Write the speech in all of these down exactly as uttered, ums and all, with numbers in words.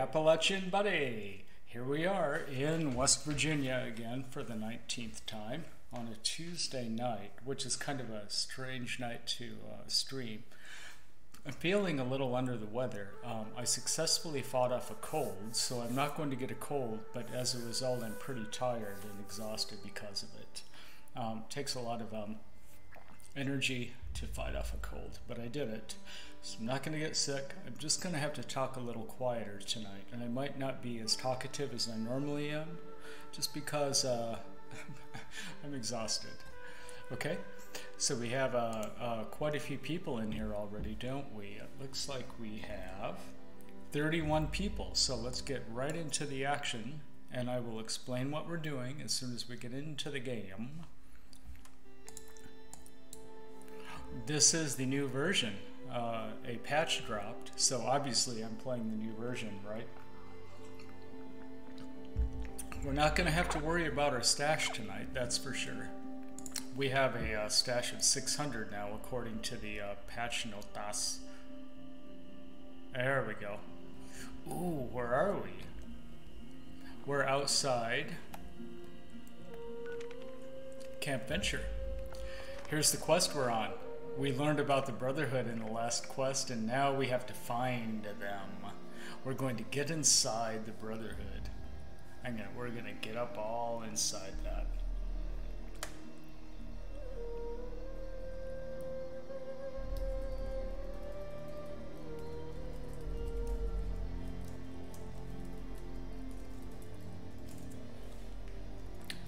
Appalachian Buddy! Here we are in West Virginia again for the nineteenth time on a Tuesday night, which is kind of a strange night to uh, stream. I'm feeling a little under the weather. Um, I successfully fought off a cold, so I'm not going to get a cold, but as a result I'm pretty tired and exhausted because of it. Um, takes a lot of um, energy to fight off a cold, but I did it. So I'm not going to get sick. I'm just going to have to talk a little quieter tonight, and I might not be as talkative as I normally am, just because uh, I'm exhausted. Okay, so we have uh, uh, quite a few people in here already, don't we? It looks like we have thirty-one people, so let's get right into the action, and I will explain what we're doing as soon as we get into the game. This is the new version. Uh, a patch dropped, so obviously I'm playing the new version, right? We're not going to have to worry about our stash tonight, that's for sure. We have a uh, stash of six hundred now, according to the uh, patch notas. There we go. Ooh, where are we? We're outside Camp Venture. Here's the quest we're on. We learned about the Brotherhood in the last quest, and now we have to find them. We're going to get inside the Brotherhood. I'm gonna, we're gonna get up all inside that.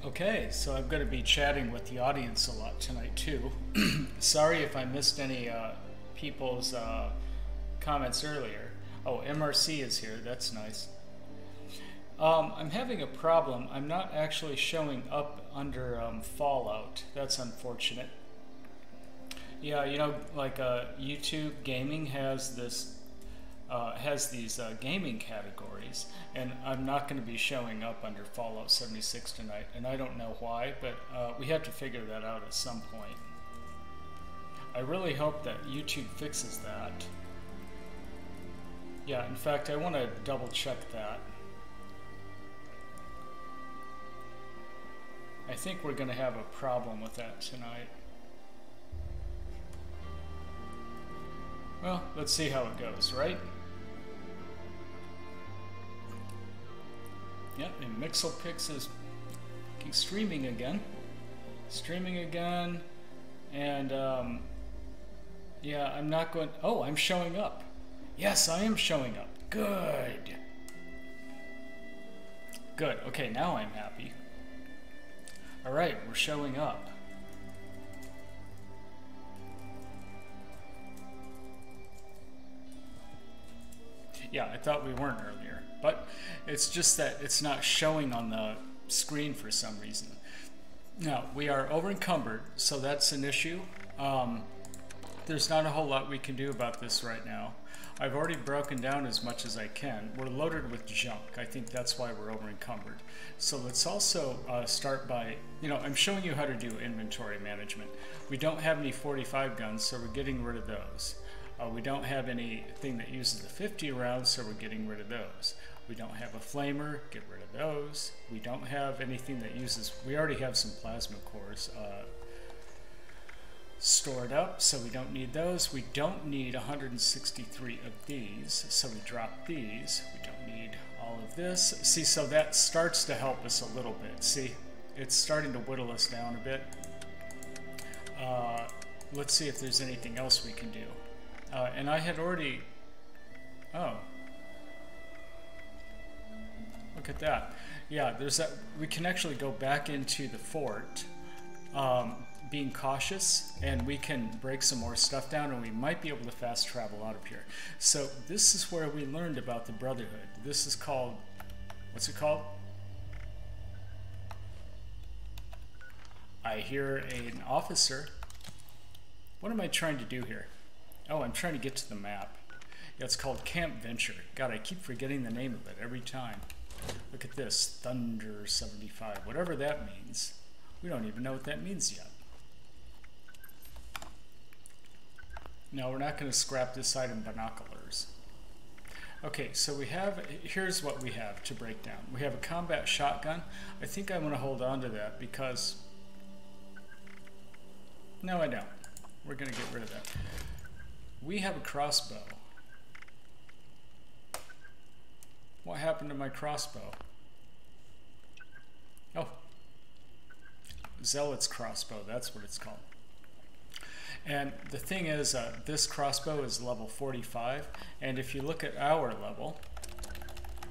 Okay, so I'm going to be chatting with the audience a lot tonight too. Sorry if I missed any uh, people's uh, comments earlier. Oh, M R C is here, that's nice. Um, I'm having a problem. I'm not actually showing up under um, Fallout. That's unfortunate. Yeah, you know, like uh, YouTube gaming has this Uh, has these uh, gaming categories, and I'm not going to be showing up under Fallout seventy-six tonight, and I don't know why, but uh, we have to figure that out at some point. I really hope that YouTube fixes that. Yeah, in fact, I want to double check that. I think we're going to have a problem with that tonight. Well, let's see how it goes, right? Yep, and Mixelpix is streaming again. Streaming again, and um, yeah, I'm not going, oh, I'm showing up. Yes, I am showing up, good. Good, okay, now I'm happy. All right, we're showing up. Yeah, I thought we weren't earlier, but it's just that it's not showing on the screen for some reason. Now, we are over-encumbered, so that's an issue. Um, there's not a whole lot we can do about this right now. I've already broken down as much as I can. We're loaded with junk. I think that's why we're over-encumbered. So let's also uh, start by, you know, I'm showing you how to do inventory management. We don't have any forty-five guns, so we're getting rid of those. Uh, we don't have anything that uses the fifty rounds, so we're getting rid of those. We don't have a flamer, get rid of those. We don't have anything that uses, we already have some plasma cores uh, stored up, so we don't need those. We don't need one hundred sixty-three of these, so we drop these. We don't need all of this. See, so that starts to help us a little bit. See, it's starting to whittle us down a bit. Uh, let's see if there's anything else we can do. Uh, and I had already, oh, look at that. Yeah, there's that, we can actually go back into the fort, um, being cautious, and we can break some more stuff down, and we might be able to fast travel out of here. So this is where we learned about the Brotherhood. This is called, what's it called? I hear an officer. What am I trying to do here? Oh, I'm trying to get to the map. Yeah, it's called Camp Venture. God, I keep forgetting the name of it every time. Look at this, Thunder seventy-five, whatever that means. We don't even know what that means yet. No, we're not going to scrap this item, binoculars. Okay, so we have, here's what we have to break down. We have a combat shotgun. I think I want to hold on to that because, no I don't. We're going to get rid of that. We have a crossbow. What happened to my crossbow? Oh, Zealot's Crossbow, that's what it's called. And the thing is, uh, this crossbow is level forty-five, and if you look at our level,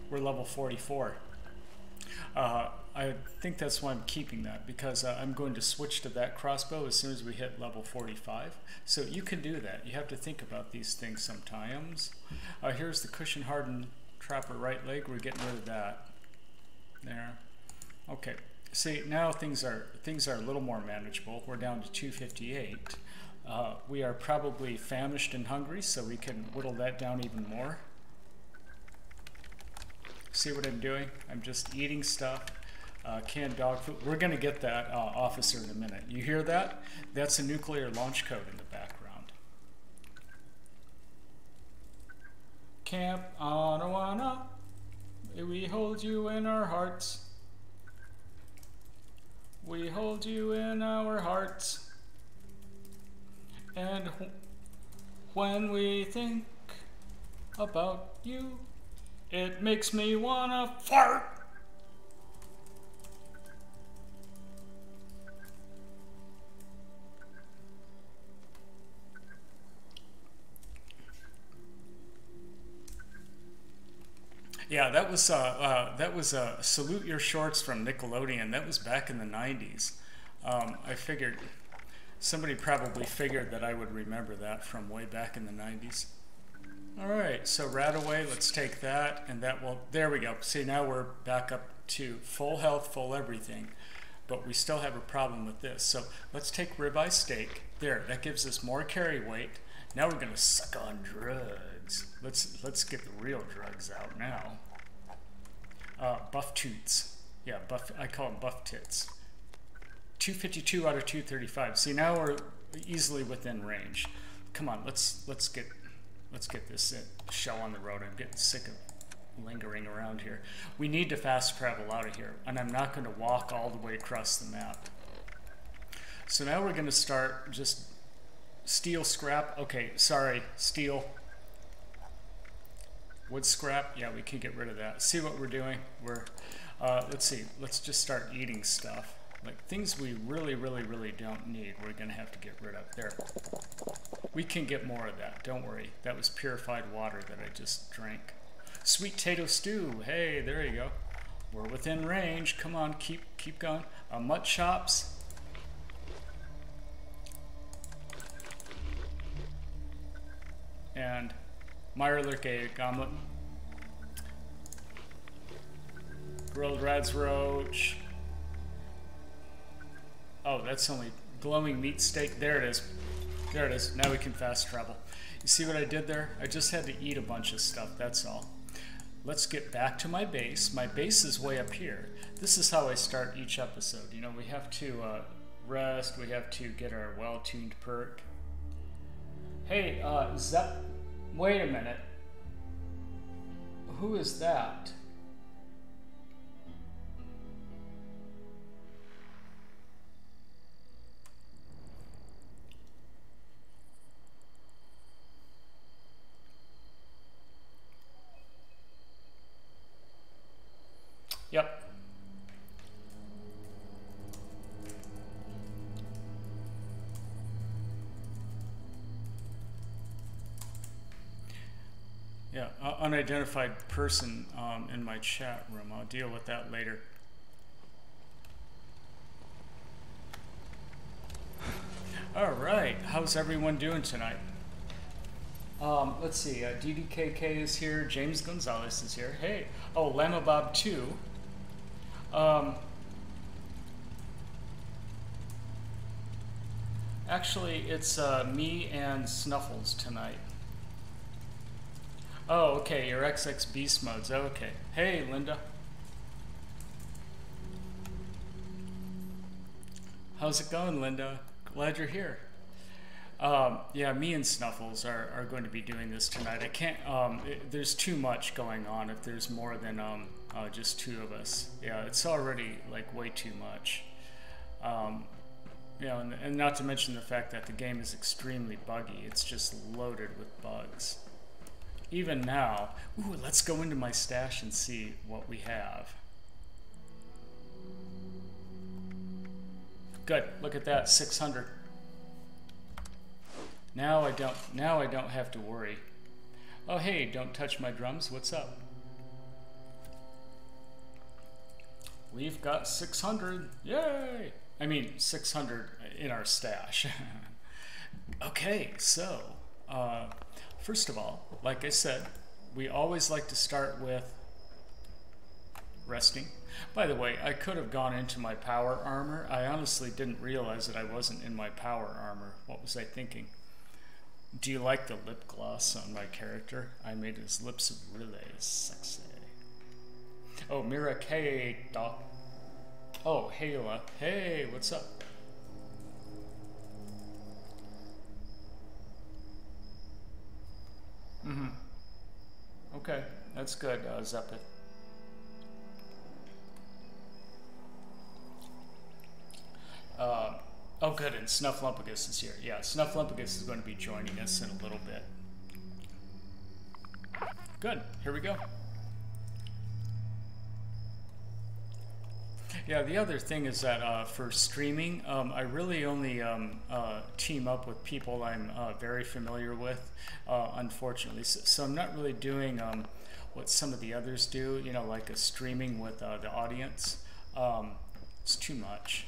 we're level forty-four. Uh, I think that's why I'm keeping that, because uh, I'm going to switch to that crossbow as soon as we hit level forty-five. So you can do that. You have to think about these things sometimes. Uh, here's the cushion-hardened trapper right leg. We're getting rid of that. There. Okay. See, now things are, things are a little more manageable. We're down to two fifty-eight. Uh, we are probably famished and hungry, so we can whittle that down even more. See what I'm doing? I'm just eating stuff, uh, canned dog food. We're going to get that uh, officer in a minute. You hear that? That's a nuclear launch code in the background. Camp Onawana, we hold you in our hearts. We hold you in our hearts. And when we think about you, it makes me wanna fart. Yeah, that was uh, uh, that was uh, Salute Your Shorts from Nickelodeon. That was back in the nineties. Um, I figured. Somebody probably figured that I would remember that from way back in the nineties. All right, so right away, let's take that, and that will, there we go. See, now we're back up to full health, full everything, but we still have a problem with this. So let's take ribeye steak. There, that gives us more carry weight. Now we're gonna suck on drugs. Let's, let's get the real drugs out now. Uh, buff toots. Yeah, buff, I call them buff tits. two fifty-two out of two thirty-five. See, now we're easily within range. Come on, let's let's get let's get this show on the road. I'm getting sick of lingering around here. We need to fast travel out of here, and I'm not going to walk all the way across the map. So now we're going to start just steel scrap. Okay, sorry, steel. Wood scrap. Yeah, we can get rid of that. See what we're doing? We're uh, let's see. Let's just start eating stuff. Like things we really, really, really don't need, we're gonna have to get rid of. There, we can get more of that, don't worry. That was purified water that I just drank. Sweet potato stew, hey, there you go. We're within range, come on, keep keep going. Uh, mutton chops. And Meyerlich egg omelet. Grilled Radroach. Oh, that's only glowing meat steak. There it is. There it is. Now we can fast travel. You see what I did there? I just had to eat a bunch of stuff, that's all. Let's get back to my base. My base is way up here. This is how I start each episode. You know, we have to uh, rest. We have to get our well-tuned perk. Hey, uh, Zep... Wait a minute. Who is that? Yep. Yeah, uh, unidentified person um, in my chat room. I'll deal with that later. All right, how's everyone doing tonight? Um, let's see, uh, D D K K is here. James Gonzalez is here. Hey, oh, Lamabob two. Um, actually, it's uh, me and Snuffles tonight. Oh, okay, your X X Beast modes. Okay. Hey, Linda. How's it going, Linda? Glad you're here. Um, yeah, me and Snuffles are, are going to be doing this tonight. I can't, um, it, there's too much going on if there's more than um, uh, just two of us. Yeah, it's already, like, way too much. Um, you know, and, and not to mention the fact that the game is extremely buggy. It's just loaded with bugs. Even now, ooh, let's go into my stash and see what we have. Good, look at that, six hundred. Now I don't, now I don't have to worry. Oh hey, don't touch my drums, what's up? We've got six hundred, yay! I mean, six hundred in our stash. Okay, so, uh, first of all, like I said, we always like to start with resting. By the way, I could have gone into my power armor. I honestly didn't realize that I wasn't in my power armor. What was I thinking? Do you like the lip gloss on my character? I made his lips really sexy. Oh, Mira K. Doc. Oh, Hala. Hey, what's up? Mm-hmm. Okay, that's good, uh, Zepith. Uh, oh good, and Snuffleumpagus is here. Yeah, Snuffleumpagus is going to be joining us in a little bit. Good, here we go. Yeah, the other thing is that uh, for streaming, um, I really only um, uh, team up with people I'm uh, very familiar with, uh, unfortunately. So, so I'm not really doing um, what some of the others do, you know, like a streaming with uh, the audience. Um, it's too much.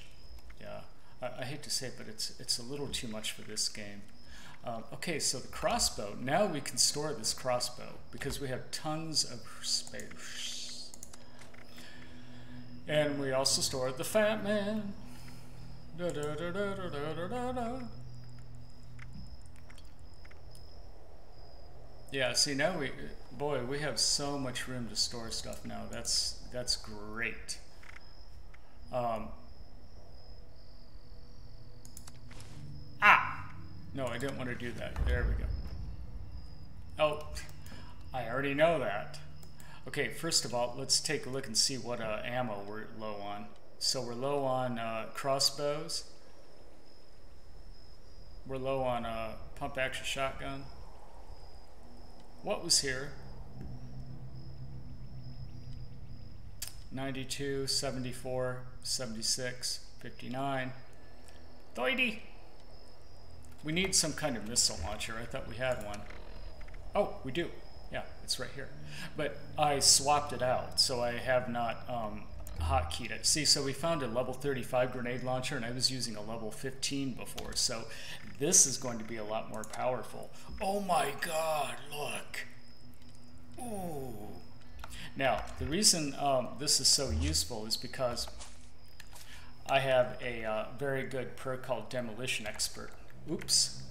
Yeah, I, I hate to say it, but it's it's a little too much for this game. Um, okay, so the crossbow. Now we can store this crossbow because we have tons of space. And we also store the Fat Man. Da, da, da, da, da, da, da, da. Yeah, see now we, boy, we have so much room to store stuff now. That's, that's great. Um, Ah! No, I didn't want to do that. There we go. Oh, I already know that. Okay, first of all, let's take a look and see what uh, ammo we're low on. So we're low on uh, crossbows. We're low on uh, pump-action shotgun. What was here? ninety-two, seventy-four, seventy-six, fifty-nine. Doity! We need some kind of missile launcher. I thought we had one. Oh, we do. Yeah, it's right here. But I swapped it out, so I have not um, hotkeyed it. See, so we found a level thirty-five grenade launcher, and I was using a level fifteen before, so this is going to be a lot more powerful. Oh my god, look. Ooh. Now, the reason um, this is so useful is because I have a uh, very good perk called Demolition Expert. Oops.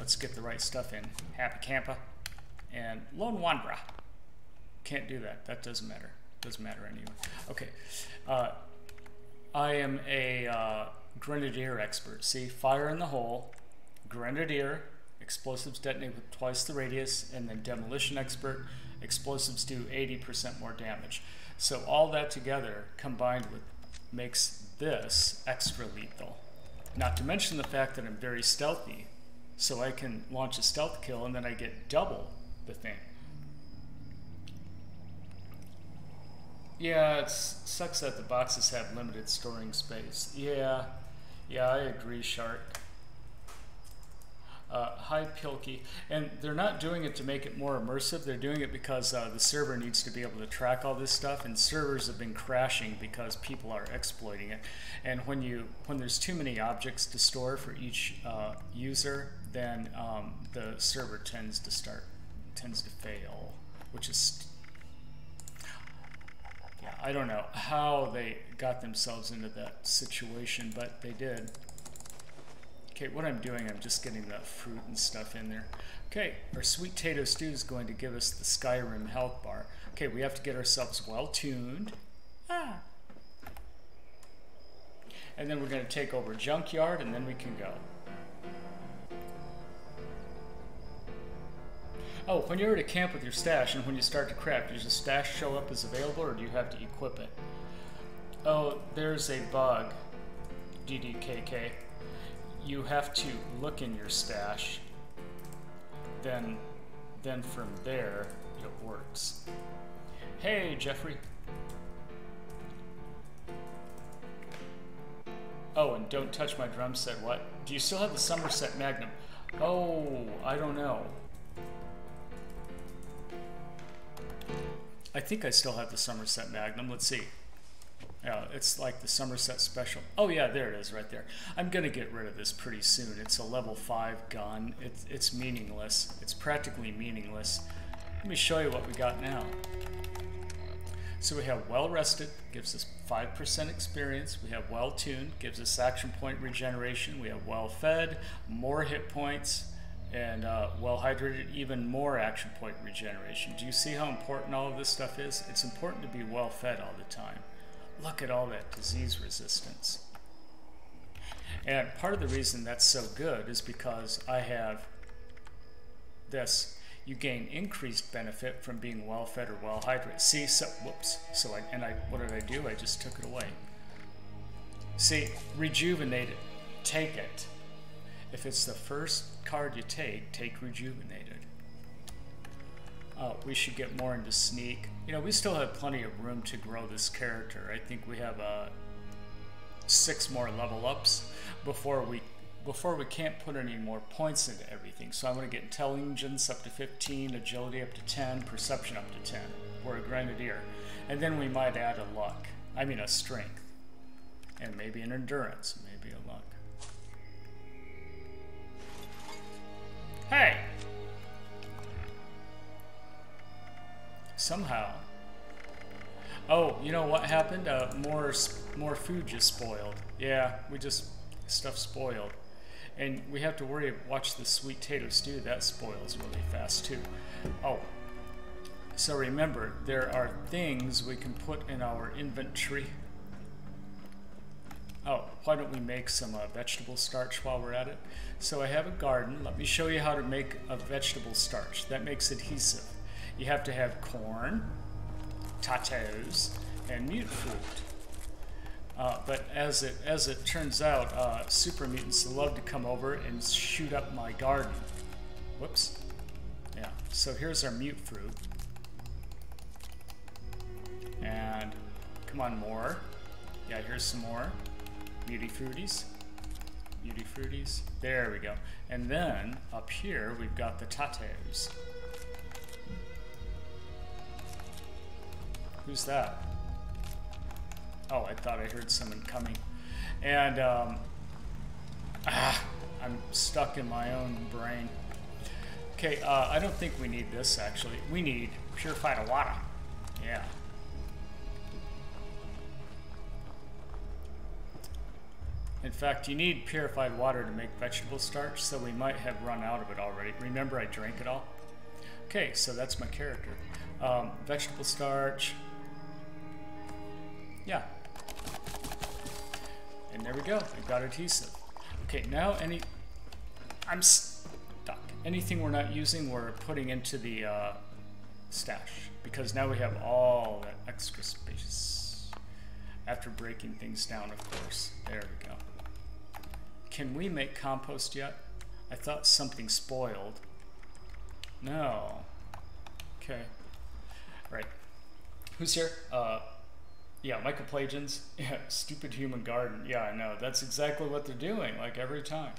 Let's get the right stuff in. Happy Campa and Lone Wanderer. Can't do that. That doesn't matter. Doesn't matter anyway. Okay. Uh, I am a uh, Grenadier expert. See, fire in the hole, Grenadier, explosives detonate with twice the radius, and then Demolition Expert, explosives do eighty percent more damage. So all that together combined with makes this extra lethal. Not to mention the fact that I'm very stealthy, so I can launch a stealth kill and then I get double the thing. Yeah, it sucks that the boxes have limited storing space. Yeah, yeah, I agree, Shark. Uh, hi, Pilkey. And they're not doing it to make it more immersive. They're doing it because uh, the server needs to be able to track all this stuff, and servers have been crashing because people are exploiting it. And when you when there's too many objects to store for each uh, user, then um, the server tends to start tends to fail, which is yeah. I don't know how they got themselves into that situation, but they did. Okay, what I'm doing, I'm just getting the fruit and stuff in there. Okay, our sweet tato stew is going to give us the Skyrim health bar. Okay, we have to get ourselves well-tuned. Ah. And then we're going to take over Junkyard, and then we can go. Oh, when you're at a camp with your stash and when you start to craft, does the stash show up as available or do you have to equip it? Oh, there's a bug, D D K K. You have to look in your stash, then, then from there it works. Hey, Jeffrey. Oh, and don't touch my drum set, what? Do you still have the Somerset Magnum? Oh, I don't know. I think I still have the Somerset Magnum, let's see. Yeah, it's like the Somerset Special. Oh yeah, there it is right there. I'm gonna get rid of this pretty soon. It's a level five gun, it's, it's meaningless. It's practically meaningless. Let me show you what we got now. So we have Well Rested, gives us five percent experience. We have Well Tuned, gives us action point regeneration. We have Well Fed, more hit points, and uh, Well Hydrated, even more action point regeneration. Do you see how important all of this stuff is? It's important to be well fed all the time. Look at all that disease resistance. And part of the reason that's so good is because I have this. You gain increased benefit from being well fed or well hydrated. See, so, whoops, so I, and I, what did I do? I just took it away. See, Rejuvenate It, take it. If it's the first card you take, take Rejuvenated. Oh, we should get more into Sneak. You know, we still have plenty of room to grow this character. I think we have uh, six more level ups before we Before we can't put any more points into everything. So I'm going to get Intelligence up to fifteen, Agility up to ten, Perception up to ten. We're a Grenadier. And then we might add a Luck. I mean a Strength. And maybe an Endurance. Maybe a Luck. Hey! Somehow. Oh, you know what happened? Uh, more, more food just spoiled. Yeah, we just... stuff spoiled. And we have to worry, watch the sweet potato stew, that spoils really fast too. Oh, so remember, there are things we can put in our inventory. Oh, why don't we make some uh, vegetable starch while we're at it? So I have a garden. Let me show you how to make a vegetable starch. That makes adhesive. You have to have corn, potatoes, and mute fruit. Uh, but as it as it turns out, uh, super mutants love to come over and shoot up my garden. Whoops. Yeah. So here's our mute fruit. And come on, more. Yeah, here's some more. Muty fruities. Muty fruities. There we go. And then up here we've got the tatas. Who's that? Oh, I thought I heard someone coming. And, um, ah, I'm stuck in my own brain. Okay, uh, I don't think we need this, actually. We need purified water. Yeah. In fact, you need purified water to make vegetable starch, so we might have run out of it already. Remember, I drank it all? Okay, so that's my character. Um, vegetable starch. Yeah. And there we go. I've got adhesive. Okay, now any... I'm stuck. Anything we're not using, we're putting into the uh, stash. Because now we have all that extra space. After breaking things down, of course. There we go. Can we make compost yet? I thought something spoiled. No. Okay. All right. Who's here? Uh... Yeah, Mycoplagians. Yeah, stupid human garden. Yeah, I know. That's exactly what they're doing, like every time.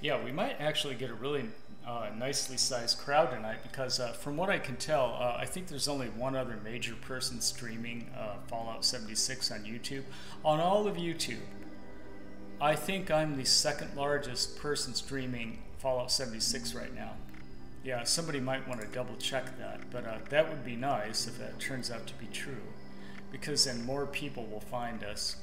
Yeah, we might actually get a really uh, nicely sized crowd tonight because uh, from what I can tell, uh, I think there's only one other major person streaming uh, Fallout seventy-six on YouTube. On all of YouTube, I think I'm the second largest person streaming Fallout seventy-six right now. Yeah, somebody might want to double check that, but uh, that would be nice if that turns out to be true because then more people will find us.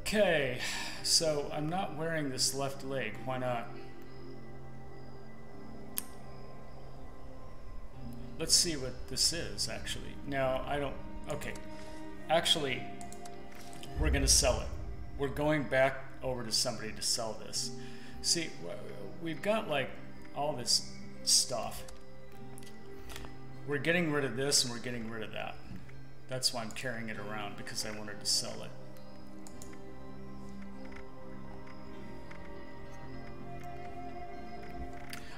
Okay, so I'm not wearing this left leg. Why not? let's see what this is, actually. Now, I don't... Okay. Actually, we're going to sell it. We're going back over to somebody to sell this. See, we've got, like, all this stuff. We're getting rid of this, and we're getting rid of that. That's why I'm carrying it around, because I wanted to sell it.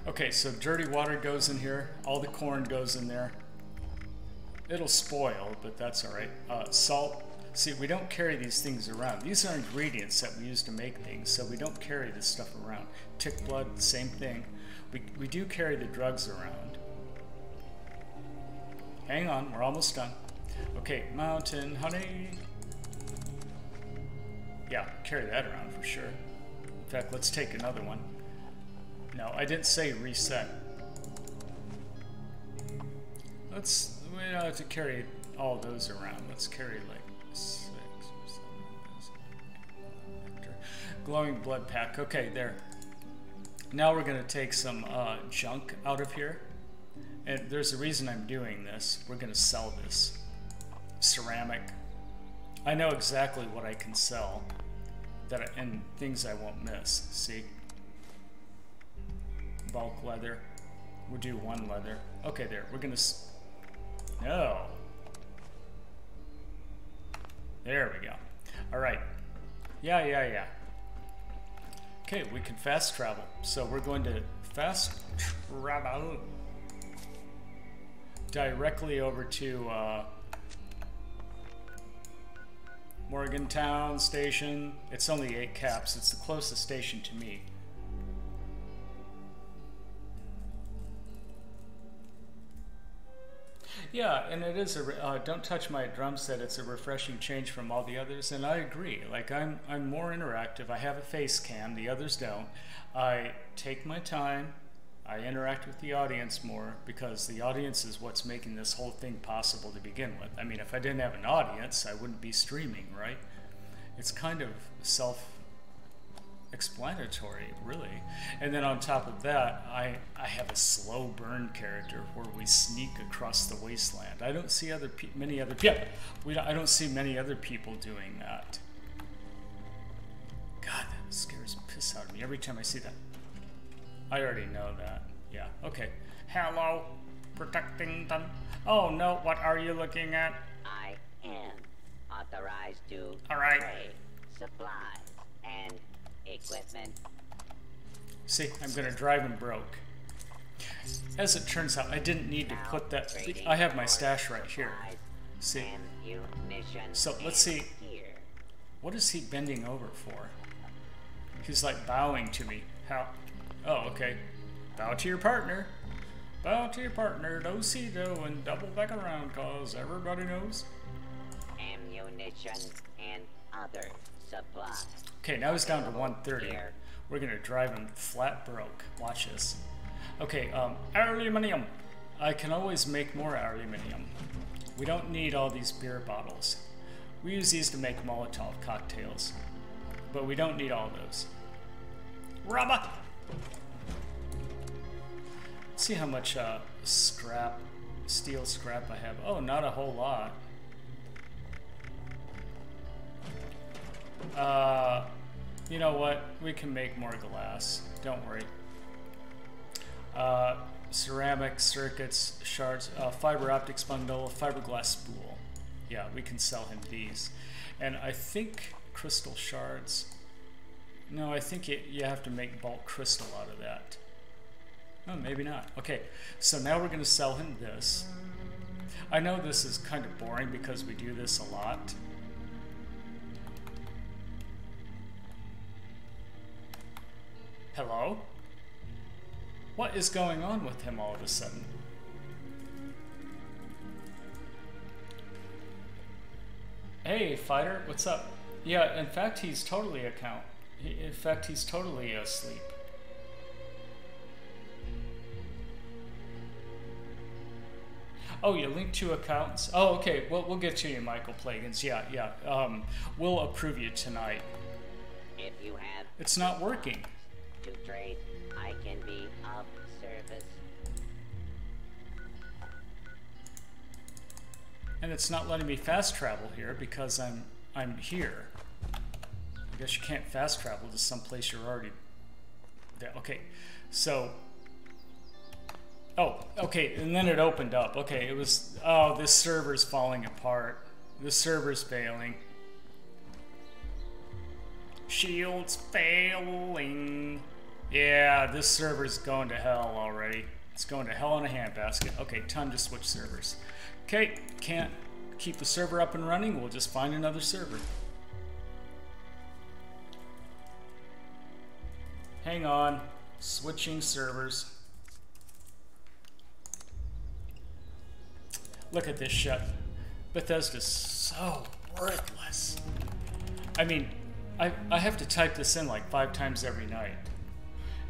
Okay, so dirty water goes in here. All the corn goes in there. It'll spoil, but that's all right. Uh, salt. See, we don't carry these things around. These are ingredients that we use to make things, so we don't carry this stuff around. Tick blood, same thing. We, we do carry the drugs around. Hang on, we're almost done. Okay, mountain honey. Yeah, carry that around for sure. In fact, let's take another one. No, I didn't say reset. Let's, we don't have to carry all those around. Let's carry like six or seven. Glowing blood pack. Okay, there. Now we're going to take some uh, junk out of here. And there's a reason I'm doing this. We're going to sell this. Ceramic. I know exactly what I can sell that I, and things I won't miss. See? Bulk leather. We'll do one leather. Okay, there. We're going to... No. There we go. Alright. Yeah, yeah, yeah. Okay, we can fast travel. So we're going to fast travel directly over to uh, Morgantown Station. It's only eight caps. It's the closest station to me. Yeah, and it is a uh, don't touch my drum set. It's a refreshing change from all the others, and I agree. Like I'm, I'm more interactive. I have a face cam. The others don't. I take my time. I interact with the audience more because the audience is what's making this whole thing possible to begin with. I mean, if I didn't have an audience, I wouldn't be streaming, right? It's kind of self-explanatory, really. And then on top of that, I, I have a slow burn character where we sneak across the wasteland. I don't see other pe many other people. We don't, I don't see many other people doing that. God, that scares the piss out of me every time I see that. I already know that. Yeah. Okay. Hello, protecting them. Oh no, what are you looking at? I am authorized to All right. trade supplies and equipment. See, I'm gonna drive him broke. As it turns out, I didn't need to put that. I have my stash right here. See. So let's see. What is he bending over for? He's like bowing to me. How? Oh, okay. Bow to your partner. Bow to your partner, do-si-do, and double back around, cause everybody knows. Ammunition and other supplies. Okay, now he's down to one thirty. Here. We're gonna drive him flat broke. Watch this. Okay, um, aluminium. I can always make more aluminium. We don't need all these beer bottles. We use these to make Molotov cocktails. But we don't need all those. Rubber! Let's see how much uh, scrap, steel scrap I have. Oh, not a whole lot. Uh, you know what? We can make more glass. Don't worry. Uh, ceramic circuits, shards, uh, fiber optics bundle, fiberglass spool. Yeah, we can sell him these. And I think crystal shards... No, I think it, you have to make bulk crystal out of that. Oh, maybe not. Okay, so now we're going to sell him this. I know this is kind of boring because we do this a lot. Hello? What is going on with him all of a sudden? Hey, fighter, what's up? Yeah, in fact, he's totally account. In fact, he's totally asleep. Oh, you linked to accounts? Oh, okay. Well, we'll get to you, Michael Plagans. Yeah, yeah. Um, we'll approve you tonight. If you have... It's not working. ...to trade, I can be of service. And it's not letting me fast travel here because I'm I'm here. I guess you can't fast travel to some place you're already there. Okay, so oh, okay, and then it opened up. Okay, it was oh, this server's falling apart. The server's failing. Shield's failing. Yeah, this server's going to hell already. It's going to hell in a handbasket. Okay, time to switch servers. Okay, can't keep the server up and running. We'll just find another server. Hang on. Switching servers. Look at this shit. Bethesda's so worthless. I mean, I, I have to type this in like five times every night.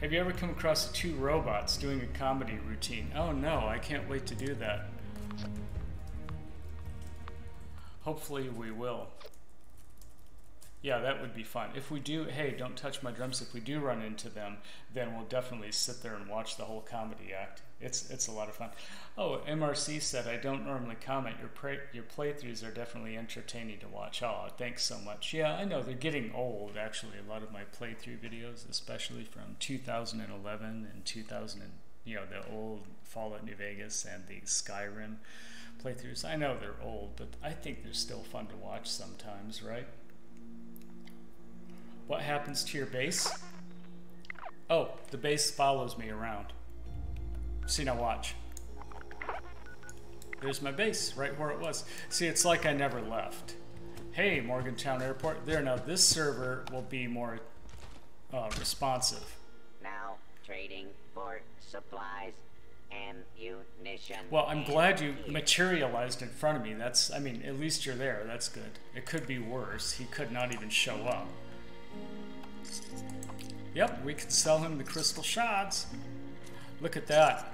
Have you ever come across two robots doing a comedy routine? Oh no, I can't wait to do that. Hopefully we will. Yeah, that would be fun. If we do, hey, don't touch my drums. If we do run into them, then we'll definitely sit there and watch the whole comedy act. It's it's a lot of fun. Oh, M R C said, I don't normally comment. Your play, your playthroughs are definitely entertaining to watch. Oh, thanks so much. Yeah, I know. They're getting old, actually. A lot of my playthrough videos, especially from two thousand eleven and two thousand, you know, the old Fallout New Vegas and the Skyrim playthroughs. I know they're old, but I think they're still fun to watch sometimes, right? What happens to your base? Oh, the base follows me around. See, now watch. There's my base, right where it was. See, it's like I never left. Hey, Morgantown Airport. There, now this server will be more uh, responsive. Now trading for supplies and munitions. Well, I'm glad you materialized in front of me. That's, I mean, at least you're there. That's good. It could be worse. He could not even show up. Yep, we could sell him the crystal shards. Look at that.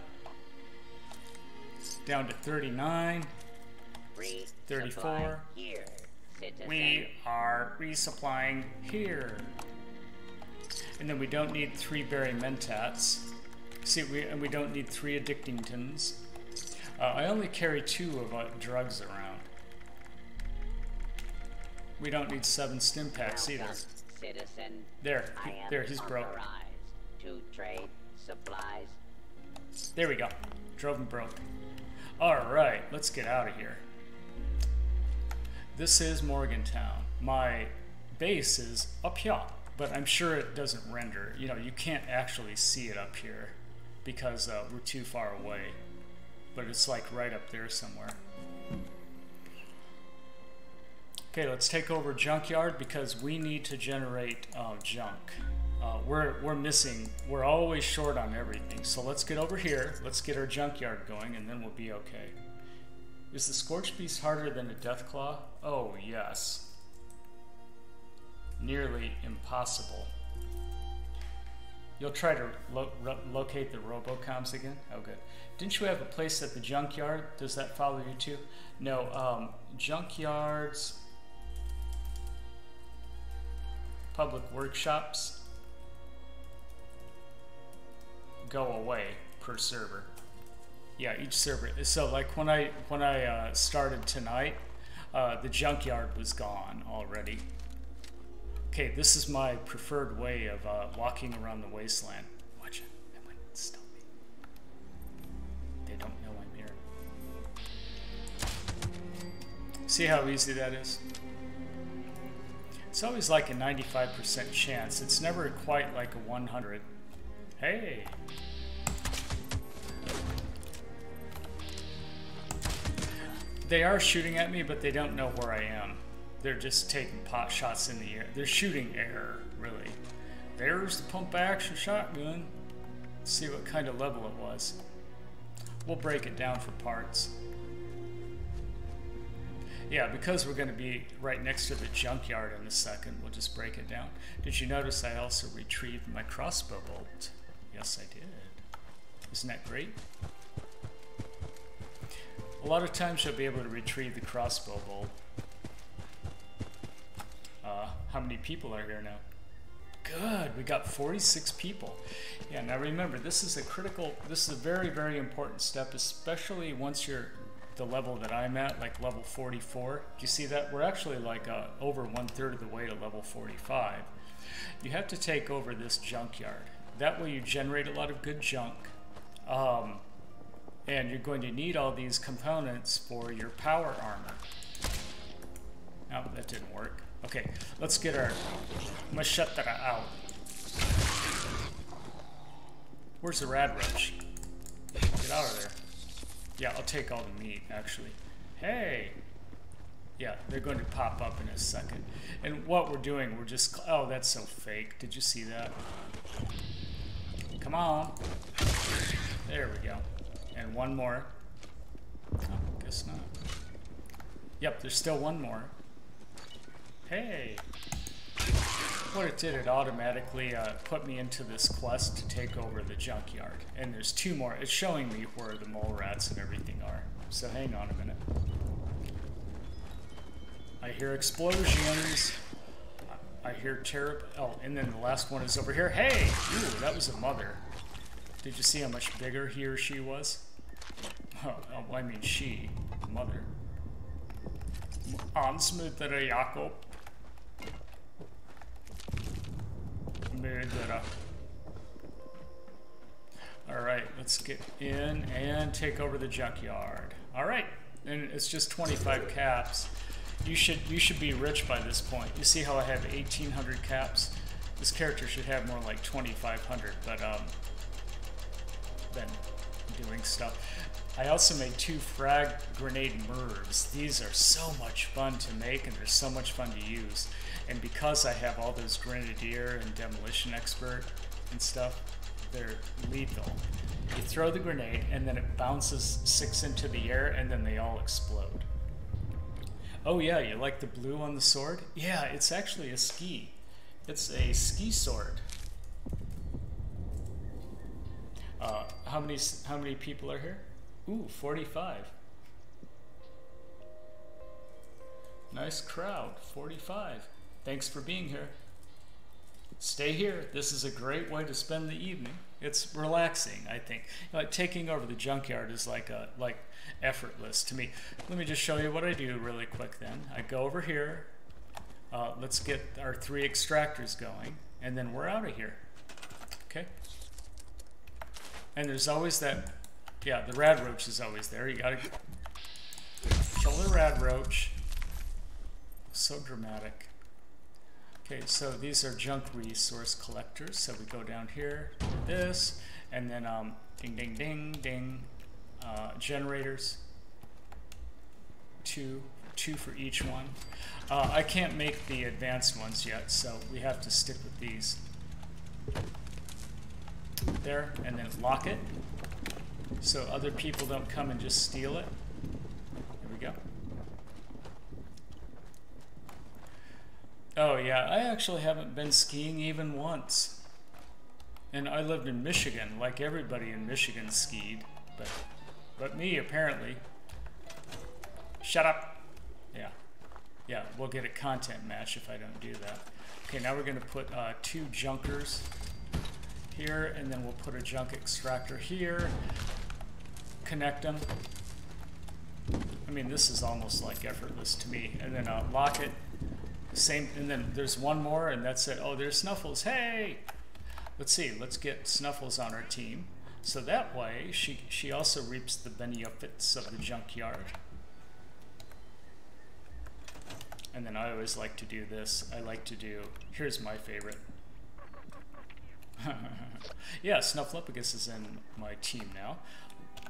Down to thirty-nine. thirty-four. Here, we are resupplying here. And then we don't need three berry mentats. See, we, and we don't need three addictingtons. Uh, I only carry two of uh, drugs around. We don't need seven stim packs either. Citizen, there, he, there, he's broke. To trade supplies. There we go. Drove him broke. Alright, let's get out of here. This is Morgantown. My base is up here, but I'm sure it doesn't render. You know, you can't actually see it up here because uh, we're too far away. But it's like right up there somewhere. Okay, let's take over Junkyard because we need to generate uh, junk. Uh, we're, we're missing, we're always short on everything. So let's get over here, let's get our Junkyard going, and then we'll be okay. Is the Scorch Beast harder than a Deathclaw? Oh, yes. Nearly impossible. You'll try to lo ro locate the Robocoms again? Oh, good. Didn't you have a place at the Junkyard? Does that follow you too? No, um, Junkyards... Public workshops go away per server. Yeah, each server. So like when I when I uh, started tonight, uh, the Junkyard was gone already. Okay, this is my preferred way of uh, walking around the wasteland. Watch it. They might stop me. They don't know I'm here. See how easy that is? It's always like a ninety-five percent chance. It's never quite like a one hundred. Hey! They are shooting at me, but they don't know where I am. They're just taking pot shots in the air. They're shooting air, really. There's the pump-action shotgun. Let's see what kind of level it was. We'll break it down for parts. Yeah, because we're going to be right next to the Junkyard in a second, we'll just break it down. Did you notice I also retrieved my crossbow bolt? Yes, I did. Isn't that great? A lot of times you'll be able to retrieve the crossbow bolt. Uh, how many people are here now? Good, we got forty-six people. Yeah, now remember, this is a critical, this is a very, very important step, especially once you're the level that I'm at, like level forty-four, you see that we're actually like uh, over one third of the way to level forty-five. You have to take over this junkyard. That way you generate a lot of good junk. Um, and you're going to need all these components for your power armor. No, oh, that didn't work. Okay, let's get our machete out. Where's the Radroach? Get out of there. Yeah, I'll take all the meat, actually. Hey! Yeah, they're going to pop up in a second. And what we're doing, we're just... Oh, that's so fake. Did you see that? Come on. There we go. And one more. Oh, guess not. Yep, there's still one more. Hey! What it did, it automatically uh, put me into this quest to take over the junkyard. And there's two more. It's showing me where the mole rats and everything are. So hang on a minute. I hear explosions. I hear terror. Oh, and then the last one is over here. Hey! Ooh, that was a mother. Did you see how much bigger he or she was? Oh, I mean she. Mother. Ansmutter Jakob. Alright, let's get in and take over the junkyard. Alright, and it's just twenty-five caps. You should you should be rich by this point. You see how I have eighteen hundred caps? This character should have more like twenty-five hundred, but um, been doing stuff. I also made two frag grenade mervs. These are so much fun to make and they're so much fun to use. And because I have all those grenadier and demolition expert and stuff, they're lethal. You throw the grenade and then it bounces six into the air and then they all explode. Oh yeah, you like the blue on the sword? Yeah, it's actually a ski. It's a ski sword. Uh, how many, how many people are here? Ooh, forty-five. Nice crowd, forty-five. Thanks for being here. Stay here. This is a great way to spend the evening. It's relaxing, I think. Like taking over the junkyard is like a like effortless to me. Let me just show you what I do really quick then. I go over here. Uh, let's get our three extractors going, and then we're out of here. Okay? And there's always that... Yeah, the Radroach is always there. You gotta control the Radroach. So dramatic. Okay, so these are junk resource collectors. So we go down here to this, and then um, ding, ding, ding, ding. Uh, generators. Two, two for each one. Uh, I can't make the advanced ones yet, so we have to stick with these. There, and then lock it. So other people don't come and just steal it. Here we go. Oh yeah, I actually haven't been skiing even once. And I lived in Michigan, like everybody in Michigan skied. But, but me, apparently. Shut up. Yeah. Yeah, we'll get a content match if I don't do that. Okay, now we're going to put uh, two junkers here, and then we'll put a junk extractor here. Connect them. I mean, this is almost like effortless to me. And then I'll lock it. Same, and then there's one more, and that's it. Oh, there's Snuffles. Hey! Let's see. Let's get Snuffles on our team. So that way, she, she also reaps the benefits of the junkyard. And then I always like to do this. I like to do... Here's my favorite. Yeah, Snuffleupagus is in my team now.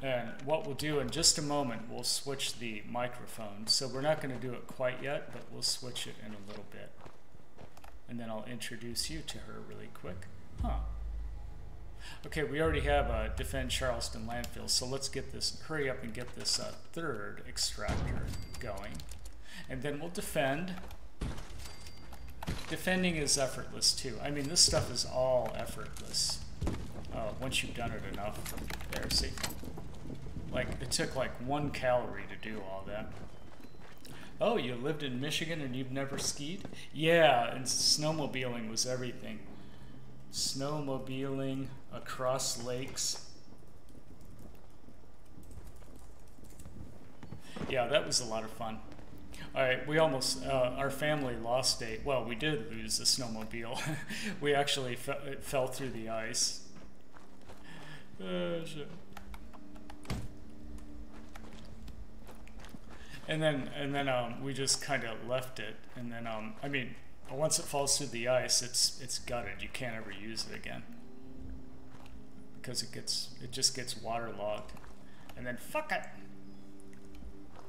And what we'll do in just a moment, we'll switch the microphone. So we're not going to do it quite yet, but we'll switch it in a little bit. And then I'll introduce you to her really quick. Huh. Okay, we already have a Defend Charleston Landfill, so let's get this, hurry up and get this uh, third extractor going. And then we'll defend. Defending is effortless too. I mean, this stuff is all effortless. Uh, once you've done it enough. There, see? Like, it took like one calorie to do all that. Oh, you lived in Michigan and you've never skied? Yeah, and snowmobiling was everything. Snowmobiling across lakes. yeah, that was a lot of fun. All right, we almost, uh, our family lost a, well, we did lose a snowmobile. We actually fe it fell through the ice. Uh, shit. And then, and then um, we just kind of left it. And then, um, I mean, once it falls through the ice, it's it's gutted. You can't ever use it again because it gets, it just gets waterlogged. And then fuck it.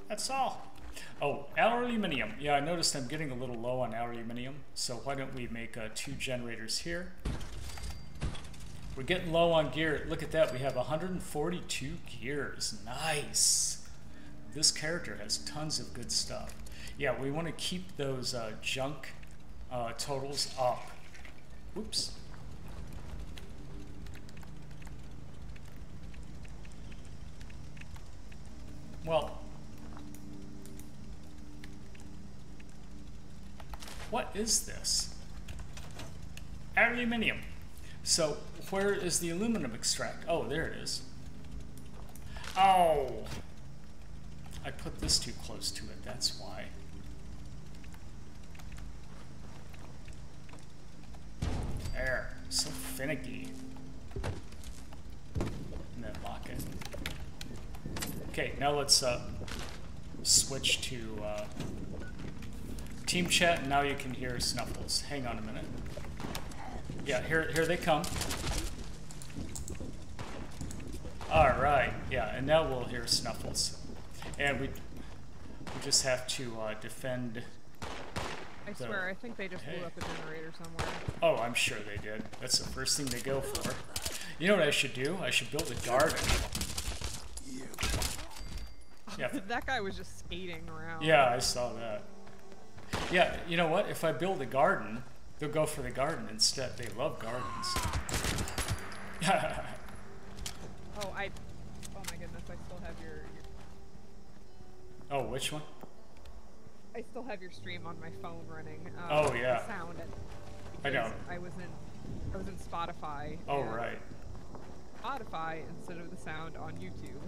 That's all. Oh, aluminium. Yeah, I noticed I'm getting a little low on aluminium. So why don't we make uh, two generators here? We're getting low on gear. Look at that. We have one hundred forty-two gears. Nice. This character has tons of good stuff. Yeah, we want to keep those uh, junk uh, totals up. Oops. Well. What is this? Aluminium. So, where is the aluminum extract? Oh, there it is. Oh. I put this too close to it, that's why. There, so finicky. And then lock it. Okay, now let's uh, switch to uh, team chat, and now you can hear Snuffles. Hang on a minute. Yeah, here, here they come. All right, yeah, and now we'll hear Snuffles. And we, we just have to uh, defend. I the... swear, I think they just hey. blew up a generator somewhere. Oh, I'm sure they did. That's the first thing they go for. You know what I should do? I should build a garden. Yeah. Oh, that guy was just skating around. Yeah, I saw that. Yeah, you know what? If I build a garden, they'll go for the garden instead. They love gardens. oh, I. Oh my goodness! I still have your. Oh, which one? I still have your stream on my phone running. Um, oh yeah. The sound. I know. I was in, I was in Spotify. Oh right. Spotify instead of the sound on YouTube.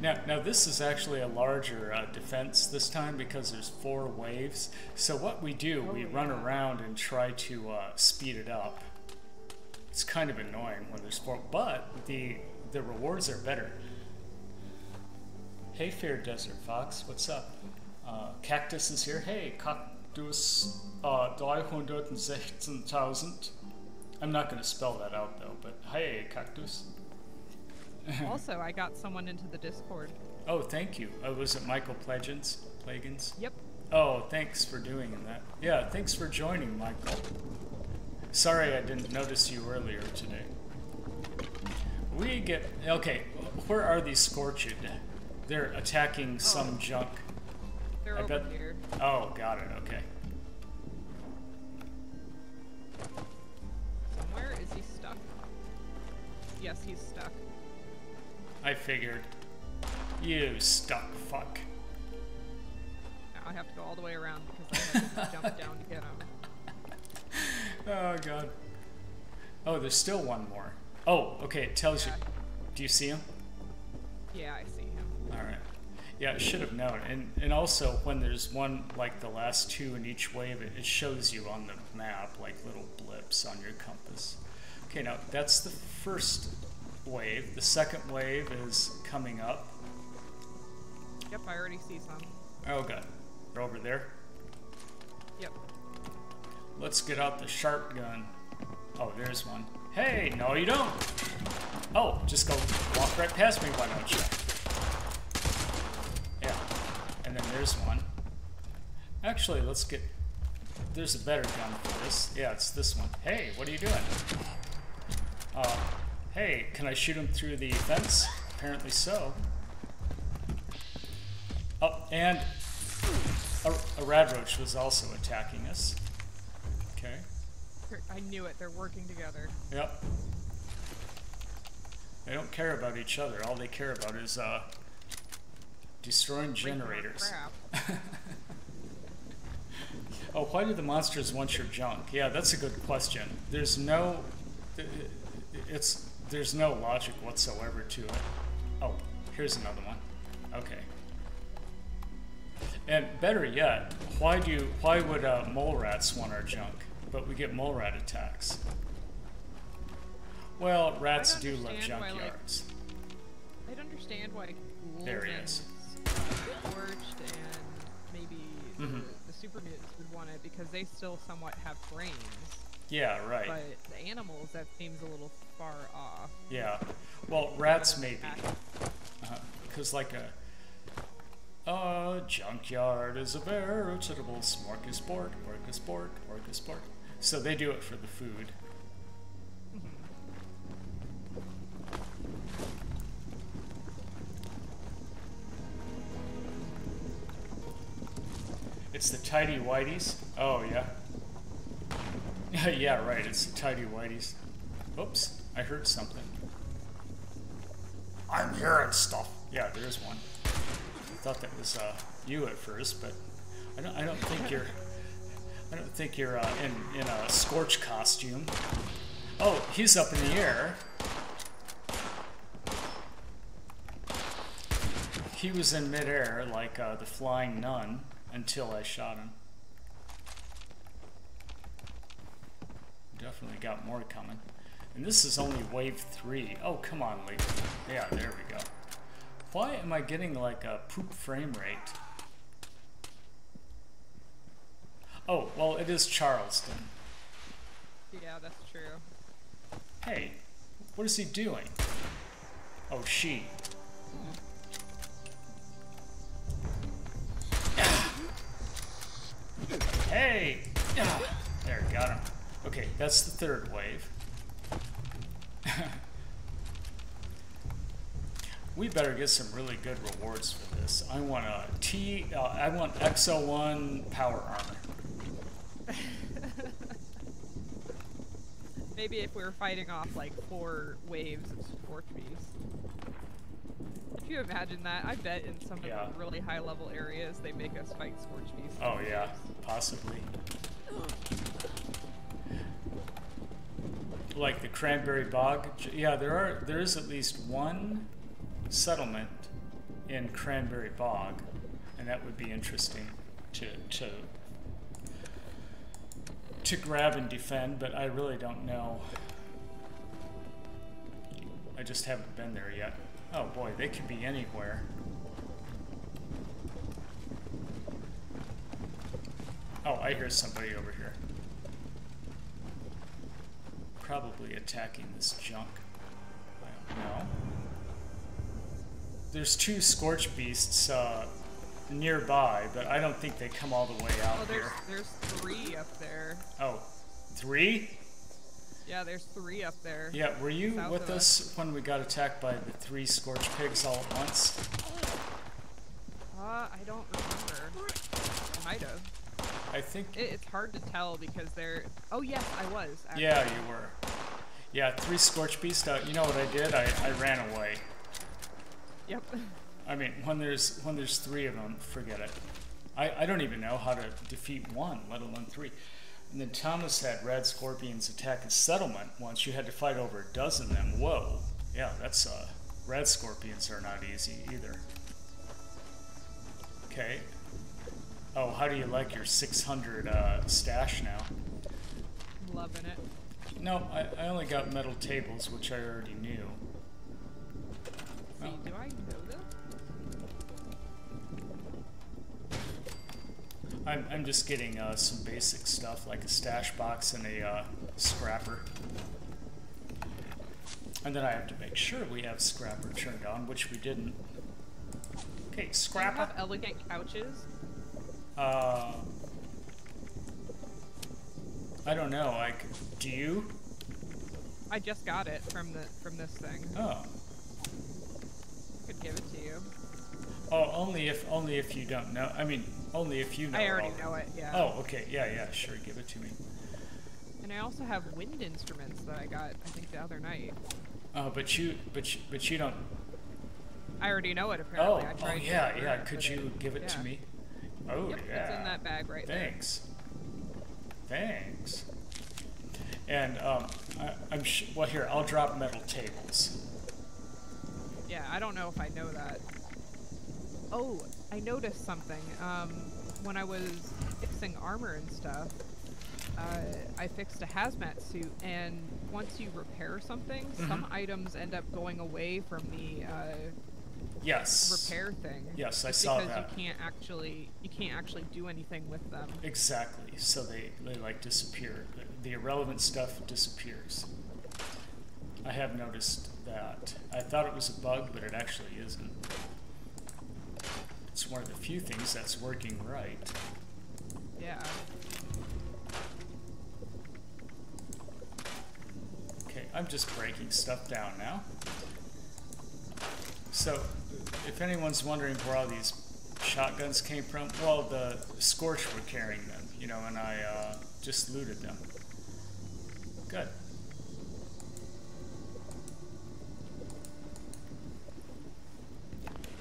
Now, now this is actually a larger uh, defense this time because there's four waves. So what we do, oh, we yeah. run around and try to uh, speed it up. It's kind of annoying when there's four, but the the rewards are better. Hey, Fair Desert Fox, what's up? Uh, Cactus is here. Hey, Cactus uh, three hundred sixteen thousand. I'm not going to spell that out, though, but hey, Cactus. Also, I got someone into the Discord. Oh, thank you. Oh, was it Michael Plagins? Plagins? Yep. Oh, thanks for doing that. Yeah, thanks for joining, Michael. Sorry I didn't notice you earlier today. We get... Okay, where are these Scorched? They're attacking some oh. junk. They're I over bet... here. Oh, got it. Okay. Somewhere is he stuck? Yes, he's stuck. I figured. You stuck fuck. Now I have to go all the way around because I have to jump down to get him. Oh god. Oh, there's still one more. Oh, okay. It tells yeah. you. Do you see him? Yeah, I see. Alright. Yeah, I should have known. And and also, when there's one, like the last two in each wave, it, it shows you on the map, like little blips on your compass. Okay, now that's the first wave. The second wave is coming up. Yep, I already see some. Oh, God. They're over there? Yep. Let's get out the sharp gun. Oh, there's one. Hey, no you don't! Oh, just go walk right past me, why don't you? And then there's one. Actually, let's get... There's a better gun for this. Yeah, it's this one. Hey, what are you doing? Uh, hey, can I shoot him through the fence? Apparently so. Oh, and a, a Radroach was also attacking us. Okay. I knew it. They're working together. Yep. They don't care about each other. All they care about is... uh. Destroying generators. Oh, why do the monsters want your junk? Yeah, that's a good question. There's no, it's there's no logic whatsoever to it. Oh, here's another one. Okay. And better yet, why do you, why would uh, mole rats want our junk? But we get mole rat attacks. Well, rats do love junkyards. Like, I'd understand why ghouls there and Scorched and maybe mm-hmm. the, the super mutants would want it because they still somewhat have brains. Yeah, right. But the animals, that seems a little far off. Yeah. Well, rats maybe. Because uh, like a... A junkyard is a veritable smorgasbord, orgasbord, orgasbord. So they do it for the food. It's the tidy whiteys. Oh, yeah. Yeah, right, it's the tidy whiteys. Oops, I heard something. I'm hearing stuff. Yeah, there's one. I thought that was uh, you at first, but I don't. I don't think you're. I don't think you're uh, in in a Scorch costume. Oh, he's up in the air. He was in midair like uh, the flying nun until I shot him. Definitely got more coming. And this is only wave three. Oh, come on, Lee. Yeah, there we go. Why am I getting like a poop frame rate? Oh, well, it is Charleston. Yeah, that's true. Hey, what is he doing? Oh, she. Hey! There, got him. Okay, that's the third wave. We better get some really good rewards for this. I want a T. Uh, I want X oh one power armor. Maybe if we were fighting off like four waves of Scorch Beast. Could you imagine that? I bet in some yeah. of the really high level areas they make us fight Scorch Beast. Oh yeah, waves. Possibly. Like the Cranberry Bog. Yeah, there are. There is at least one settlement in Cranberry Bog, and that would be interesting to to to grab and defend, but I really don't know. I just haven't been there yet. Oh boy, they could be anywhere. Oh, I hear somebody over here. Probably attacking this junk. I don't know. There's two Scorch Beasts uh, nearby, but I don't think they come all the way out oh, there's, here. There's three up there. Oh, three? Yeah, there's three up there. Yeah, were you South with us, us when we got attacked by the three Scorch Pigs all at once? Uh, I don't remember. I might have. I think... It, it's hard to tell because they're... Oh, yes, I was. Actually. Yeah, you were. Yeah, three Scorch Beasts. Uh, you know what I did? I, I ran away. Yep. I mean, when there's when there's three of them, forget it. I, I don't even know how to defeat one, let alone three. And then Thomas had Rad Scorpion's attack a settlement once. You had to fight over a dozen of them. Whoa. Yeah, that's... Uh, Rad Scorpions are not easy either. Okay. Oh, how do you like your six hundred uh, stash now? Loving it. No, I, I only got metal tables, which I already knew. Do I know them? I'm, I'm just getting uh, some basic stuff like a stash box and a uh, scrapper. And then I have to make sure we have scrapper turned on, which we didn't. Okay, scrapper. Do you have elegant couches? Uh, I don't know. Like, do you? I just got it from the from this thing. Oh. Could give it to you. Oh, only if only if you don't know. I mean, only if you know. I already know it. Yeah. Oh, okay. Yeah, yeah. Sure, give it to me. And I also have wind instruments that I got, I think, the other night. Oh, but you, but you, but you don't. I already know it. Apparently. Oh, I tried oh yeah, yeah. It, could you it, give it yeah. to me? Oh yep, yeah. It's in that bag right Thanks. there. Thanks. Thanks. And um, I, I'm sh well here. I'll drop metal tables. Yeah, I don't know if I know that. Oh, I noticed something. Um, when I was fixing armor and stuff, uh, I fixed a hazmat suit, and once you repair something, mm-hmm. some items end up going away from the uh, yes repair thing. Yes, I saw that. Because you can't actually you can't actually do anything with them. Exactly. So they they like disappear. The irrelevant stuff disappears. I have noticed that. I thought it was a bug, but it actually isn't. It's one of the few things that's working right. Yeah. Okay, I'm just breaking stuff down now. So, if anyone's wondering where all these shotguns came from, well, the Scorch were carrying them, you know, and I uh, just looted them. Good.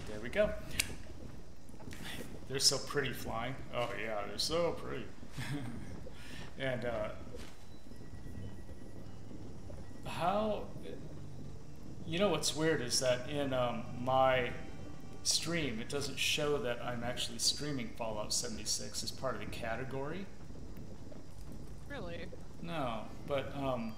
There we go. They're so pretty flying. Oh yeah, they're so pretty. And uh, how, you know what's weird is that in um, my stream, it doesn't show that I'm actually streaming Fallout seventy-six as part of the category. Really? No, but um,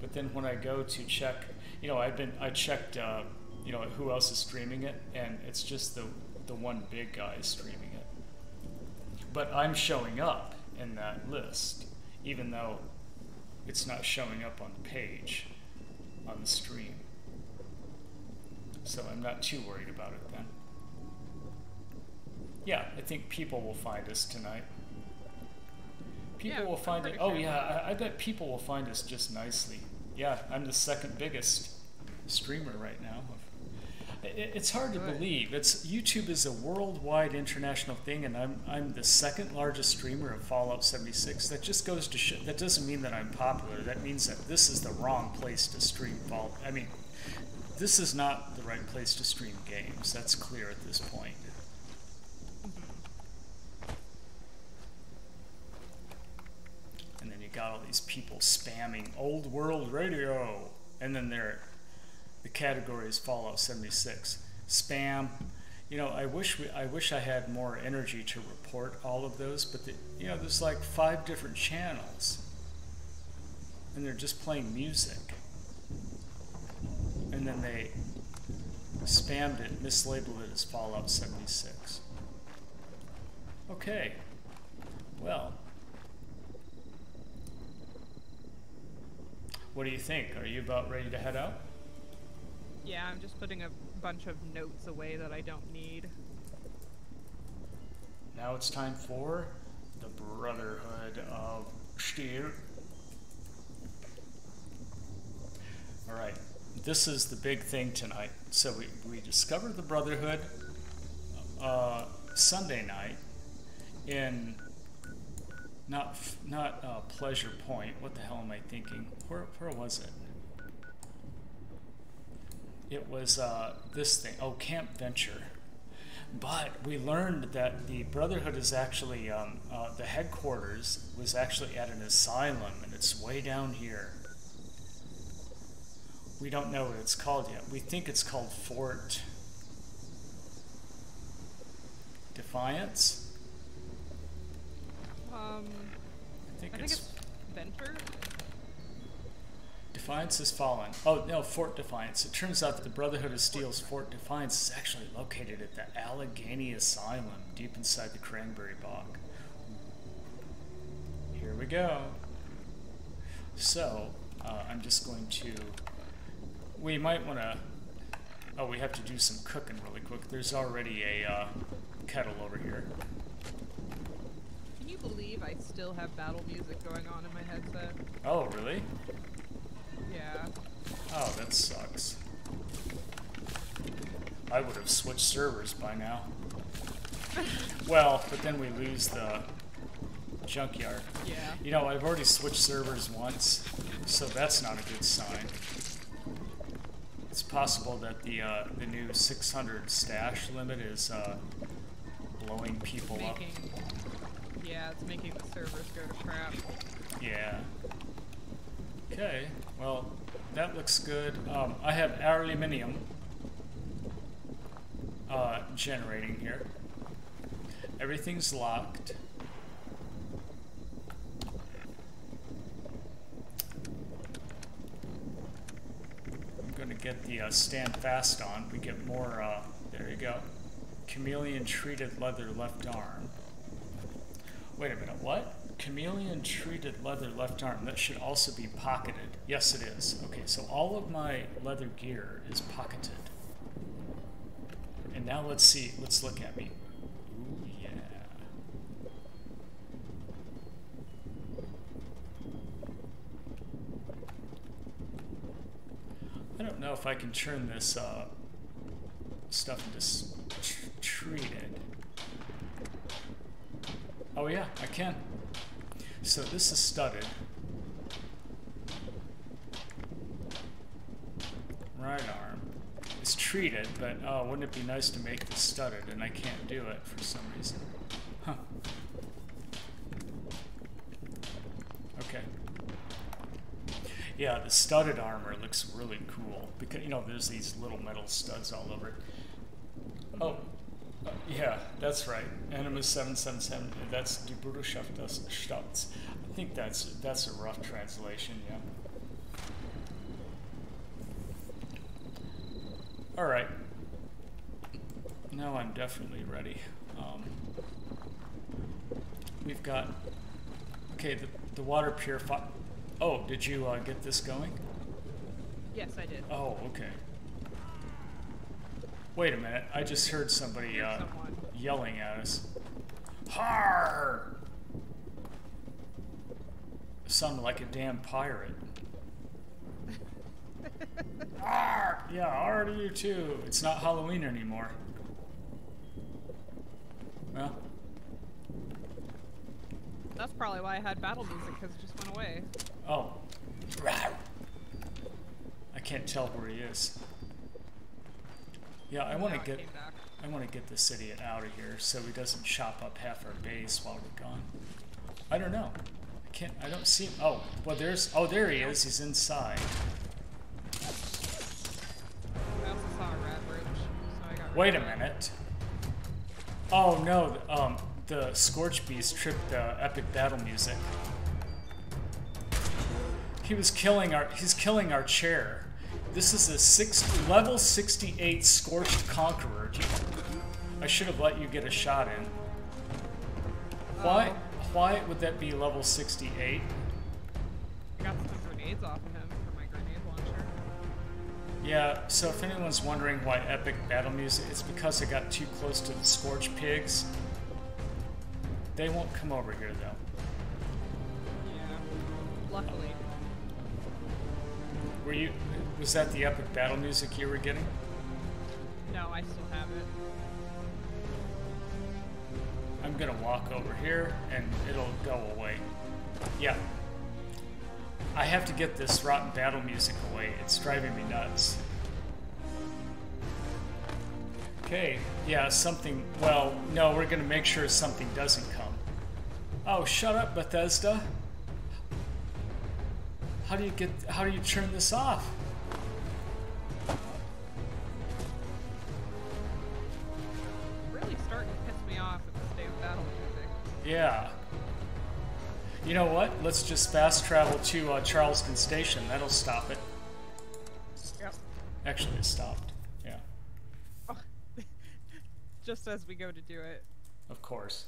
but then when I go to check, you know, I've been I checked, uh, you know, who else is streaming it, and it's just the the one big guy streaming it. But I'm showing up in that list, even though it's not showing up on the page, on the stream. So I'm not too worried about it then. Yeah, I think people will find us tonight. People yeah, will find it. Oh yeah, I, I bet people will find us just nicely. Yeah, I'm the second biggest streamer right now. It's hard to believe. It's YouTube is a worldwide international thing, and I'm I'm the second largest streamer of Fallout seventy-six. That just goes to show. That doesn't mean that I'm popular. That means that this is the wrong place to stream Fallout. I mean, this is not the right place to stream games. That's clear at this point. And then you got all these people spamming old world radio, and then they're. The category is Fallout seventy-six. Spam. You know, I wish we, I wish I had more energy to report all of those, but the, you know, there's like five different channels, and they're just playing music, and then they spammed it, mislabeled it as Fallout seventy-six. Okay. Well. What do you think? Are you about ready to head out? Yeah, I'm just putting a bunch of notes away that I don't need. Now it's time for the Brotherhood of Steel. Alright, this is the big thing tonight. So we, we discovered the Brotherhood uh, Sunday night in not, not uh, Pleasure Point. What the hell am I thinking? Where, where was it? It was uh, this thing. Oh, Camp Venture. But we learned that the Brotherhood is actually, um, uh, the headquarters was actually at an asylum, and it's way down here. We don't know what it's called yet. We think it's called Fort Defiance. Um, I think, I think it's, it's Venture. Defiance has fallen. Oh, no, Fort Defiance. It turns out that the Brotherhood of Steel's Fort Defiance is actually located at the Allegheny Asylum, deep inside the Cranberry Bog. Here we go. So, uh, I'm just going to... We might want to... Oh, we have to do some cooking really quick. There's already a uh, kettle over here. Can you believe I still have battle music going on in my headset? Oh, really? Yeah. Oh, that sucks. I would have switched servers by now. Well, but then we lose the Junkyard. Yeah. You know, I've already switched servers once, so that's not a good sign. It's possible that the uh, the new six hundred stash limit is uh, blowing people it's making, up. Yeah, it's making the servers go to crap. Yeah. Okay, well, that looks good. Um, I have aluminium. Uh, uh, generating here. Everything's locked. I'm going to get the uh, stand fast on. We get more, uh, there you go. Chameleon treated leather left arm. Wait a minute, what? Chameleon treated leather left arm. That should also be pocketed. Yes, it is. Okay, so all of my leather gear is pocketed. And now let's see, let's look at me. Ooh, yeah. I don't know if I can turn this uh, stuff into treated. Oh yeah, I can. So this is studded. Right arm. It's treated, but oh, wouldn't it be nice to make this studded, and I can't do it for some reason. Huh. Okay. Yeah, the studded armor looks really cool, because, you know, there's these little metal studs all over it. Oh. Uh, yeah, that's right. Animus seven seven seven, that's Die Bruderschaft des Stadts. I think that's that's a rough translation, yeah. Alright. Now I'm definitely ready. Um, we've got... Okay, the, the water purifi... Oh, did you uh, get this going? Yes, I did. Oh, okay. Wait a minute, I just heard somebody uh, yelling at us. Harr! Sounded like a damn pirate. Arr! Yeah, R to you too. It's not Halloween anymore. Well. That's probably why I had battle music, because it just went away. Oh. I can't tell where he is. Yeah, I want to get I want to get the idiot out of here so he doesn't chop up half our base while we're gone. I don't know. I can't. I don't see him. Oh, well, there's. Oh, there he is. He's inside. I also saw a Radroach, so I got. Wait a minute. Oh no. Um, the Scorch Beast tripped the epic battle music. He was killing our. He's killing our chair. This is a six, level sixty-eight Scorched Conqueror. I should have let you get a shot in. Why, um, why would that be level sixty-eight? I got some grenades off of him for my grenade launcher. Yeah, so if anyone's wondering why epic battle music, it's because I got too close to the Scorch Pigs. They won't come over here, though. Yeah, luckily. Were you... Was that the epic battle music you were getting? No, I still have it. I'm gonna walk over here and it'll go away. Yeah. I have to get this rotten battle music away. It's driving me nuts. Okay. Yeah, something... Well, no, we're gonna make sure something doesn't come. Oh, shut up, Bethesda. How do you get... How do you turn this off? Yeah. You know what? Let's just fast travel to uh, Charleston Station. That'll stop it. Yep. Actually, it stopped. Yeah. Oh. Just as we go to do it. Of course.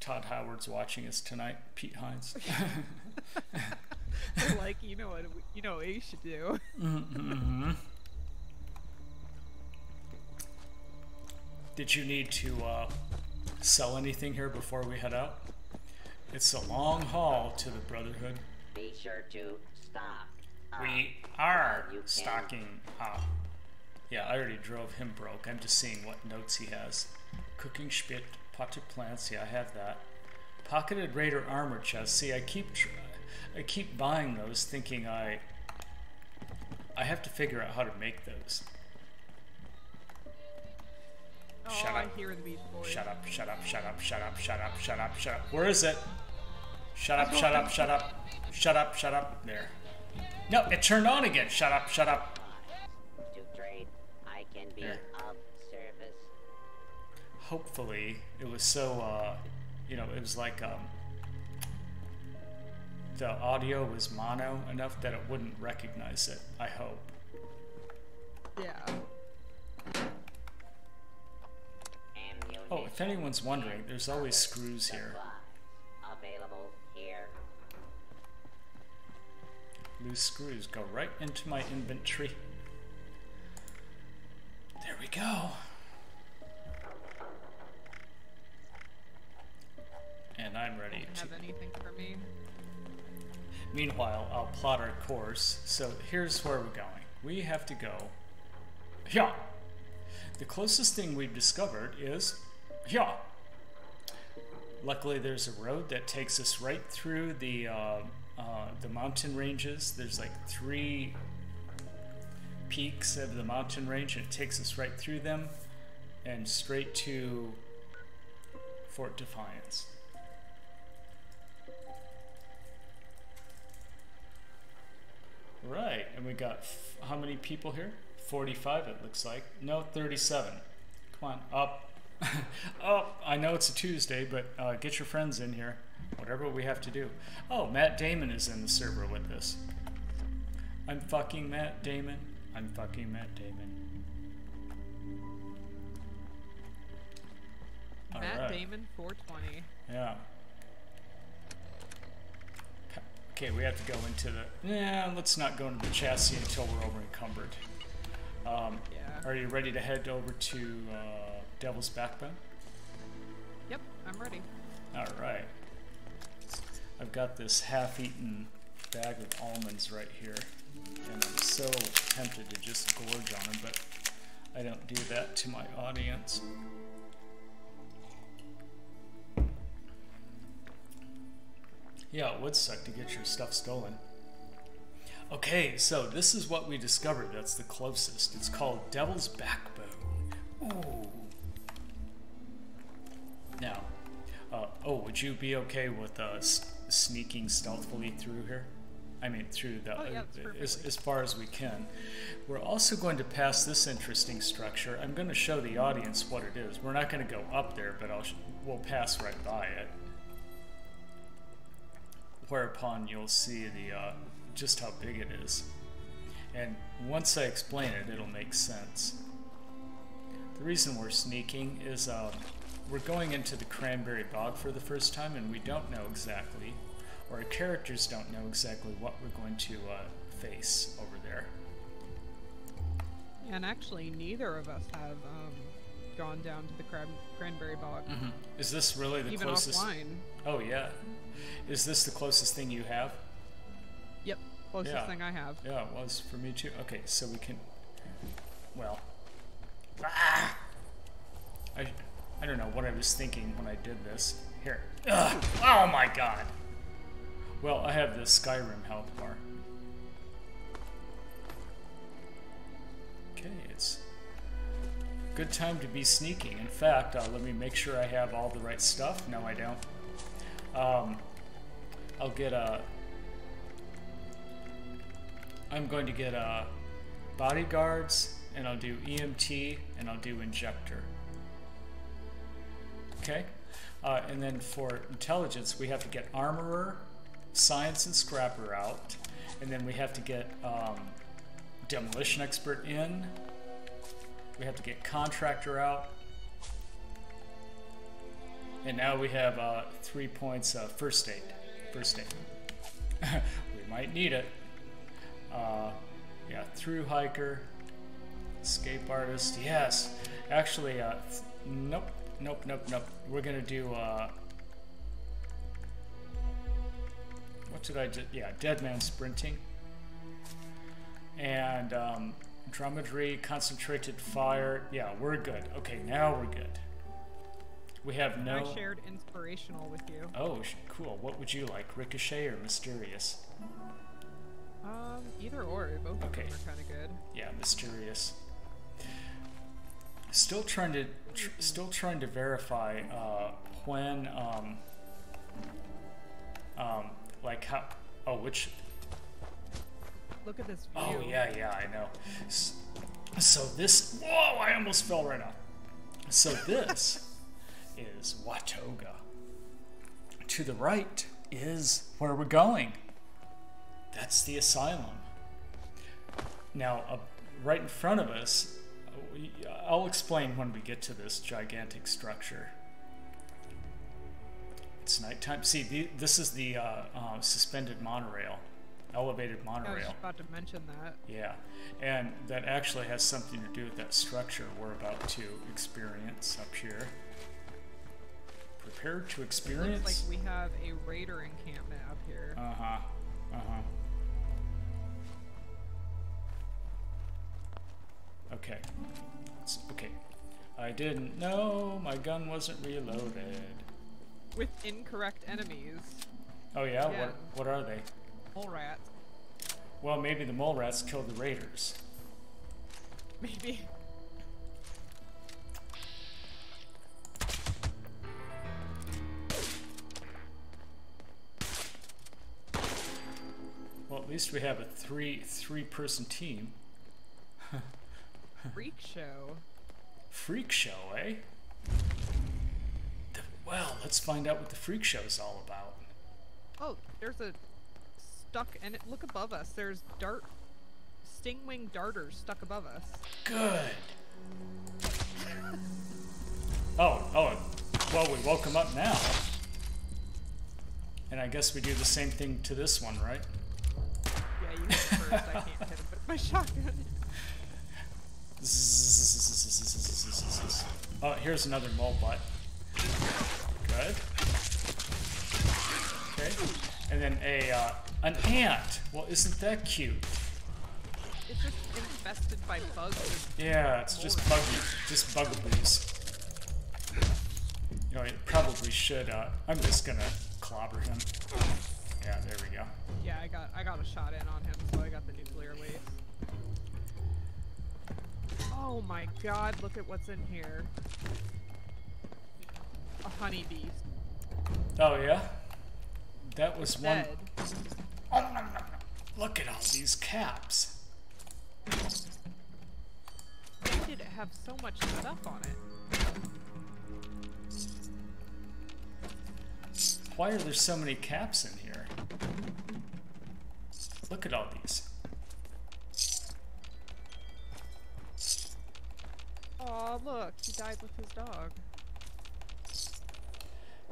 Todd Howard's watching us tonight. Pete Hines. They're like, you know what? You know what you should do. Mm-hmm. Did you need to? Uh, Sell anything here before we head out? It's a long haul to the Brotherhood. Be sure to stock up. We are stocking up. Yeah, I already drove him broke. I'm just seeing what notes he has. Cooking spit, potted plants. Yeah, I have that. Pocketed Raider armor chest. See, I keep tr I keep buying those, thinking I I have to figure out how to make those. Shut up. Shut up, shut up, shut up, shut up, shut up, shut up, shut up. Where is it? Shut up, shut up, shut up. Shut up, shut up. There. No, it turned on again. Shut up, shut up. To trade, I can be of service. hopefully it was so, uh, you know, it was like um, the audio was mono enough that it wouldn't recognize it, I hope. Yeah. Oh, if anyone's wondering, there's always screws here. Available here. Loose screws go right into my inventory. There we go. And I'm ready to... Have anything for me? Meanwhile, I'll plot our course. So here's where we're going. We have to go... Yeah. The closest thing we've discovered is... Yeah. Luckily, there's a road that takes us right through the uh, uh, the mountain ranges. There's like three peaks of the mountain range, and it takes us right through them and straight to Fort Defiance. Right, and we got f how many people here? forty-five, it looks like. No, thirty-seven. Come on, up. Oh, I know it's a Tuesday, but uh, get your friends in here. Whatever we have to do. Oh, Matt Damon is in the server with us. I'm fucking Matt Damon. I'm fucking Matt Damon. All Matt right. Damon four twenty. Yeah. Okay, we have to go into the... Yeah, let's not go into the chassis until we're over encumbered. Um, yeah. Are you ready to head over to... Uh, Devil's Backbone? Yep, I'm ready. Alright. I've got this half-eaten bag of almonds right here, and I'm so tempted to just gorge on them, but I don't do that to my audience. Yeah, it would suck to get your stuff stolen. Okay, so this is what we discovered that's the closest. It's called Devil's Backbone. Ooh. Now, uh, oh, would you be okay with uh, s sneaking stealthily through here? I mean, through the, oh, yeah, uh, as, as far as we can. We're also going to pass this interesting structure. I'm going to show the audience what it is. We're not going to go up there, but I'll sh we'll pass right by it. Whereupon you'll see the uh, just how big it is. And once I explain it, it'll make sense. The reason we're sneaking is... Uh, We're going into the Cranberry Bog for the first time, and we don't know exactly, or our characters don't know exactly what we're going to uh, face over there. And actually, neither of us have um, gone down to the Crab Cranberry Bog. Mm-hmm. Is this really the Even closest? Offline. Oh yeah. Is this the closest thing you have? Yep, closest yeah. thing I have. Yeah, it was for me too. Okay, so we can. Well. Ah! I. I don't know what I was thinking when I did this. Here. Ugh. Oh my god! Well, I have this Skyrim health bar. Okay, it's a good time to be sneaking. In fact, uh, let me make sure I have all the right stuff. No, I don't. Um, I'll get a... I'm going to get a bodyguards, and I'll do E M T, and I'll do injector. Okay, uh, and then for intelligence, we have to get armorer, science and scrapper out, and then we have to get um, demolition expert in, we have to get contractor out, and now we have uh, three points of uh, first aid. First aid. We might need it. Uh, yeah, through hiker, escape artist, yes. Actually, uh, nope. Nope, nope, nope. We're gonna do, uh... what did I do? Yeah, Dead Man Sprinting. And, um, Dromedary, Concentrated Fire. Yeah, we're good. Okay, now we're good. We have no... I shared Inspirational with you. Oh, cool. What would you like? Ricochet or Mysterious? Um, either or. Both okay. of them are kind of good. Yeah, Mysterious. Still trying to, tr still trying to verify uh, when, um, um, like how, oh, which. Look at this view. Oh yeah, yeah, I know. So, so this, whoa! I almost fell right off. So this is Watoga. To the right is where we're going. That's the asylum. Now, uh, right in front of us, we, I'll explain when we get to this gigantic structure. It's nighttime. See, the, this is the uh, uh, suspended monorail, elevated monorail. I was about to mention that. Yeah, and that actually has something to do with that structure we're about to experience up here. Prepared to experience? It looks like we have a raider encampment up here. Uh-huh, uh-huh. Okay. So, okay. I didn't know my gun wasn't reloaded. With incorrect enemies. Oh yeah? yeah. What, what are they? Mole rat. Well, maybe the mole rats killed the raiders. Maybe. Well, at least we have a three three person team. Freak show. Freak show, eh? The, well, let's find out what the freak show is all about. Oh, there's a stuck, and it, look above us. There's dart, stingwing darters stuck above us. Good. oh, oh. Well, we woke them up now. And I guess we do the same thing to this one, right? Yeah, you hit it first. I can't hit it with my shotgun. Oh, here's another mole butt. Good. Okay. And then a, uh, an ant. Well, isn't that cute? It's just infested by bugs. Yeah, it's just buggy. Just bugaboos. You know, it probably should, uh, I'm just gonna clobber him. Yeah, there we go. Yeah, I got, I got a shot in on him, so I got the nuclear waste. Oh my god, look at what's in here. A honeybee. Oh yeah? That was Dead. one... Oh, no, no, no. Look at all these caps. Why did it have so much stuff on it? Why are there so many caps in here? Look at all these. Aw, oh, look, he died with his dog.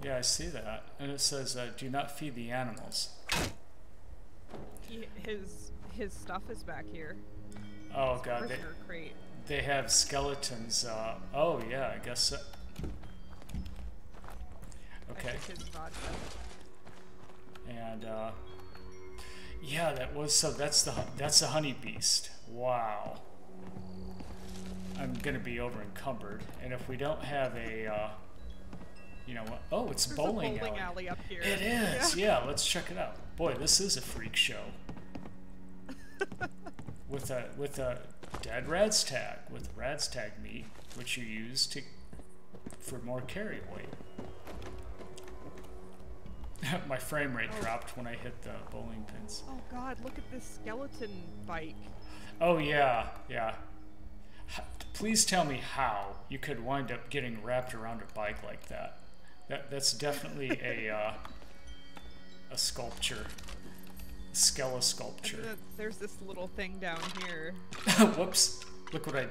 Yeah, I see that. And it says, uh, do not feed the animals. He, his his stuff is back here. Oh, his God. They, crate. they have skeletons. Uh, oh, yeah, I guess so. Okay. I took his vodka. And, uh, yeah, that was, so that's the, that's the honey beast. Wow. I'm gonna be over encumbered, and if we don't have a, uh, you know what? Oh, it's bowling, a bowling alley. alley up here. It is. Yeah. yeah, let's check it out. Boy, this is a freak show. with a with a dead Radstag, with Radstag meat, which you use to for more carry weight. My frame rate oh. dropped when I hit the bowling pins. Oh God! Look at this skeleton bike. Oh yeah, yeah. Please tell me how you could wind up getting wrapped around a bike like that. That that's definitely a uh, a sculpture, skele sculpture. There's this little thing down here. Whoops! Look what I.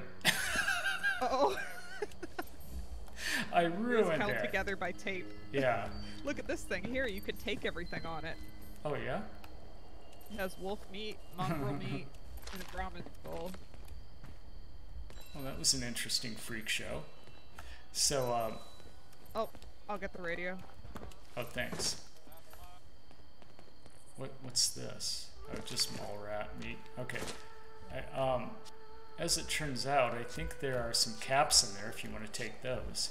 uh oh. I ruined it. Was held that. together by tape. Yeah. Look at this thing here. You could take everything on it. Oh yeah. It has wolf meat, mongrel meat, and a ramen bowl. Well, that was an interesting freak show. So, um... oh, I'll get the radio. Oh, thanks. What? What's this? Oh, just mole rat meat. Okay. I, um, as it turns out, I think there are some caps in there if you want to take those.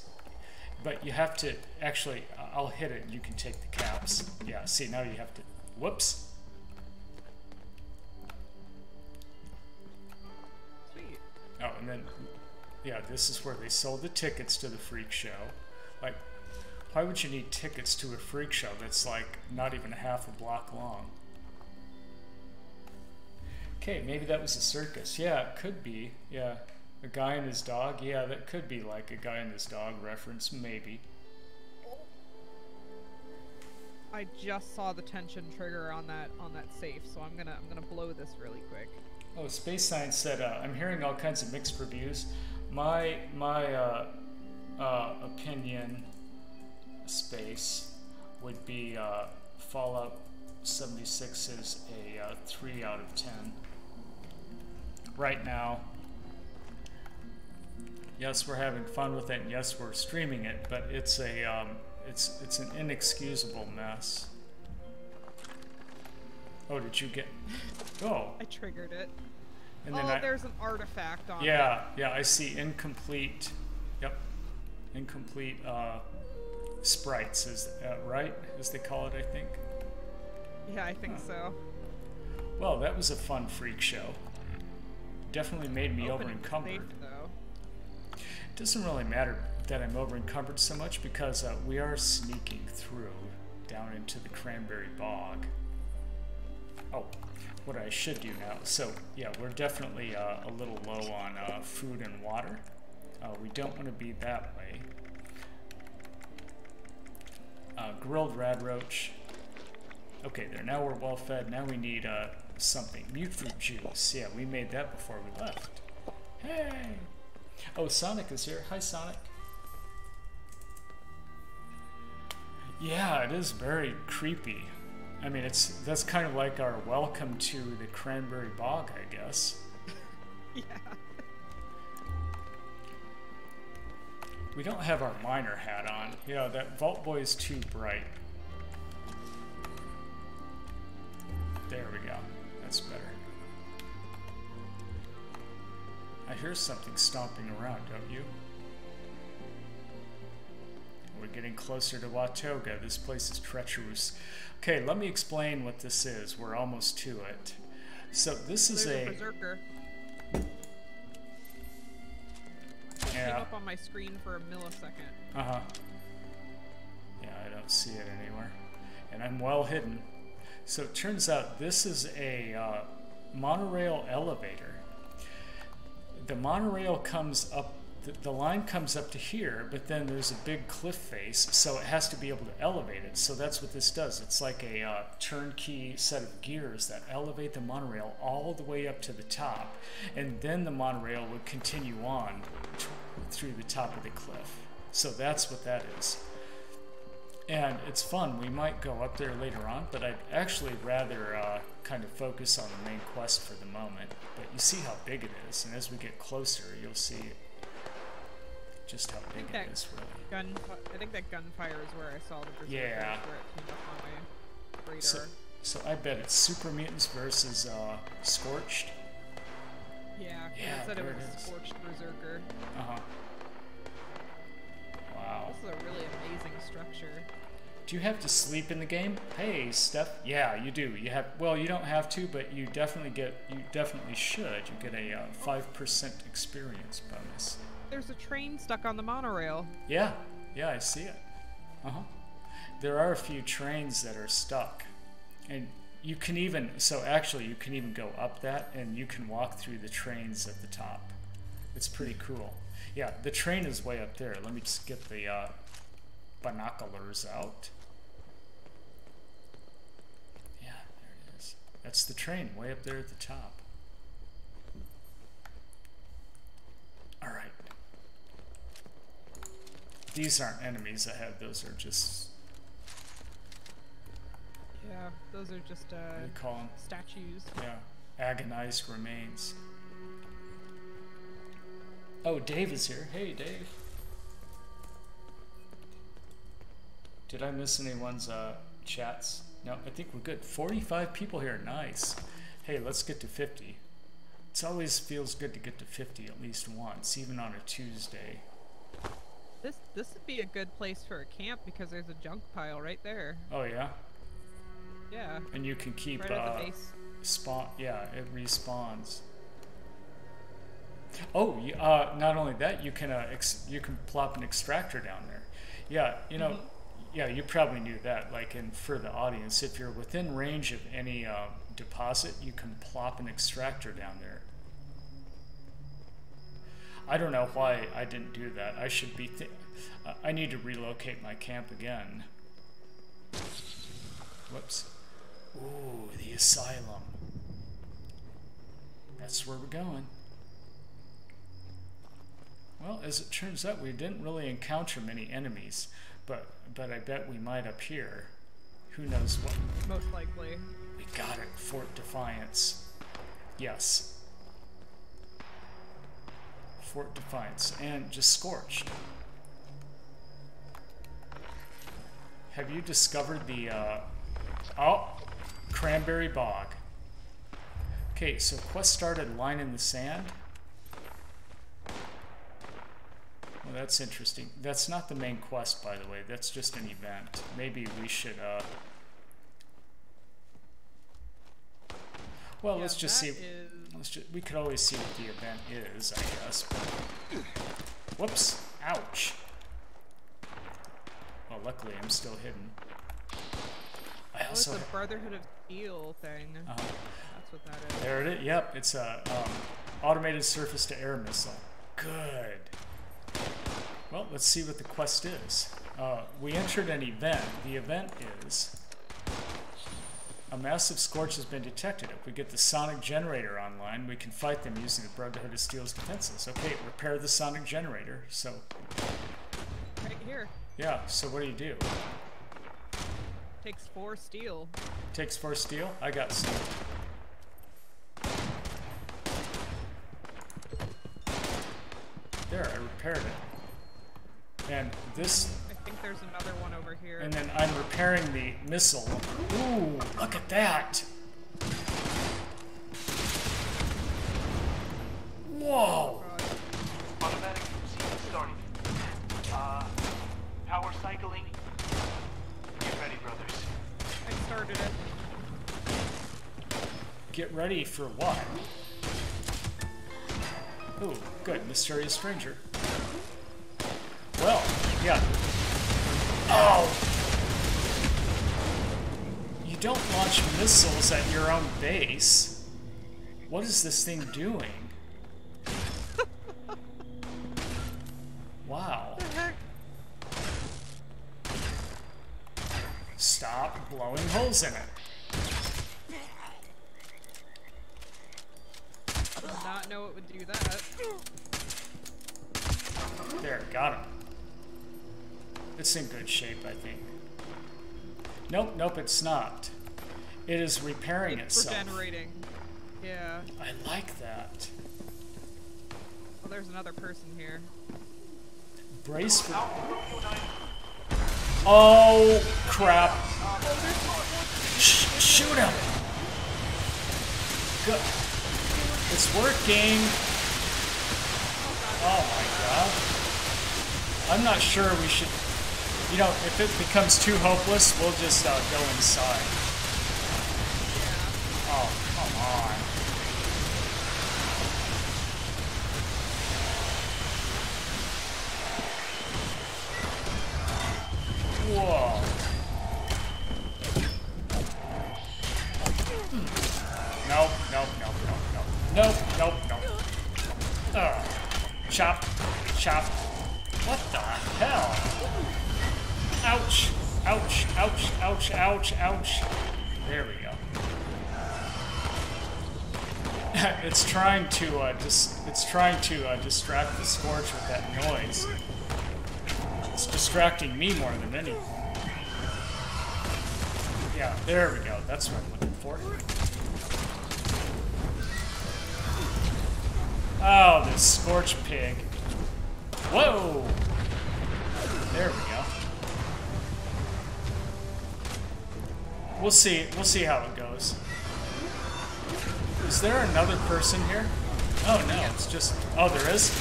But you have to... Actually, I'll hit it and you can take the caps. Yeah, see, now you have to... Whoops! Oh, and then, yeah, this is where they sold the tickets to the freak show. Like, why would you need tickets to a freak show that's, like, not even half a block long? Okay, maybe that was a circus. Yeah, it could be. Yeah, a guy and his dog. Yeah, that could be, like, a guy and his dog reference, maybe. I just saw the tension trigger on that on that safe, so I'm gonna I'm gonna blow this really quick. Oh, Space Science said uh, I'm hearing all kinds of mixed reviews. My my uh, uh, opinion, Space, would be uh, Fallout seventy-six is a uh, three out of ten right now. Yes, we're having fun with it, and yes, we're streaming it, but it's a um, it's it's an inexcusable mess. Oh, did you get? Oh, I triggered it. And oh, then I, there's an artifact on. Yeah, it. yeah, I see incomplete. Yep, incomplete uh, sprites is uh, right, as they call it, I think. Yeah, I think oh. so. Well, that was a fun freak show. Definitely made me over encumbered. Doesn't really matter that I'm over encumbered so much because uh, we are sneaking through down into the Cranberry Bog. Oh, what I should do now. So yeah, we're definitely uh, a little low on uh, food and water. Uh, we don't want to be that way. Uh, grilled radroach. Okay, there. Now we're well fed. Now we need uh, something. Mute fruit juice. Yeah, we made that before we left. Hey. Oh, Sonic is here. Hi, Sonic. Yeah, it is very creepy. I mean, it's that's kind of like our welcome to the Cranberry Bog, I guess. Yeah. We don't have our miner hat on. You know, that Vault Boy is too bright. There we go. That's better. I hear something stomping around, don't you? We're getting closer to Watoga. This place is treacherous. Okay, let me explain what this is. We're almost to it. So this is There's a... a berserker. It yeah. came up on my screen for a millisecond. Uh-huh. Yeah, I don't see it anywhere. And I'm well hidden. So it turns out this is a uh, monorail elevator. The monorail comes up, the, the line comes up to here, but then there's a big cliff face, so it has to be able to elevate it. So that's what this does. It's like a uh, turnkey set of gears that elevate the monorail all the way up to the top, and then the monorail would continue on through the top of the cliff. So that's what that is. And it's fun. We might go up there later on, but I'd actually rather uh, kind of focus on the main quest for the moment. But you see how big it is, and as we get closer, you'll see just how big it is, really. Gun, I think that gunfire is where I saw the berserker. Yeah. Where it came up on my radar. So, so I bet it's Super Mutants versus uh, Scorched. Yeah, yeah, I said it was it Scorched Berserker. Uh-huh. Wow. This is a really amazing structure. Do you have to sleep in the game? Hey, Steph. Yeah, you do. You have. Well, you don't have to, but you definitely get. You definitely should. You get a five percent experience bonus. There's a train stuck on the monorail. Yeah, yeah, I see it. Uh huh. There are a few trains that are stuck, and you can even. So actually, you can even go up that, and you can walk through the trains at the top. It's pretty cool. Yeah, the train is way up there. Let me just get the uh, binoculars out. That's the train, way up there at the top. All right. These aren't enemies ahead. Those are just... Yeah, those are just, uh, what do you call them? Statues. Yeah, agonized remains. Oh, Dave is here. Hey, Dave. Did I miss anyone's uh, chats? No, I think we're good. forty-five people here. Nice. Hey, let's get to fifty. It always feels good to get to fifty at least once, even on a Tuesday. This this would be a good place for a camp because there's a junk pile right there. Oh, yeah? Yeah. And you can keep... Right at uh, the base. Spawn, yeah, it respawns. Oh, uh, not only that, you can, uh, ex you can plop an extractor down there. Yeah, you know... Mm-hmm. Yeah, you probably knew that, like, and for the audience, if you're within range of any uh, deposit, you can plop an extractor down there. I don't know why I didn't do that. I should be... Th I need to relocate my camp again. Whoops. Ooh, the asylum. That's where we're going. Well, as it turns out, we didn't really encounter many enemies, but but I bet we might up here. Who knows what? Most likely. We got it, Fort Defiance. Yes. Fort Defiance, and just Scorched. Have you discovered the, uh, oh, Cranberry Bog. Okay, so quest started Line in the Sand. Well, that's interesting. That's not the main quest, by the way. That's just an event. Maybe we should, uh... well, yeah, let's just see. Is... Let's just, we could always see what the event is, I guess. But... whoops. Ouch. Well, luckily I'm still hidden. I oh, also it's the Brotherhood of Steel thing. Uh, That's what that is. There it is. Yep, it's a um, automated surface-to-air missile. Good. Well, let's see what the quest is. Uh, we entered an event. The event is a massive scorch has been detected. If we get the sonic generator online, we can fight them using the Brotherhood of Steel's defenses. Okay, repair the sonic generator. So. Right here. Yeah, so what do you do? Takes four steel. Takes four steel? I got steel. There, I repaired it. And this... I think there's another one over here. And then I'm repairing the missile. Ooh, look at that! Whoa! Automatic sequence starting. Uh, power cycling. Get ready, brothers. I started it. Get ready for what? Ooh, good. Mysterious stranger. Well, yeah. Oh! You don't launch missiles at your own base. What is this thing doing? Wow. Stop blowing holes in it. I did not know it would do that. There, got him. It's in good shape, I think. Nope, nope, it's not. It is repairing it's itself. Regenerating. Yeah. I like that. Well, there's another person here. Brace for... oh, crap. Sh shoot him. Good. It's working. Oh my god. I'm not sure we should... you know, if it becomes too hopeless, we'll just uh, go inside. Oh, come on. Whoa. Nope, nope, nope, nope, nope. Nope, nope, nope. Ugh. Chop, chop. What the hell? Ouch, ouch, ouch, ouch, ouch, ouch. There we go. It's trying to, uh, dis it's trying to uh, distract the Scorch with that noise. It's distracting me more than anything. Yeah, there we go. That's what I'm looking for. Oh, this Scorch pig. Whoa! There we go. We'll see. We'll see how it goes. Is there another person here? Oh, no. It's just... oh, there is?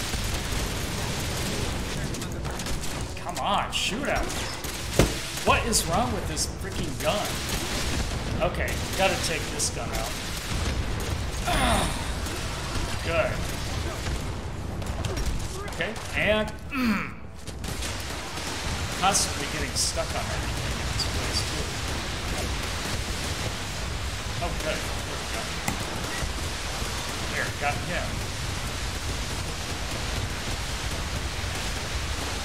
Come on, shoot out. What is wrong with this freaking gun? Okay, gotta take this gun out. Ugh. Good. Okay, and mm, constantly getting stuck on everything in this place too. Oh good, there we go. There, got him.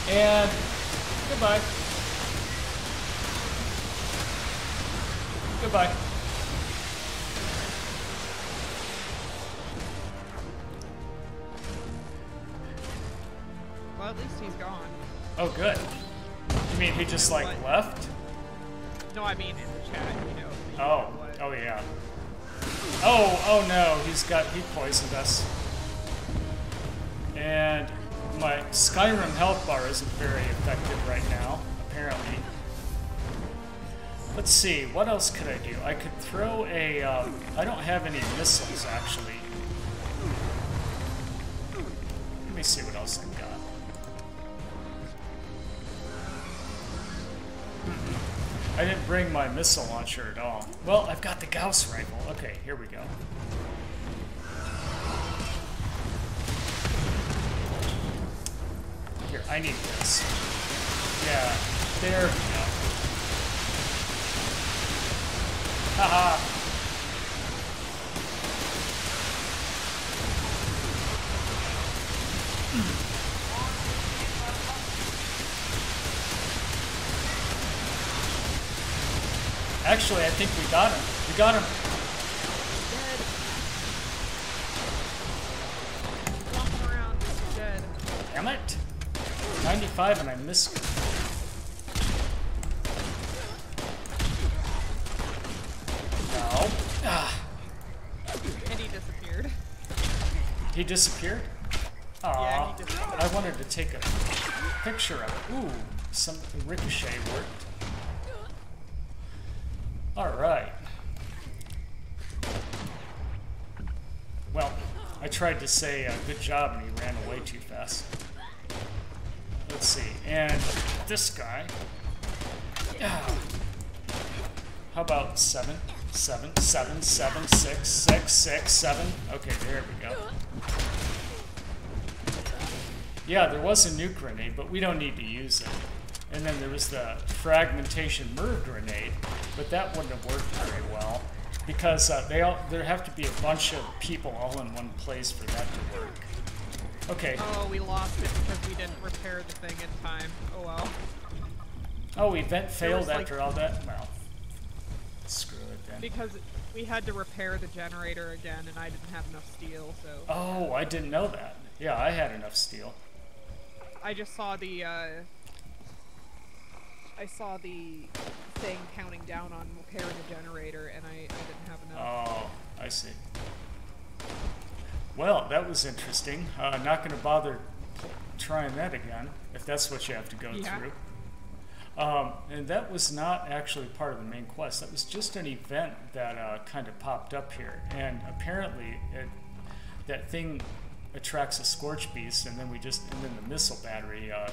And goodbye. Goodbye. Well, at least he's gone. Oh, good. You mean he just, like, what? left? No, I mean in the chat, you know. You oh. Know what. Oh, yeah. Oh, oh no, he's got, he poisoned us. And my Skyrim health bar isn't very effective right now, apparently. Let's see, what else could I do? I could throw a, um, I don't have any missiles, actually. Let me see what else I've got. I didn't bring my missile launcher at all. Well, I've got the Gauss Rifle. Okay, here we go. Here, I need this. Yeah, there we go. Haha. -ha. Actually, I think we got him. We got him. Dead. Walking around, he's dead. Damn it! ninety-five and I missed. No. Ah. And he disappeared. He disappeared? Aww. Yeah, he disappeared. I wanted to take a picture of it. Ooh, some ricochet worked. All right. Well, I tried to say uh, good job, and he ran away too fast. Let's see. And this guy. Yeah. How about seven, seven, seven, seven, six, six, six, seven? Okay, there we go. Yeah, there was a nuke grenade, but we don't need to use it. And then there was the fragmentation murder grenade, but that wouldn't have worked very well because uh, they all, there have to be a bunch of people all in one place for that to work. Okay. Oh, we lost it because we didn't repair the thing in time. Oh well. Oh, event failed after like, all that? Well, screw it then. Because we had to repair the generator again and I didn't have enough steel, so... Oh, I didn't know that. Yeah, I had enough steel. I just saw the... Uh, I saw the thing counting down on repairing the generator, and I, I didn't have enough. Oh, I see. Well, that was interesting. Uh, not going to bother trying that again, if that's what you have to go yeah. through. Um, and that was not actually part of the main quest. That was just an event that uh, kind of popped up here. And apparently, it, that thing attracts a Scorch Beast, and then we just, and then the missile battery uh,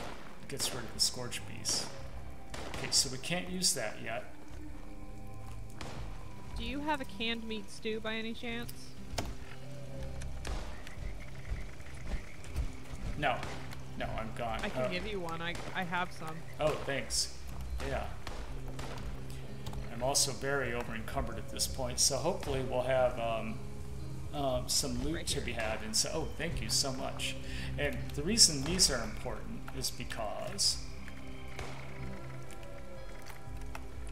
gets rid of the Scorch Beast. Okay, so we can't use that yet. Do you have a canned meat stew by any chance? No. No, I'm gone. I can oh. give you one. I, I have some. Oh, thanks. Yeah. I'm also very over-encumbered at this point, so hopefully we'll have um, uh, some loot right to be had. And so, oh, thank you so much. And the reason these are important is because...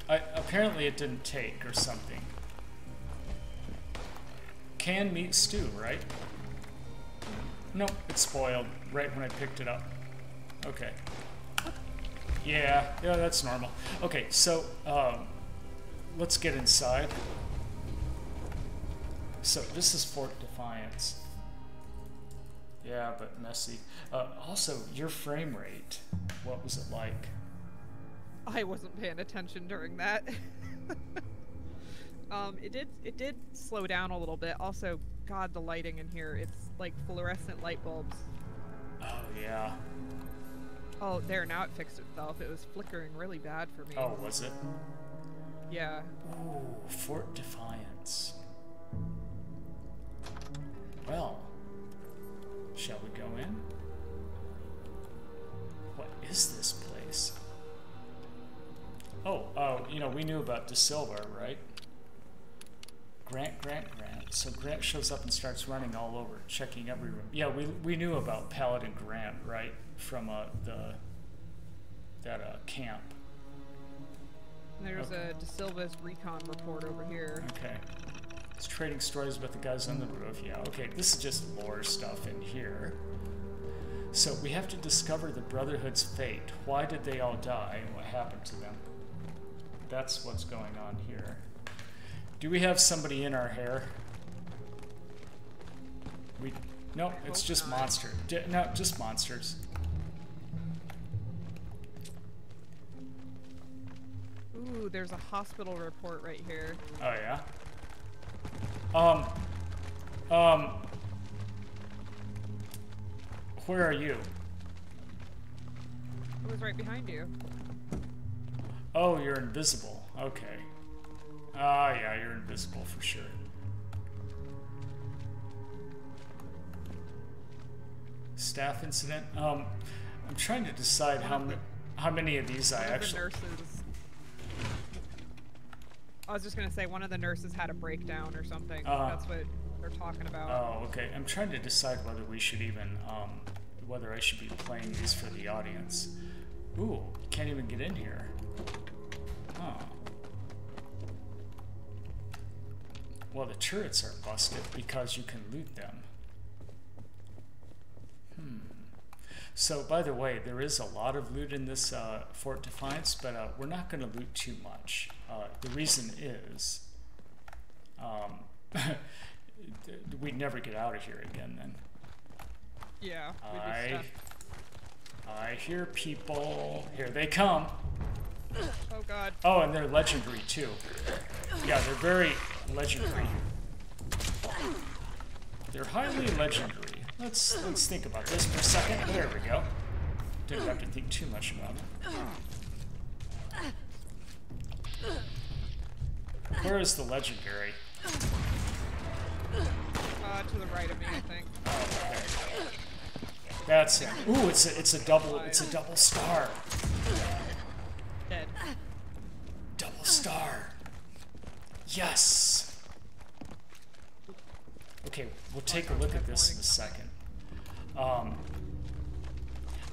I, apparently it didn't take or something. Canned meat stew, right? Nope, it spoiled right when I picked it up. Okay. Yeah, yeah, that's normal. Okay, so um, let's get inside. So this is Fort Defiance. Yeah, but messy. Uh, also, your frame rate, what was it like? I wasn't paying attention during that. um, it did it did slow down a little bit. Also, God, the lighting in here. It's like fluorescent light bulbs. Oh, yeah. Oh, there, now it fixed itself. It was flickering really bad for me. Oh, was it? Yeah. Oh, Fort Defiance. Well, shall we go in? What is this place? Oh, uh, you know, we knew about De Silva, right? Grant, Grant, Grant. So Grant shows up and starts running all over, checking every room. Yeah, we we knew about Paladin Grant, right? From uh, the that uh, camp. There's okay. a De Silva's recon report over here. Okay. It's trading stories about the guys on the roof. Yeah, okay. This is just lore stuff in here. So we have to discover the Brotherhood's fate. Why did they all die and what happened to them? That's what's going on here. Do we have somebody in our hair? We no, it's just monsters. No, just monsters. Ooh, there's a hospital report right here. Oh yeah. Um. Um. Where are you? I was right behind you. Oh, you're invisible. Okay. Ah, uh, yeah, you're invisible for sure. Staff incident. Um, I'm trying to decide how ma how many of these I actually. One of the nurses. I was just gonna say one of the nurses had a breakdown or something. Uh, That's what they're talking about. Oh, okay. I'm trying to decide whether we should even, um, whether I should be playing these for the audience. Ooh, can't even get in here. Oh. Well, the turrets are busted because you can loot them. Hmm. So, by the way, there is a lot of loot in this uh, Fort Defiance, but uh, we're not going to loot too much. Uh, the reason is um, we'd never get out of here again then. Yeah. I, I hear people. Here they come. Oh, God. Oh, and they're legendary, too. Yeah, they're very legendary. They're highly legendary. Let's let's think about this for a second. There we go. Didn't have to think too much about it. Where is the legendary? Uh, to the right of me, I think. Oh, okay. That's him. Ooh, it's a it's a double it's a double star. Dead. Double star. Yes. Okay, we'll take a look at this in a second. Um,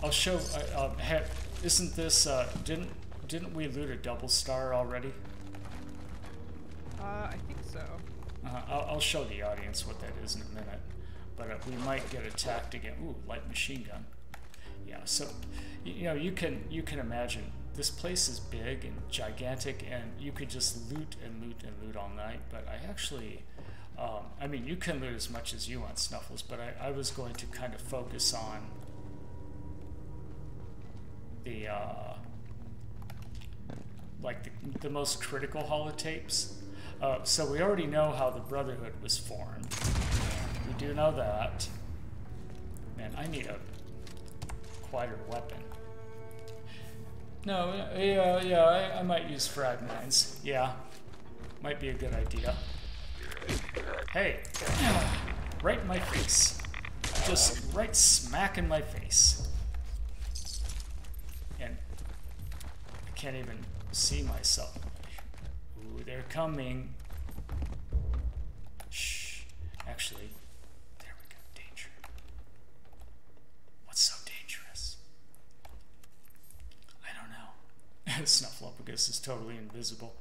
I'll show. Uh, uh, have, isn't this? Uh, didn't didn't we loot a double star already? Uh, I think so. Uh, I'll, I'll show the audience what that is in a minute. But uh, we might get attacked again. Ooh, light machine gun. Yeah. So, you know, you can you can imagine this place is big and gigantic, and you could just loot and loot and loot all night. But I actually. Um, I mean, you can loot as much as you want, Snuffles, but I, I was going to kind of focus on the, uh, like, the, the most critical holotapes. Uh, so we already know how the Brotherhood was formed. We do know that. Man, I need a quieter weapon. No, yeah, yeah, I, I might use frag mines. Yeah, might be a good idea. Hey, right in my face. Just right smack in my face. And I can't even see myself. Ooh, they're coming. Shh. Actually, there we go. Danger. What's so dangerous? I don't know. Snuffleupagus is totally invisible.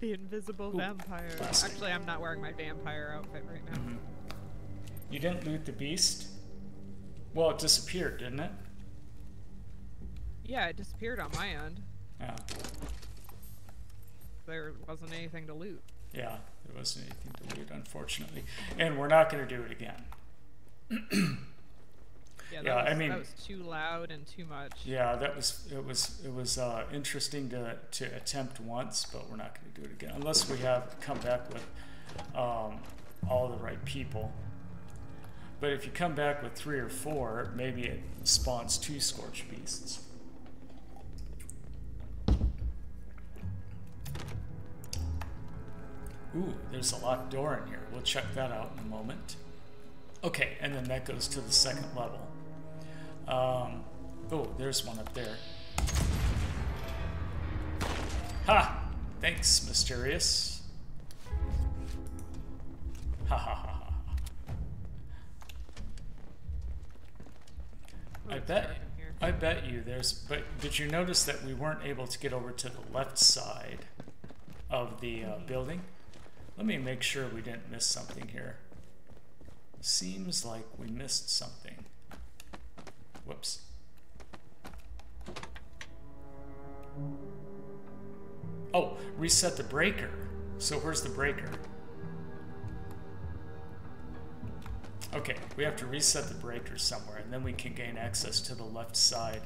The invisible Ooh, vampire. Plastic. Actually, I'm not wearing my vampire outfit right now. Mm-hmm. You didn't loot the beast? Well, it disappeared, didn't it? Yeah, it disappeared on my end. Yeah. There wasn't anything to loot. Yeah, there wasn't anything to loot, unfortunately. And we're not going to do it again. Yeah, that yeah was, I mean, that was too loud and too much. Yeah, that was it was it was uh, interesting to to attempt once, but we're not going to do it again unless we have come back with um, all the right people. But if you come back with three or four, maybe it spawns two Scorch Beasts. Ooh, there's a locked door in here. We'll check that out in a moment. Okay, and then that goes to the second level. Um, oh, there's one up there. Ha! Thanks, Mysterious. Ha ha ha ha. I bet. I bet you there's... But did you notice that we weren't able to get over to the left side of the uh, building? Let me make sure we didn't miss something here. Seems like we missed something. Whoops. Oh, reset the breaker. So where's the breaker? Okay, we have to reset the breaker somewhere, and then we can gain access to the left side.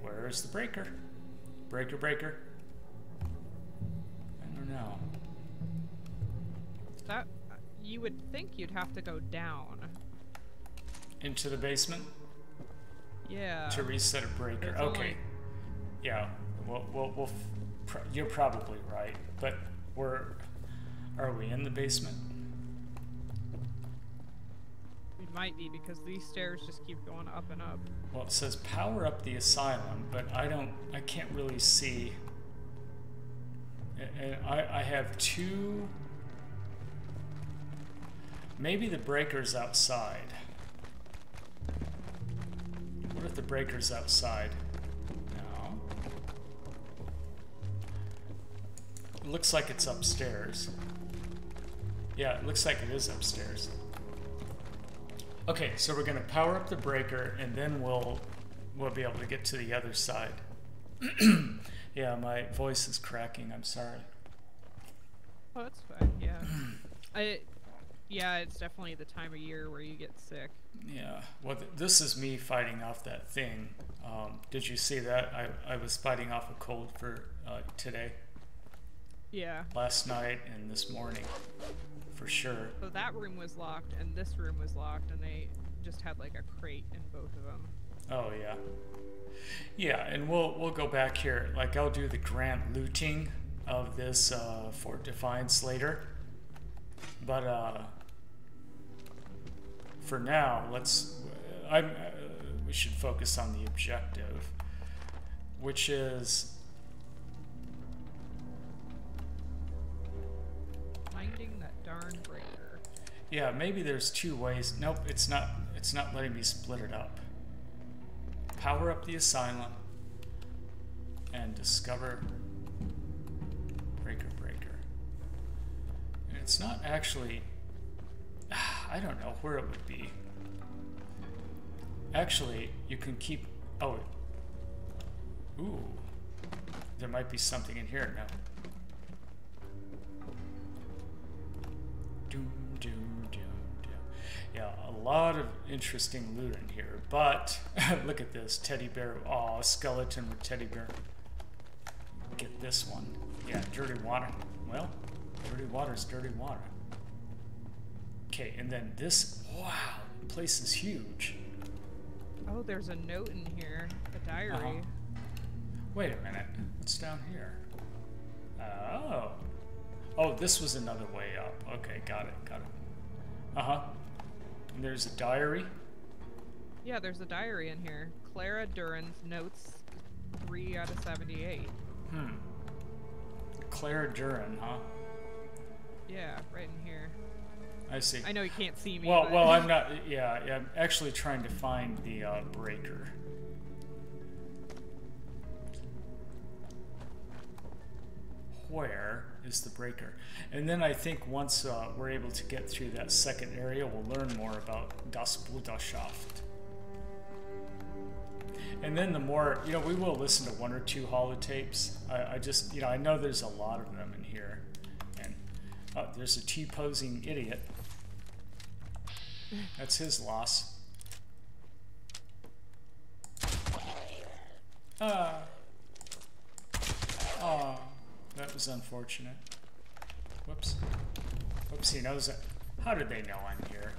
Where's the breaker? Breaker, breaker. I don't know. That, you would think you'd have to go down. Into the basement? Yeah. To reset a breaker. There's okay. Only... Yeah. Well, we'll, we'll pro you're probably right, but we're... Are we in the basement? Might be, because these stairs just keep going up and up. Well, it says power up the asylum, but I don't, I can't really see. And I, I have two. Maybe the breaker's outside. What if the breaker's outside? No. It looks like it's upstairs. Yeah, it looks like it is upstairs. Okay, so we're going to power up the breaker, and then we'll we'll be able to get to the other side. Yeah, my voice is cracking. I'm sorry. Oh, that's fine. Yeah, I yeah, it's definitely the time of year where you get sick. Yeah. Well, th this is me fighting off that thing. Um, did you see that? I I was fighting off a cold for uh, today. Yeah. Last night and this morning. For sure. So that room was locked, and this room was locked, and they just had like a crate in both of them. Oh yeah, yeah, and we'll we'll go back here. Like I'll do the grand looting of this uh, Fort Defiance later, but uh, for now, let's. I uh, we should focus on the objective, which is. Breaker. Yeah, maybe there's two ways. Nope, it's not it's not letting me split it up. Power up the asylum and discover breaker breaker. And it's not actually I don't know where it would be. Actually, you can keep oh ooh. There might be something in here now. Doom, doom, doom, doom. Yeah, a lot of interesting loot in here, but look at this teddy bear. Oh, skeleton with teddy bear. Get this one. Yeah, dirty water. Well, dirty water is dirty water. Okay, and then this. Wow, the place is huge. Oh, there's a note in here, a diary. Uh-huh. Wait a minute. What's down here? Oh. Oh, this was another way up. Okay, got it, got it. Uh-huh. And there's a diary? Yeah, there's a diary in here. Clara Duran's notes, three out of seventy-eight. Hmm. Clara Duran, huh? Yeah, right in here. I see. I know you can't see me. Well, but... well, I'm not... Yeah, yeah, I'm actually trying to find the uh, breaker. Where... is the breaker. And then I think once uh, we're able to get through that second area, we'll learn more about Das Bruderschaft. And then the more, you know, we will listen to one or two holotapes. I, I just, you know, I know there's a lot of them in here. And uh, there's a T-posing idiot. That's his loss. Ah. Uh, ah. Uh. That was unfortunate. Whoops. Whoops, he knows it. How did they know I'm here?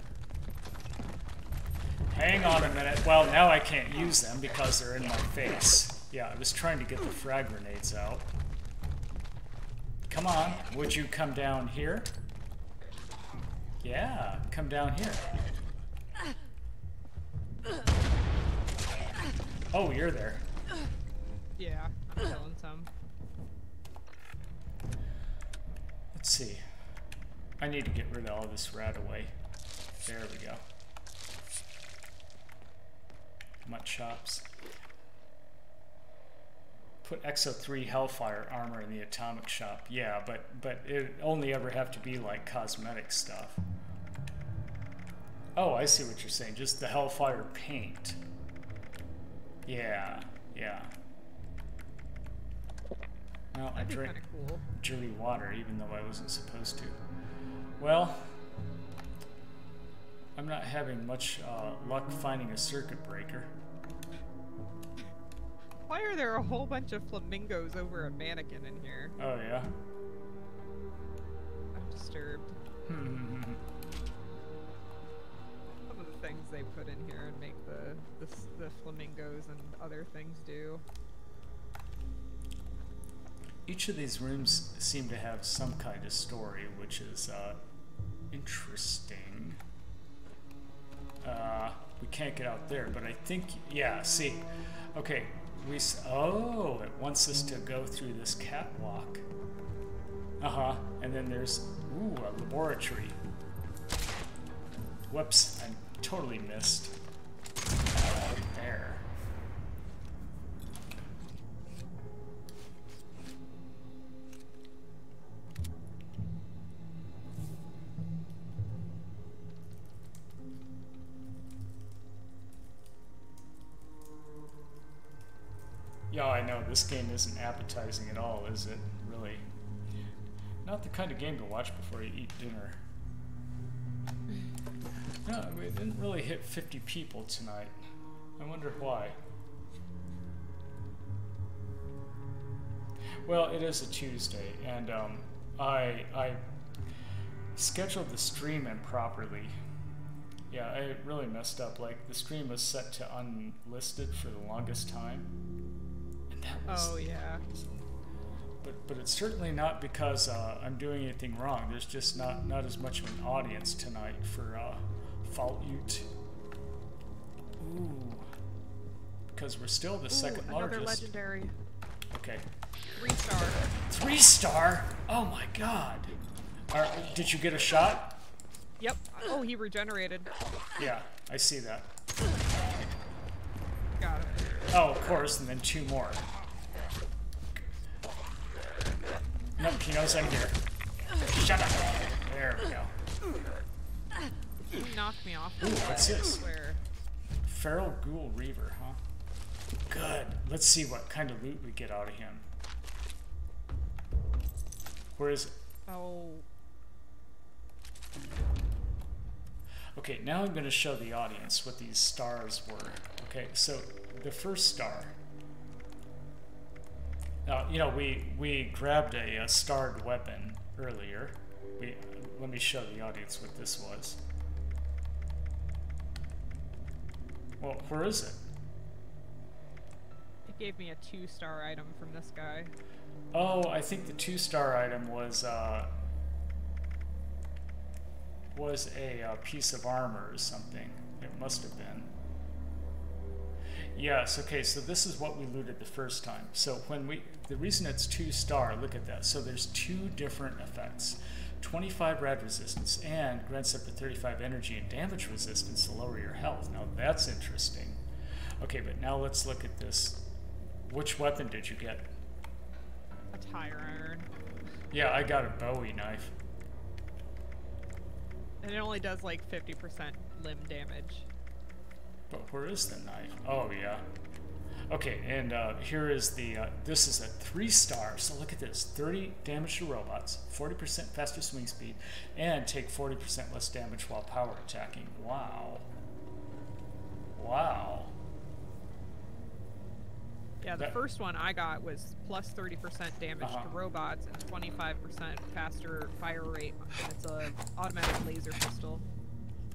Hang on a minute. Well, now I can't use them because they're in my face. Yeah, I was trying to get the frag grenades out. Come on. Would you come down here? Yeah, come down here. Oh, you're there. Yeah, I'm killing some. Let's see. I need to get rid of all this rat away. There we go. Mutt Shops. Put X O three Hellfire armor in the atomic shop. Yeah, but but it only ever have to be like cosmetic stuff. Oh, I see what you're saying. Just the Hellfire paint. Yeah, yeah. Well, I drank cool. dirty water, even though I wasn't supposed to. Well, I'm not having much uh, luck finding a circuit breaker. Why are there a whole bunch of flamingos over a mannequin in here? Oh, yeah? I'm disturbed. Some of the things they put in here and make the, the, the flamingos and other things do. Each of these rooms seem to have some kind of story, which is uh, interesting. Uh, we can't get out there, but I think, yeah, see. Okay, we, oh, it wants us to go through this catwalk. Uh-huh, and then there's, ooh, a laboratory. Whoops, I totally missed. Uh, there. Yeah, I know, this game isn't appetizing at all, is it? Really? Not the kind of game to watch before you eat dinner. No, it didn't really hit fifty people tonight. I wonder why. Well, it is a Tuesday, and um, I, I scheduled the stream improperly. Yeah, I really messed up. Like, the stream was set to unlisted for the longest time. Oh yeah, but but it's certainly not because uh, I'm doing anything wrong. There's just not not as much of an audience tonight for uh, Fallout. Ooh, because we're still the Ooh, second another largest. Legendary. Okay. Three star. Three star. Oh my God. Are, did you get a shot? Yep. Oh, he regenerated. Yeah, I see that. Got it. Oh, of course, and then two more. Nope, he knows I'm here. Shut up. There we go. You knocked me off. Ooh, what's this? Feral Ghoul Reaver, huh? Good. Let's see what kind of loot we get out of him. Where is it? Oh. Okay, now I'm going to show the audience what these stars were. Okay, so the first star. Now, you know, we we grabbed a, a starred weapon earlier. We let me show the audience what this was. Well, where is it? It gave me a two-star item from this guy. Oh, I think the two-star item was uh, was a, a piece of armor or something. It must have been. Yes, okay, so this is what we looted the first time. So when we, the reason it's two star, look at that. So there's two different effects. twenty-five rad resistance and grants up to thirty-five energy and damage resistance to lower your health. Now that's interesting. Okay, but now let's look at this. Which weapon did you get? A tire iron. Yeah, I got a Bowie knife. And it only does like fifty percent limb damage. But where is the knife? Oh, yeah. Okay, and uh, here is the, uh, this is a three star, so look at this. thirty damage to robots, forty percent faster swing speed, and take forty percent less damage while power attacking. Wow. Wow. Yeah, the that, first one I got was plus thirty percent damage uh-huh. to robots and twenty-five percent faster fire rate. It's an automatic laser pistol.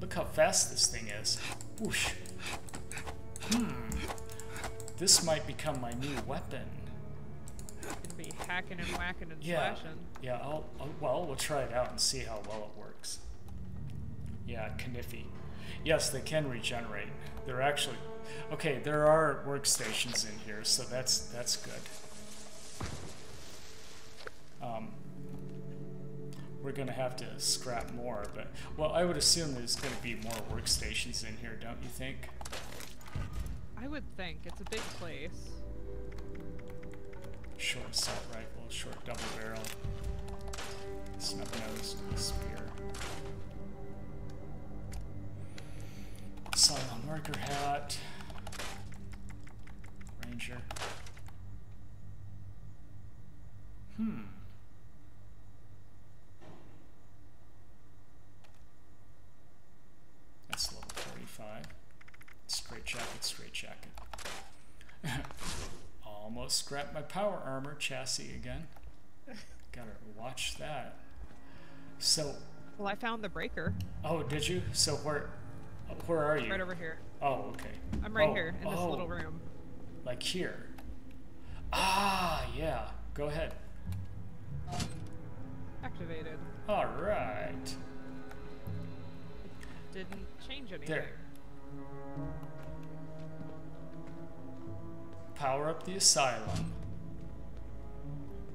Look how fast this thing is. Whoosh. Hmm. This might become my new weapon. It'll be hacking and whacking and yeah. slashing. Yeah, I'll, I'll, well, we'll try it out and see how well it works. Yeah, Kniffy. Yes, they can regenerate. They're actually... Okay, there are workstations in here, so that's, that's good. Um... We're going to have to scrap more, but... Well, I would assume there's going to be more workstations in here, don't you think? I I would think. It's a big place. Short assault rifle, short double barrel, snub nose, spear. Solomon marker hat, ranger. Hmm. That's level forty-five. Straight jacket, straight jacket. Almost scrapped my power armor chassis again. Gotta watch that. So. Well, I found the breaker. Oh, did you? So where? Where are you? Right over here. Oh, okay. I'm right oh, here in this oh, little room. Like here. Ah, yeah. Go ahead. Activated. All right. Didn't change anything. There. Power up the asylum.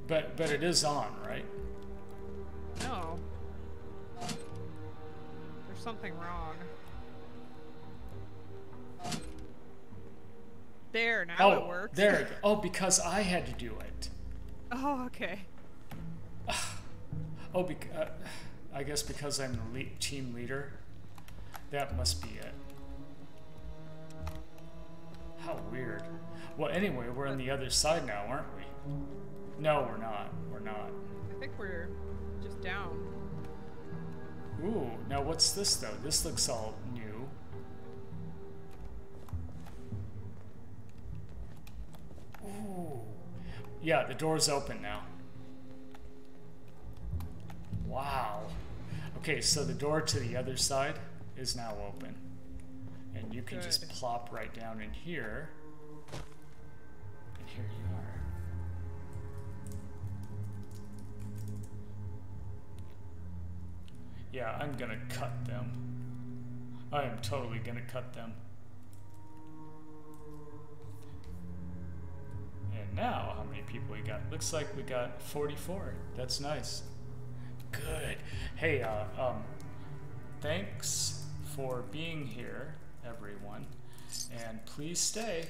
But but it is on, right? No. There's something wrong. There, now oh, it works. There it, oh, because I had to do it. Oh, okay. Oh, bec uh, I guess because I'm the le team leader. That must be it. How weird. Well, anyway, we're on the other side now, aren't we? No, we're not. We're not. I think we're just down. Ooh, now what's this, though? This looks all new. Ooh. Yeah, the door's open now. Wow. Okay, so the door to the other side is now open. And you can Good. just plop right down in here. And here you are. Yeah, I'm gonna cut them. I am totally gonna cut them. And now, how many people we got? Looks like we got forty-four. That's nice. Good. Hey, uh, um, thanks for being here, everyone, and please stay.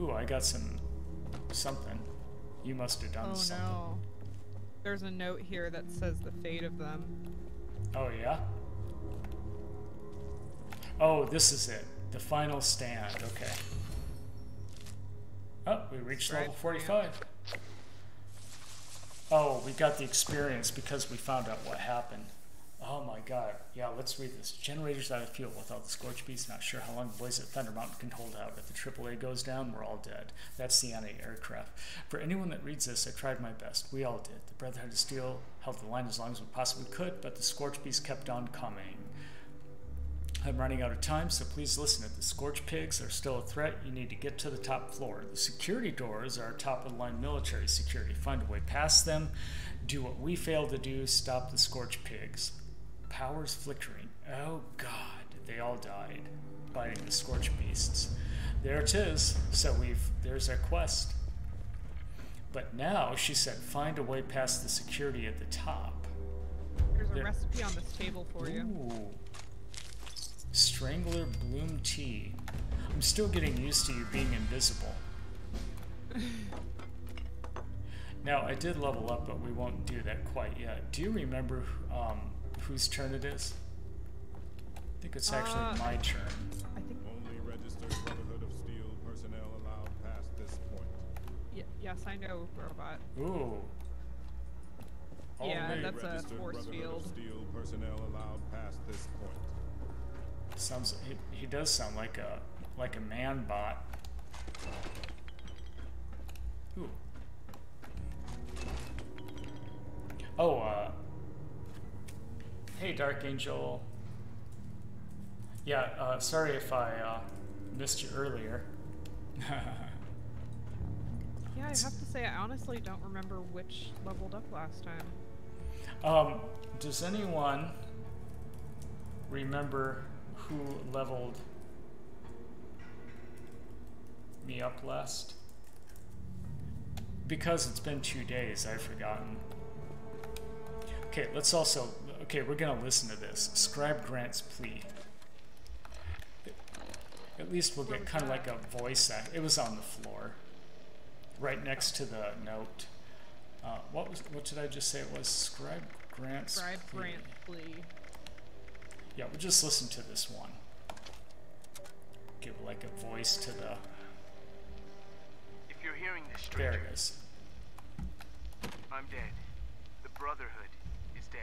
Ooh, I got some something. You must have done oh, something. Oh no. There's a note here that says the fate of them. Oh yeah? Oh, this is it. The final stand. Okay. Oh, we reached right. level forty-five. Yeah. Oh, we got the experience because we found out what happened. Oh my god. Yeah, let's read this. Generators out of fuel without the Scorch Beast. Not sure how long the boys at Thunder Mountain can hold out. If the triple A goes down, we're all dead. That's the anti-aircraft. For anyone that reads this, I tried my best. We all did. The Brotherhood of Steel held the line as long as we possibly could, but the Scorch Beast kept on coming. I'm running out of time, so please listen. If the Scorch Pigs are still a threat, you need to get to the top floor. The security doors are top-of-the-line military security. Find a way past them. Do what we failed to do. Stop the Scorch Pigs. Power's flickering. Oh, God. They all died fighting the Scorch Beasts. There it is. So we've... There's our quest. But now, she said, find a way past the security at the top. There's a there. recipe on this table for you. Ooh. Strangler Bloom Tea. I'm still getting used to you being invisible. Now, I did level up, but we won't do that quite yet. Do you remember um, whose turn it is? I think it's actually uh, my turn. I think only registered Brotherhood of Steel personnel allowed past this point. Y yes, I know, robot. Ooh. Yeah, only that's a force field. Steel personnel allowed past this point. Sounds he, he does sound like a like a man bot. Ooh. Oh, uh hey Dark Angel. Yeah, uh sorry if I uh missed you earlier. Yeah, I have to say I honestly don't remember which leveled up last time. Um does anyone remember who leveled me up last? Because it's been two days, I've forgotten. Okay, let's also... Okay, we're going to listen to this. Scribe Grant's plea. At least we'll get kind of like a voice act. It was on the floor, right next to the note. Uh, what was? What did I just say? It was Scribe Grant's Scribe Grant plea. Yeah, we'll just listen to this one. Give like a voice to the. If you're hearing this, stranger, there it is. I'm dead. The Brotherhood is dead,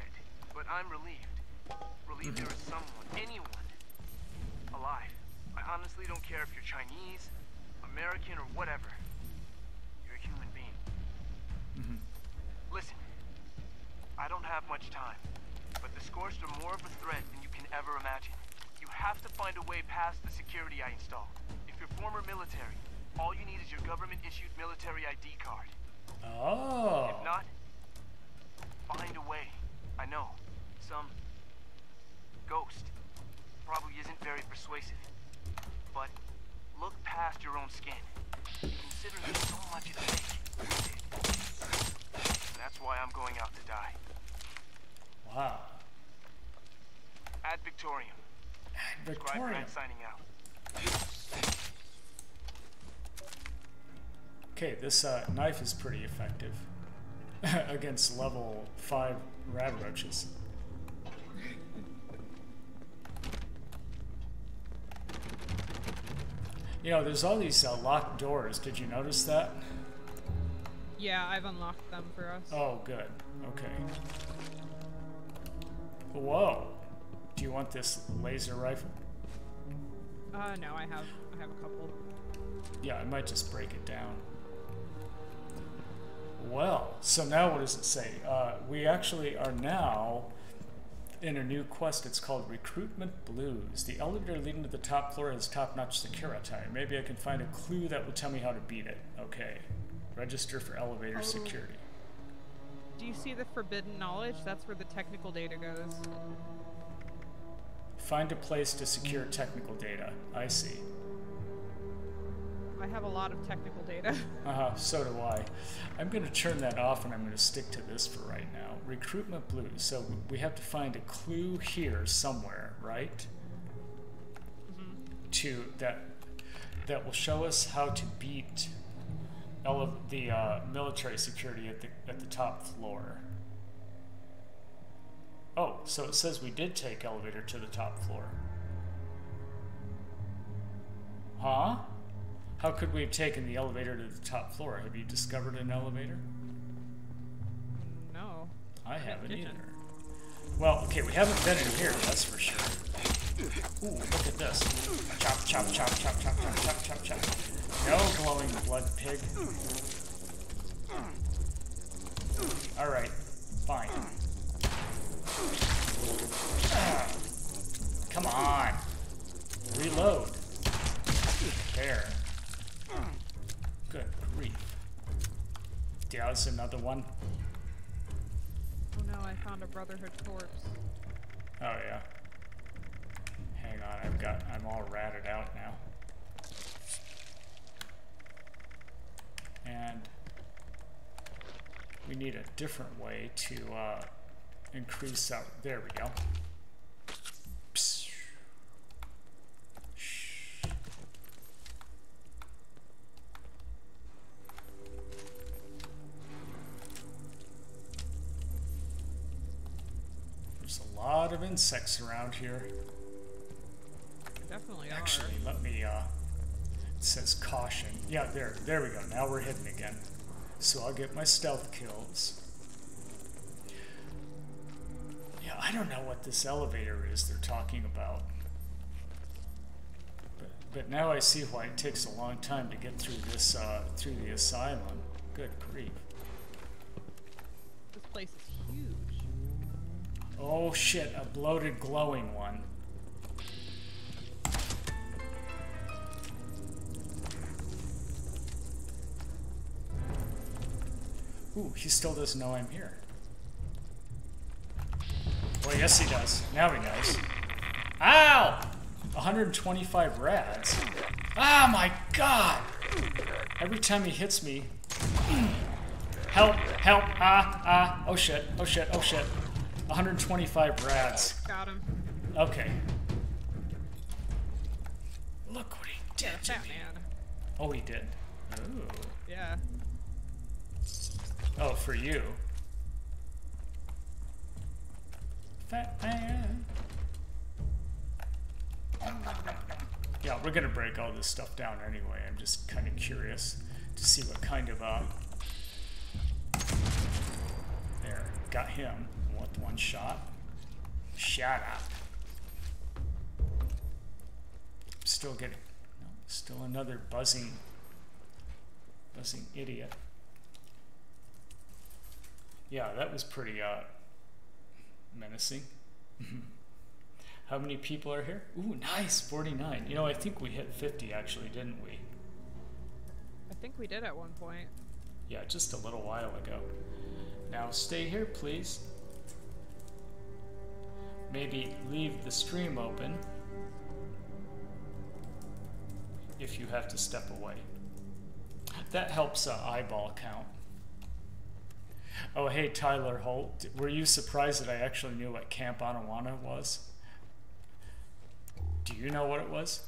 but I'm relieved. Relieved there is someone, anyone, alive. I honestly don't care if you're Chinese, American, or whatever. You're a human being. Mm-hmm. Listen, I don't have much time, but the Scorched are more of a threat than you can ever imagine. You have to find a way past the security I installed. If you're former military, all you need is your government-issued military I D card. Oh. If not, find a way. I know, some ghost probably isn't very persuasive. But look past your own skin. Consider there's so much at stake. That's why I'm going out to die. Wow. Ad Victoriam. Ad Victoriam. Signing out. Okay, this uh, knife is pretty effective against level five radroaches. You know, there's all these uh, locked doors. Did you notice that? Yeah, I've unlocked them for us. Oh, good. Okay. Whoa. Do you want this laser rifle? Uh, no, I have, I have a couple. Yeah, I might just break it down. Well, so now what does it say? Uh, we actually are now in a new quest. It's called Recruitment Blues. The elevator leading to the top floor has top-notch security. Maybe I can find a clue that will tell me how to beat it. Okay. Register for elevator oh. security. Do you see the forbidden knowledge? That's where the technical data goes. Find a place to secure technical data. I see. I have a lot of technical data. Uh-huh, so do I. I'm going to turn that off and I'm going to stick to this for right now. Recruitment Blues. So we have to find a clue here somewhere, right? Mm-hmm. To that, that will show us how to beat ele the uh, military security at the, at the top floor. Oh, so it says we did take elevator to the top floor. Huh? How could we have taken the elevator to the top floor? Have you discovered an elevator? No. I haven't either. Well, okay, we haven't been in here, that's for sure. Ooh, look at this. Chop, chop, chop, chop, chop, chop, chop, chop, chop. No glowing blood pig. Alright, fine. Ah, come on. Reload. There. Good grief. Yeah, that's another one. Oh no, I found a Brotherhood corpse. Oh yeah. Hang on, I've got, I'm all ratted out now. And we need a different way to uh, increase our, there we go. Lot of insects around here. Definitely. Actually, are. let me. Uh, it says caution. Yeah, there, there we go. Now we're hidden again. So I'll get my stealth kills. Yeah, I don't know what this elevator is they're talking about. But, but now I see why it takes a long time to get through this, uh, through the asylum. Good grief. This place is huge. Oh shit, a bloated glowing one. Ooh, he still doesn't know I'm here. Well, yes he does. Now he knows. Ow! one hundred twenty-five rats. Ah, oh, my god! Every time he hits me... Help, help, ah, ah, oh shit, oh shit, oh shit. one hundred twenty-five rats. Got him. Okay. Look what he Yeah, the Fat Man. Oh, he did? Ooh. Yeah. Oh, for you. Fat Man. Yeah, we're gonna break all this stuff down anyway. I'm just kind of curious to see what kind of, uh... There, got him. What, one shot? Shut up. Still getting... No, still another buzzing... Buzzing idiot. Yeah, that was pretty, uh... menacing. How many people are here? Ooh, nice, forty-nine. You know, I think we hit fifty actually, didn't we? I think we did at one point. Yeah, just a little while ago. Now stay here, please. Maybe leave the stream open if you have to step away. That helps uh, eyeball count. Oh, hey, Tyler Holt. Were you surprised that I actually knew what Camp Onawana was? Do you know what it was?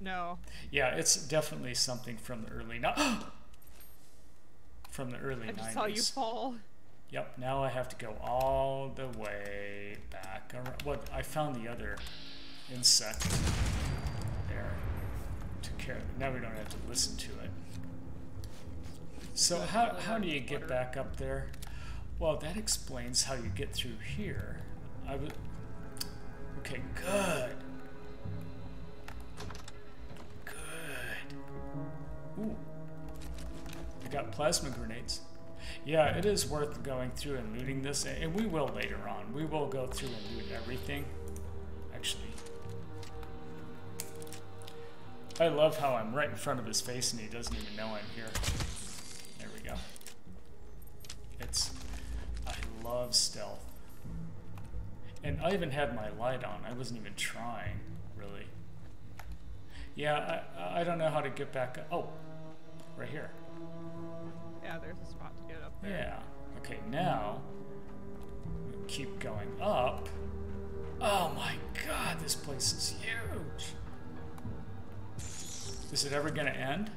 No. Yeah, it's definitely something from the early nineties. From the early nineties. I just nineties. Saw you fall. Yep, now I have to go all the way back around. Well, I found the other insect there. Took care of it. Now we don't have to listen to it. So how, how do you get back up there? Well, that explains how you get through here. I would... Okay, good. Good. Ooh. I got plasma grenades. Yeah, it is worth going through and looting this. And we will later on. We will go through and loot everything. Actually. I love how I'm right in front of his face and he doesn't even know I'm here. There we go. It's... I love stealth. And I even had my light on. I wasn't even trying, really. Yeah, I, I don't know how to get back up. Oh, right here. Yeah, there's a spot to get up there. Yeah. Okay, now, we keep going up. Oh my god, this place is huge. Is it ever gonna end?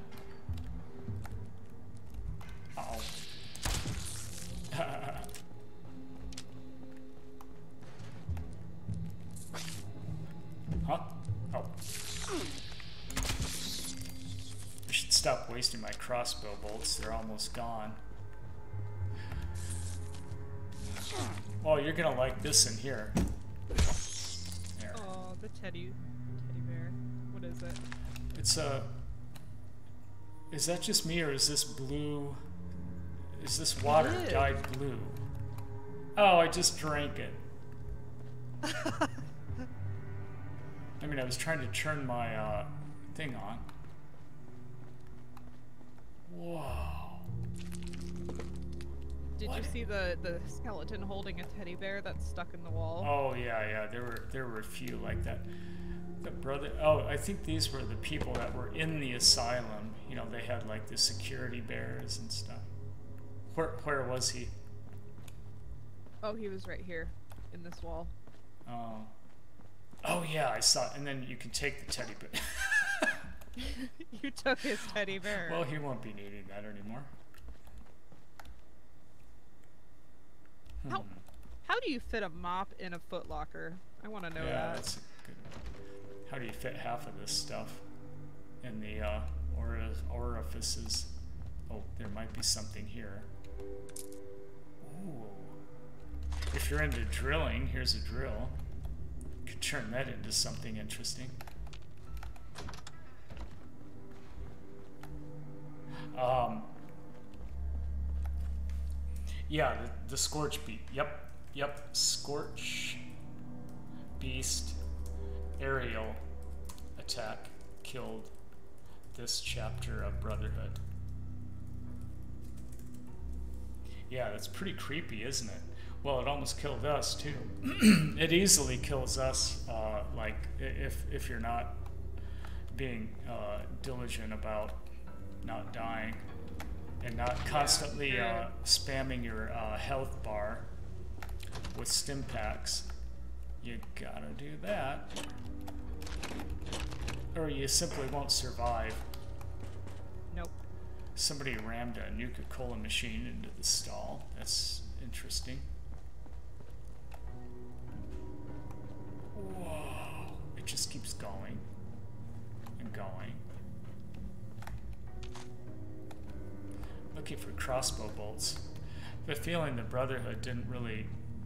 Uh-oh. Huh? Oh. I should stop wasting my crossbow bolts. They're almost gone. Oh, you're gonna like this in here. There. Oh, the teddy, teddy bear. What is it? It's a... Is that just me or is this blue... Is this water Ew. dyed blue? Oh, I just drank it. I mean, I was trying to turn my uh, thing on. Whoa. Did what? you see the, the skeleton holding a teddy bear that's stuck in the wall? Oh, yeah, yeah. There were there were a few like that. The brother. Oh, I think these were the people that were in the asylum. You know, they had like the security bears and stuff. Where, where was he? Oh, he was right here in this wall. Oh. Oh yeah, I saw it. And then you can take the teddy bear. You took his teddy bear. Well, he won't be needing that anymore. How hmm. how do you fit a mop in a footlocker? I want to know yeah, that. Yeah, that's a good one. How do you fit half of this stuff in the uh, orifices? Oh, there might be something here. Ooh. If you're into drilling, here's a drill. Could turn that into something interesting. Um, yeah, the, the Scorch Beast. Yep, yep. Scorch Beast aerial attack killed this chapter of Brotherhood. Yeah, that's pretty creepy, isn't it? Well, it almost killed us, too. It easily kills us, uh, like, if, if you're not being uh, diligent about not dying and not constantly uh, spamming your uh, health bar with stim packs. You gotta do that. or you simply won't survive. Nope. Somebody rammed a Nuka-Cola machine into the stall. That's interesting. Whoa. It just keeps going and going. Looking for crossbow bolts. The feeling the Brotherhood didn't really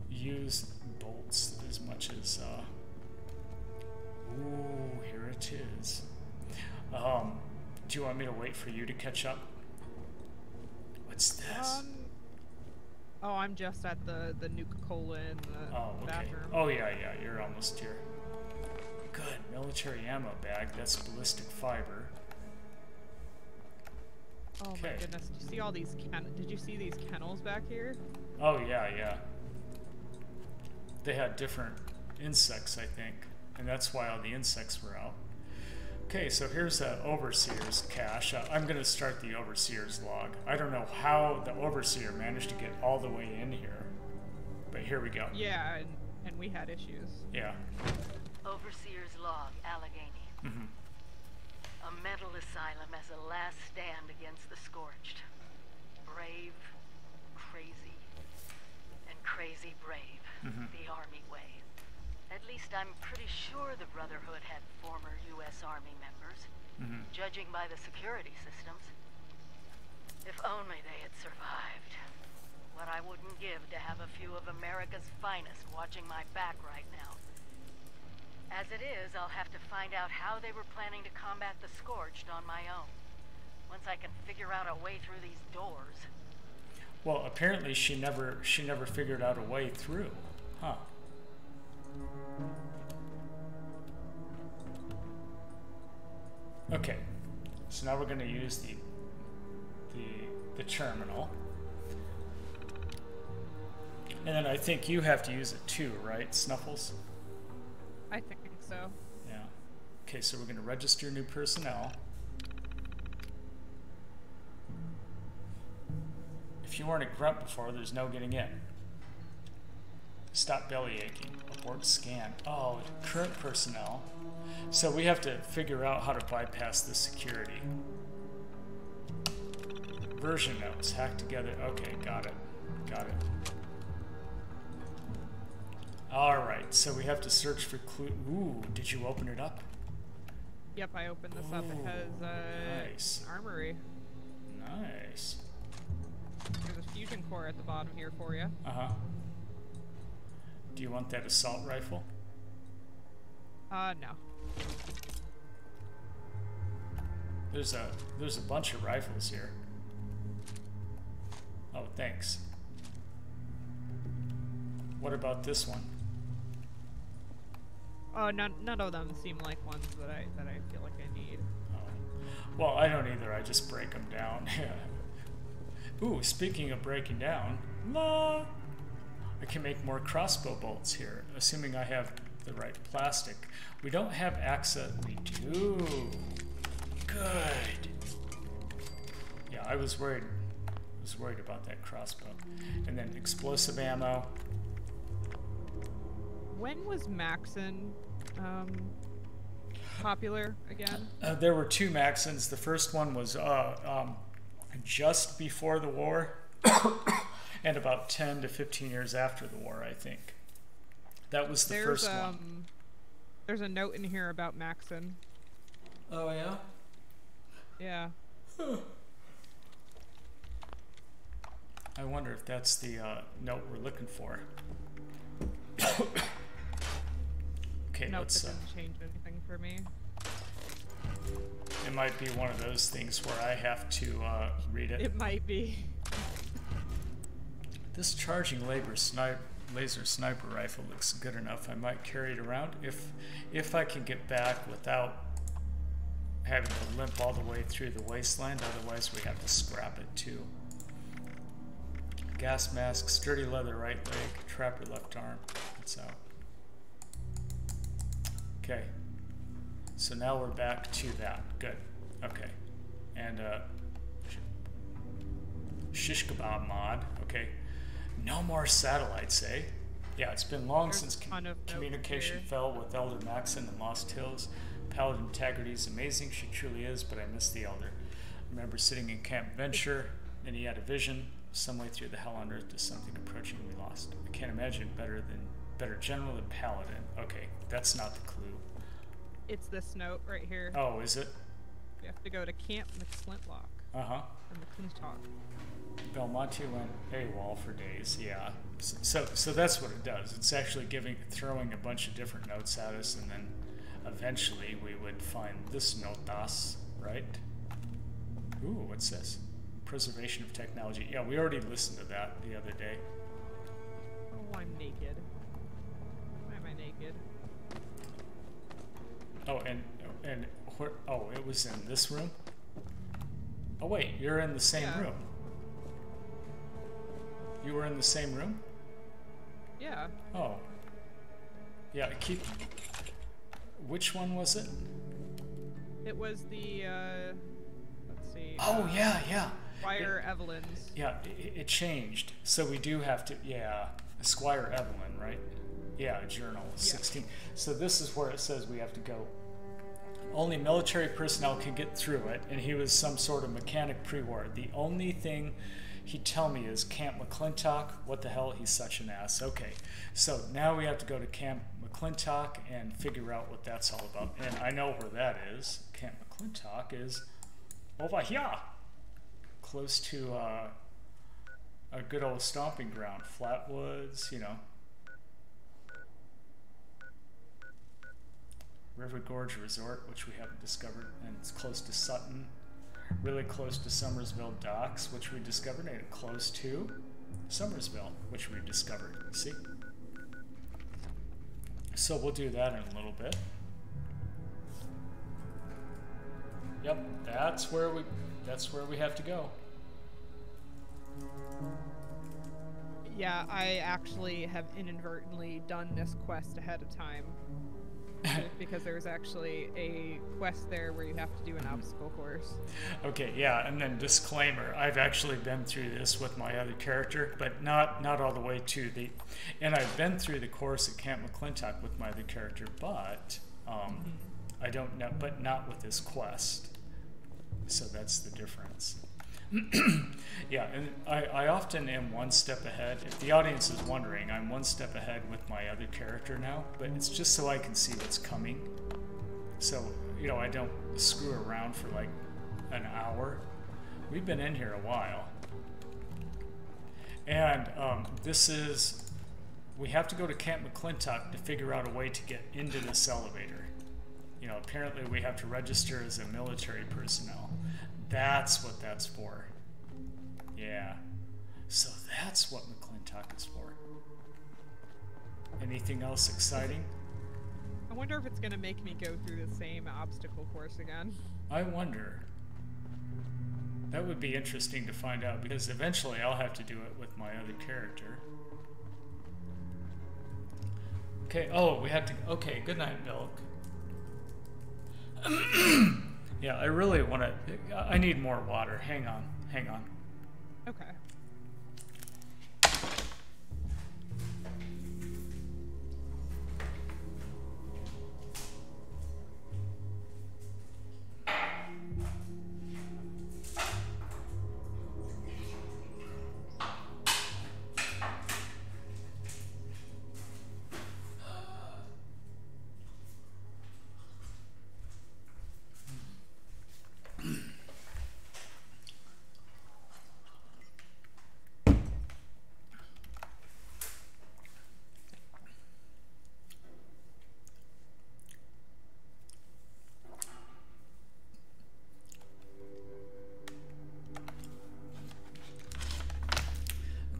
use bolts as much as... Uh... Ooh, here it is. Um, do you want me to wait for you to catch up? What's this? Um, oh, I'm just at the, the Nuka-Cola in the oh, okay. bathroom. Oh, yeah, yeah, you're almost here. Good, military ammo bag. That's ballistic fiber. Oh okay. my goodness, did you see all these ken- did you see these kennels back here? Oh yeah, yeah. They had different insects, I think, and that's why all the insects were out. Okay, so here's the Overseer's cache. Uh, I'm going to start the Overseer's log. I don't know how the Overseer managed to get all the way in here, but here we go. Yeah, and, and we had issues. Yeah. Overseer's log, Allegheny. Mm-hmm. A mental asylum as a last stand against the Scorched. Brave, crazy, and crazy brave, mm-hmm. the Army way. At least I'm pretty sure the Brotherhood had former U S Army members, mm-hmm. judging by the security systems. If only they had survived. What I wouldn't give to have a few of America's finest watching my back right now. As it is, I'll have to find out how they were planning to combat the Scorched on my own. Once I can figure out a way through these doors. Well, apparently she never she never figured out a way through, huh? Okay, so now we're going to use the the the terminal, and then I think you have to use it too, right, Snuffles? I think so. Yeah. Okay, so we're going to register new personnel. If you weren't a grunt before, there's no getting in. Stop belly aching. Abort scan. Oh, current personnel. So we have to figure out how to bypass the security. Version notes. Hack together. Okay, got it. Got it. Alright, so we have to search for clue. Ooh, did you open it up? Yep, I opened this Ooh, up. It has uh, nice. armory. Nice. There's a fusion core at the bottom here for you. Uh-huh. Do you want that assault rifle? Uh, no. There's a, there's a bunch of rifles here. Oh, thanks. What about this one? Oh, none, none of them seem like ones that I that I feel like I need. Oh. Well, I don't either. I just break them down. Ooh, speaking of breaking down, la, I can make more crossbow bolts here, assuming I have the right plastic. We don't have access. We do. Good. Yeah, I was worried. I was worried about that crossbow. And then explosive ammo. When was Maxon um, popular again? Uh, there were two Maxons. The first one was uh, um, just before the war and about ten to fifteen years after the war, I think. That was the there's, first um, one. There's a note in here about Maxon. Oh, yeah? Yeah. Huh. I wonder if that's the uh, note we're looking for. Okay, nope, let's, it doesn't uh, change anything for me. It might be one of those things where I have to uh, read it. It might be. This charging laser sniper, laser sniper rifle looks good enough. I might carry it around if, if I can get back without having to limp all the way through the wasteland. Otherwise, we have to scrap it too. Gas mask, sturdy leather right leg, trapper left arm. That's out. Okay, so now we're back to that. Good. Okay, and uh, shish kebab mod. Okay, no more satellites, eh? Yeah, it's been long There's since com communication fell with Elder Maxon and Lost Hills. Paladin integrity is amazing. She truly is, but I miss the Elder. I remember sitting in Camp Venture, and he had a vision. Some way through the hell on earth to something approaching we lost. I can't imagine better than better general than Paladin. Okay, that's not the clue. It's this note right here. Oh, is it? You have to go to Camp McClintock. Uh-huh. McClintock. Belmonte went AWOL for days, yeah. So, so that's what it does. It's actually giving, throwing a bunch of different notes at us, and then eventually we would find this notas, right? Ooh, what's this? Preservation of technology. Yeah, we already listened to that the other day. Oh, I'm naked. Why am I naked? Oh, and and where, oh, it was in this room. Oh wait, you're in the same yeah. room. You were in the same room? Yeah. Oh. Yeah. Keep. Which one was it? It was the. Uh, let's see. Oh uh, yeah, yeah. Squire it, Evelyn's. Yeah, it, it changed. So we do have to. Yeah, Squire Evelyn, right? Yeah, journal sixteen. Yeah. So this is where it says we have to go. Only military personnel can get through it, and he was some sort of mechanic pre-war. The only thing he'd tell me is Camp McClintock. What the hell? He's such an ass. Okay, so now we have to go to Camp McClintock and figure out what that's all about. And I know where that is. Camp McClintock is over here, close to uh, a good old stomping ground, Flatwoods, you know. River Gorge Resort, which we haven't discovered, and it's close to Sutton, really close to Summersville Docks, which we discovered, and close to Summersville, which we discovered. See? So we'll do that in a little bit. Yep, that's where we that's where we have to go. Yeah, I actually have inadvertently done this quest ahead of time. Because there was actually a quest there where you have to do an obstacle course. Okay, yeah, and then disclaimer, I've actually been through this with my other character, but not not all the way to the... And I've been through the course at Camp McClintock with my other character, but um, I don't know, but not with this quest. So that's the difference. Yeah, and I, I often am one step ahead. If the audience is wondering, I'm one step ahead with my other character now, but it's just so I can see what's coming. So, you know, I don't screw around for like an hour. We've been in here a while. And um, this is... We have to go to Camp McClintock to figure out a way to get into this elevator. You know, apparently we have to register as a military personnel. That's what that's for. Yeah. So that's what McClintock is for. Anything else exciting? I wonder if it's going to make me go through the same obstacle course again. I wonder. That would be interesting to find out, because eventually I'll have to do it with my other character. Okay, oh, we have to... Okay, good night, Milk. Yeah, I really want to... I need more water. Hang on. Hang on. Okay.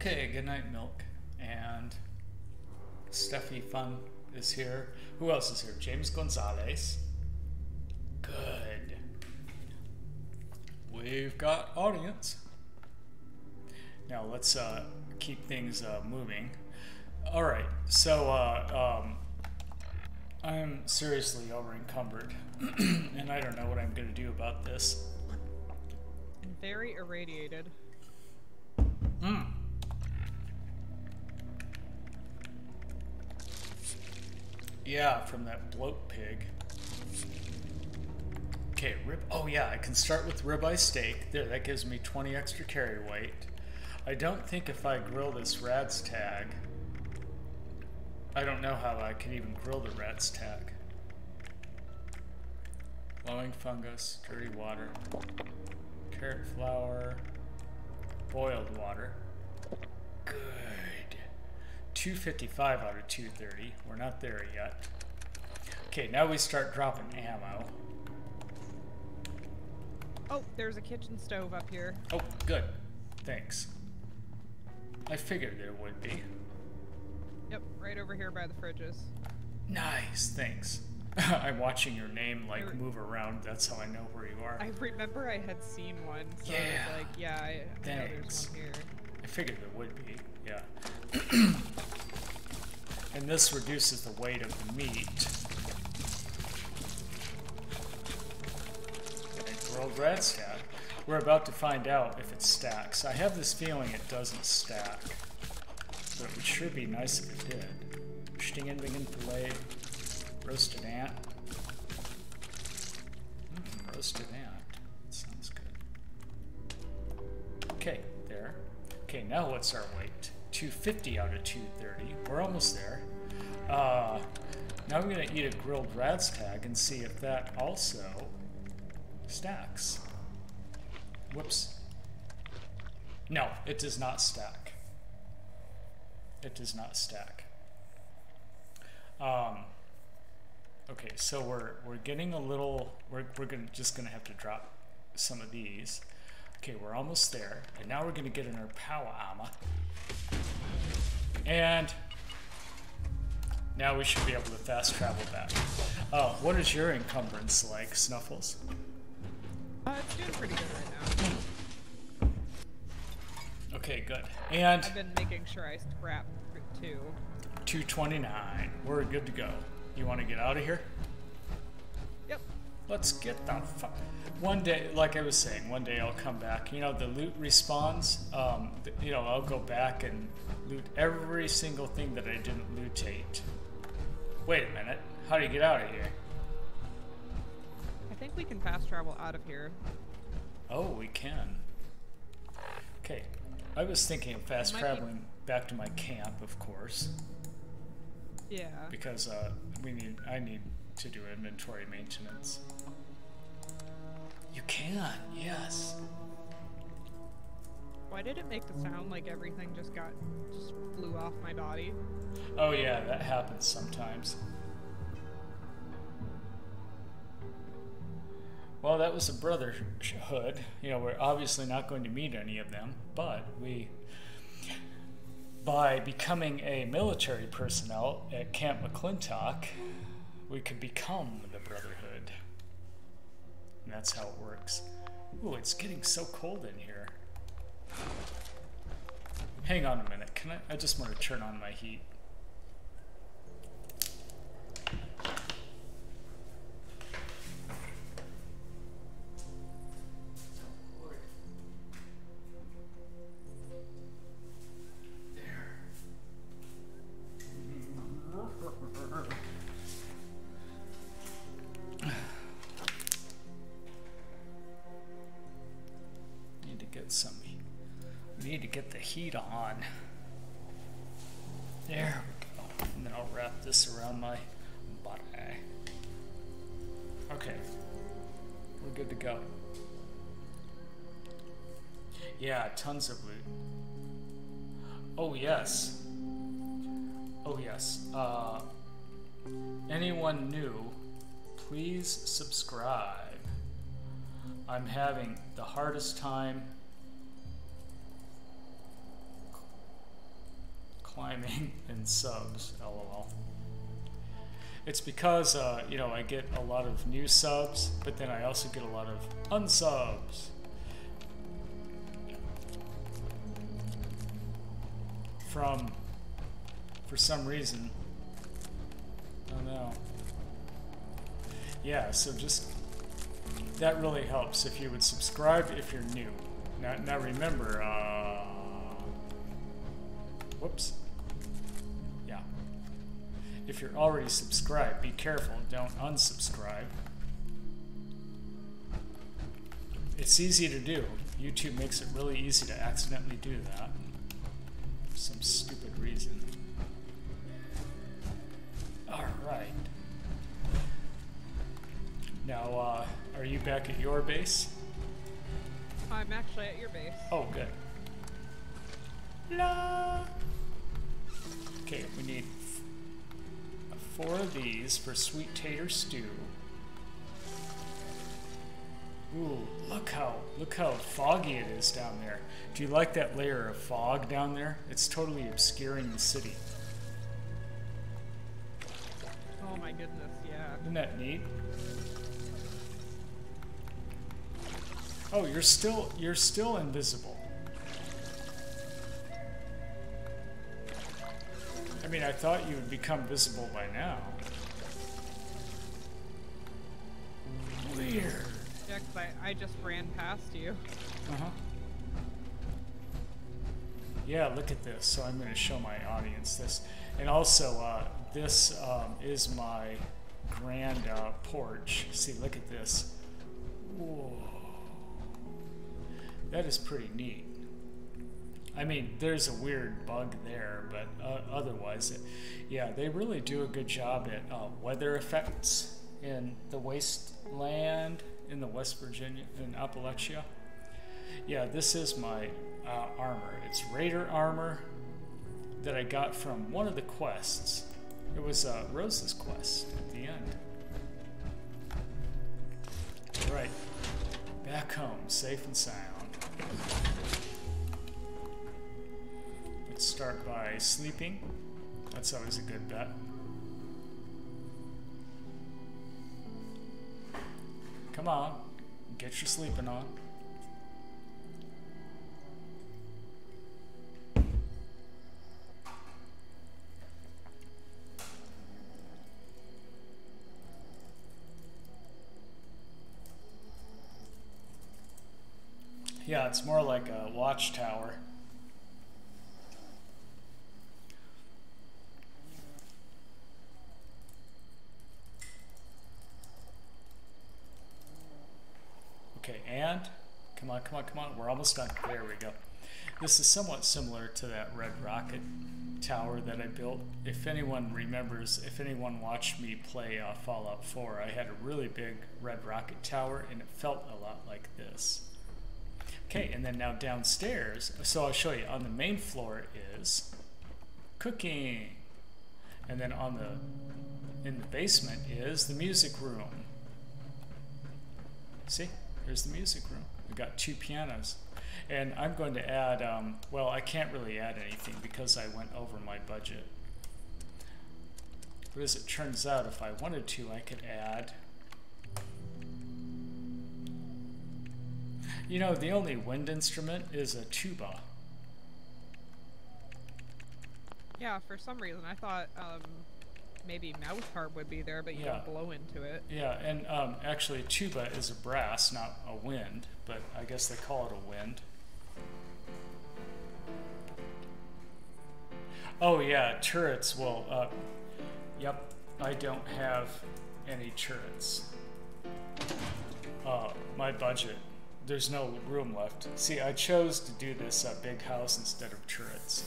Okay, good night, Milk, and Steffi Fun is here. Who else is here? James Gonzalez. Good. We've got audience. Now let's uh, keep things uh, moving. All right, so uh, um, I'm seriously over encumbered, and I don't know what I'm going to do about this. And very irradiated. Hmm. Yeah, from that bloat pig. Okay, rib. Oh yeah, I can start with ribeye steak. There, that gives me twenty extra carry weight. I don't think if I grill this Radstag, I don't know how I can even grill the Radstag. Glowing fungus, dirty water, carrot flour, boiled water. Good. two fifty-five out of two thirty. We're not there yet. Okay, now we start dropping ammo. Oh, there's a kitchen stove up here. Oh, good. Thanks. I figured there would be. Yep, right over here by the fridges. Nice, thanks. I'm watching your name, like, move around. That's how I know where you are. I remember I had seen one, so yeah. I was like, yeah, I, I know there's one here. I figured there would be, yeah. And this reduces the weight of the meat. Grilled Radstag. We're about to find out if it stacks. I have this feeling it doesn't stack, but it would sure be nice if it did. Stingenwingen filet, roasted ant. Mm, roasted ant. That sounds good. Okay, there. Okay, now what's our weight? two fifty out of two thirty. We're almost there. Uh, now I'm going to eat a grilled Radstag and see if that also stacks. Whoops. No, it does not stack. It does not stack. Um, okay, so we're we're getting a little. We're we're gonna just gonna have to drop some of these. Okay, we're almost there, and now we're gonna get in our power armor. And now we should be able to fast travel back. Oh, what is your encumbrance like, Snuffles? Uh, it's doing pretty good right now. Okay, good. And I've been making sure I scrap two. two twenty-nine. We're good to go. You want to get out of here? Yep. Let's get the fuck. One day, like I was saying, one day I'll come back. You know, the loot respawns. Um, you know, I'll go back and loot every single thing that I didn't lootate. Wait a minute. How do you get out of here? I think we can fast travel out of here. Oh, we can. Okay. I was thinking of fast traveling be... back to my camp, of course. Yeah. Because uh, we need. I need to do inventory maintenance. You can, yes. Why did it make the sound like everything just got just flew off my body? Oh yeah, that happens sometimes. Well, that was a brotherhood. You know, we're obviously not going to meet any of them, but we, by becoming a military personnel at Camp McClintock, we could become the Brotherhood. And that's how it works. Ooh, it's getting so cold in here. Hang on a minute. Can I? I just want to turn on my heat. Heat on. There we go. And then I'll wrap this around my body. Okay. We're good to go. Yeah, tons of loot. Oh yes. Oh yes. Uh, anyone new, please subscribe. I'm having the hardest time climbing and subs, lol. It's because, uh, you know, I get a lot of new subs, but then I also get a lot of unsubs. From, for some reason, I don't know. Yeah, so just, that really helps if you would subscribe if you're new. Now, now remember, uh, whoops. If you're already subscribed, be careful, don't unsubscribe. it's easy to do. YouTube makes it really easy to accidentally do that for some stupid reason. Alright. Now, uh, are you back at your base? I'm actually at your base. Oh, good. La. Okay, we need four of these for sweet tater stew. Ooh, look how look how foggy it is down there. Do you like that layer of fog down there? It's totally obscuring the city. Oh my goodness, yeah. Isn't that neat? Oh, you're still you're still invisible. I mean, I thought you would become visible by now. Weird. Yeah, 'cause I, I just ran past you. Uh-huh. Yeah, look at this. So I'm going to show my audience this. And also, uh, this um, is my grand uh, porch. See, look at this. Whoa. That is pretty neat. I mean, there's a weird bug there, but uh, otherwise, it, yeah, they really do a good job at uh, weather effects in the wasteland in the West Virginia, in Appalachia. Yeah, this is my uh, armor. It's Raider armor that I got from one of the quests. It was uh, Rose's quest at the end. All right, back home, safe and sound. Let's start by sleeping. That's always a good bet. Come on, get your sleeping on. Yeah, it's more like a watchtower. Okay, and come on, come on, come on. We're almost done. There we go. This is somewhat similar to that Red Rocket tower that I built. If anyone remembers, if anyone watched me play uh, Fallout four, I had a really big Red Rocket tower, and it felt a lot like this. Okay, and then now downstairs, so I'll show you, on the main floor is cooking. And then on the, in the basement is the music room. See, here's the music room. We've got two pianos. And I'm going to add, um, well, I can't really add anything because I went over my budget. But as it turns out, if I wanted to, I could add. You know, the only wind instrument is a tuba. Yeah, for some reason I thought um, maybe mouth harp would be there, but you yeah. don't blow into it. Yeah, and um, actually tuba is a brass, not a wind, but I guess they call it a wind. Oh yeah, turrets will, uh, yep, I don't have any turrets. Uh, my budget. There's no room left. See, I chose to do this uh, big house instead of turrets.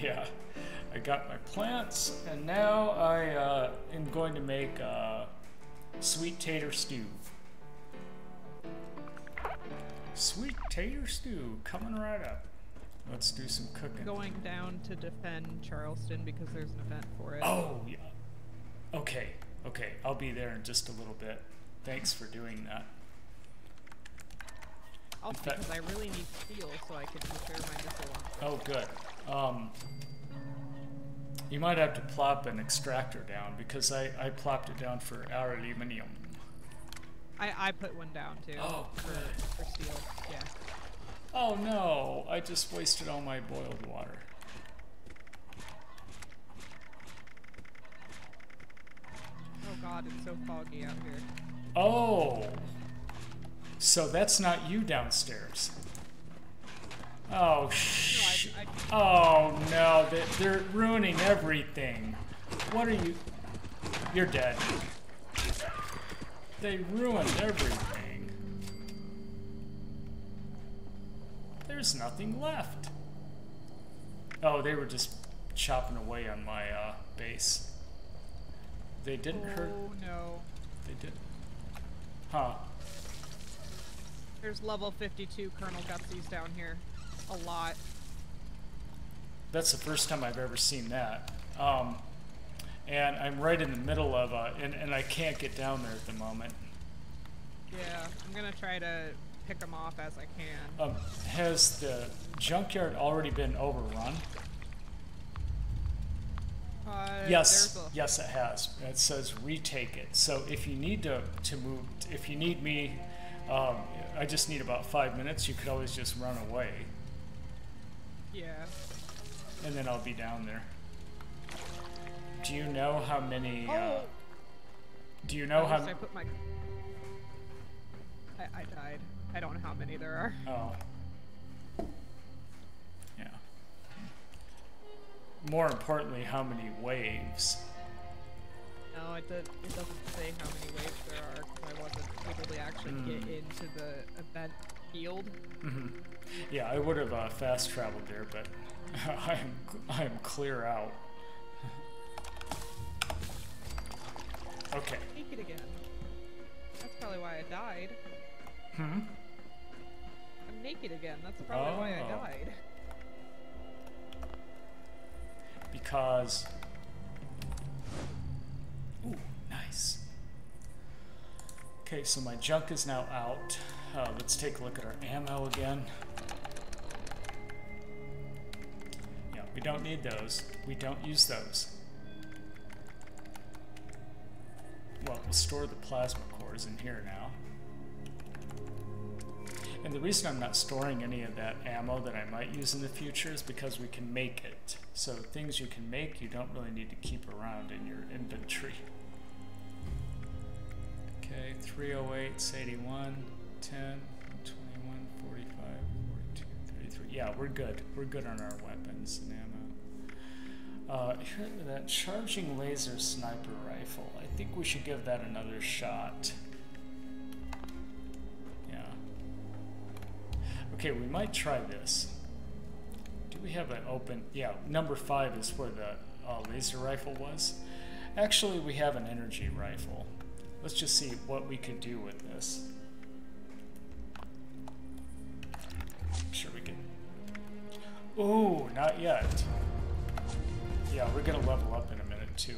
Yeah, I got my plants, and now I uh, am going to make uh, sweet tater stew. Sweet tater stew coming right up. Let's do some cooking. Going down to defend Charleston because there's an event for it. Oh, yeah. Okay. Okay, I'll be there in just a little bit. Thanks for doing that. Also, fact, because I really need steel so I can prepare my missile launcher. Oh, good. Um, you might have to plop an extractor down because I, I plopped it down for our aluminium. I, I put one down, too. Oh, for, good. For steel, yeah. Oh, no. I just wasted all my boiled water. Oh god, it's so foggy out here. Oh! So that's not you downstairs. Oh, sh no, I, I oh no, they, they're ruining everything. What are you... You're dead. They ruined everything. There's nothing left. Oh, they were just chopping away on my uh, base. They didn't oh, hurt. Oh no. They didn't. Huh. There's level fifty-two Colonel Gutsies down here. A lot. That's the first time I've ever seen that. Um, and I'm right in the middle of a, and, and I can't get down there at the moment. Yeah, I'm gonna try to pick them off as I can. Um, has the junkyard already been overrun? Uh, yes, yes it has. It says retake it. So if you need to, to move, if you need me, um, I just need about five minutes, you could always just run away. Yeah. And then I'll be down there. Do you know how many, oh. uh, do you know I how- I put my... I, I died. I don't know how many there are. Oh. Yeah. More importantly, how many waves? No, it, did, it doesn't say how many waves there are, because I wasn't able to actually mm. get into the event field. Mm-hmm. Yeah, I would have uh, fast traveled there, but I am, I am clear out. Okay. Take it again. That's probably why I died. Hmm? I'm naked again. That's probably oh. why I died. Because... Ooh, nice. Okay, so my junk is now out. Uh, let's take a look at our ammo again. Yeah, we don't need those. We don't use those. Well, we'll store the plasma cores in here now. And the reason I'm not storing any of that ammo that I might use in the future is because we can make it. So things you can make, you don't really need to keep around in your inventory. Okay, three oh eight, eighty-one, ten, twenty-one, forty-five, forty-two, thirty-three. Yeah, we're good. We're good on our weapons and ammo. Uh, that charging laser sniper rifle. I think we should give that another shot. Yeah. Okay, we might try this. Do we have an open... Yeah, number five is where the uh, laser rifle was. Actually, we have an energy rifle. Let's just see what we could do with this. I'm sure we can... Ooh, not yet. Yeah, we're gonna level up in a minute too.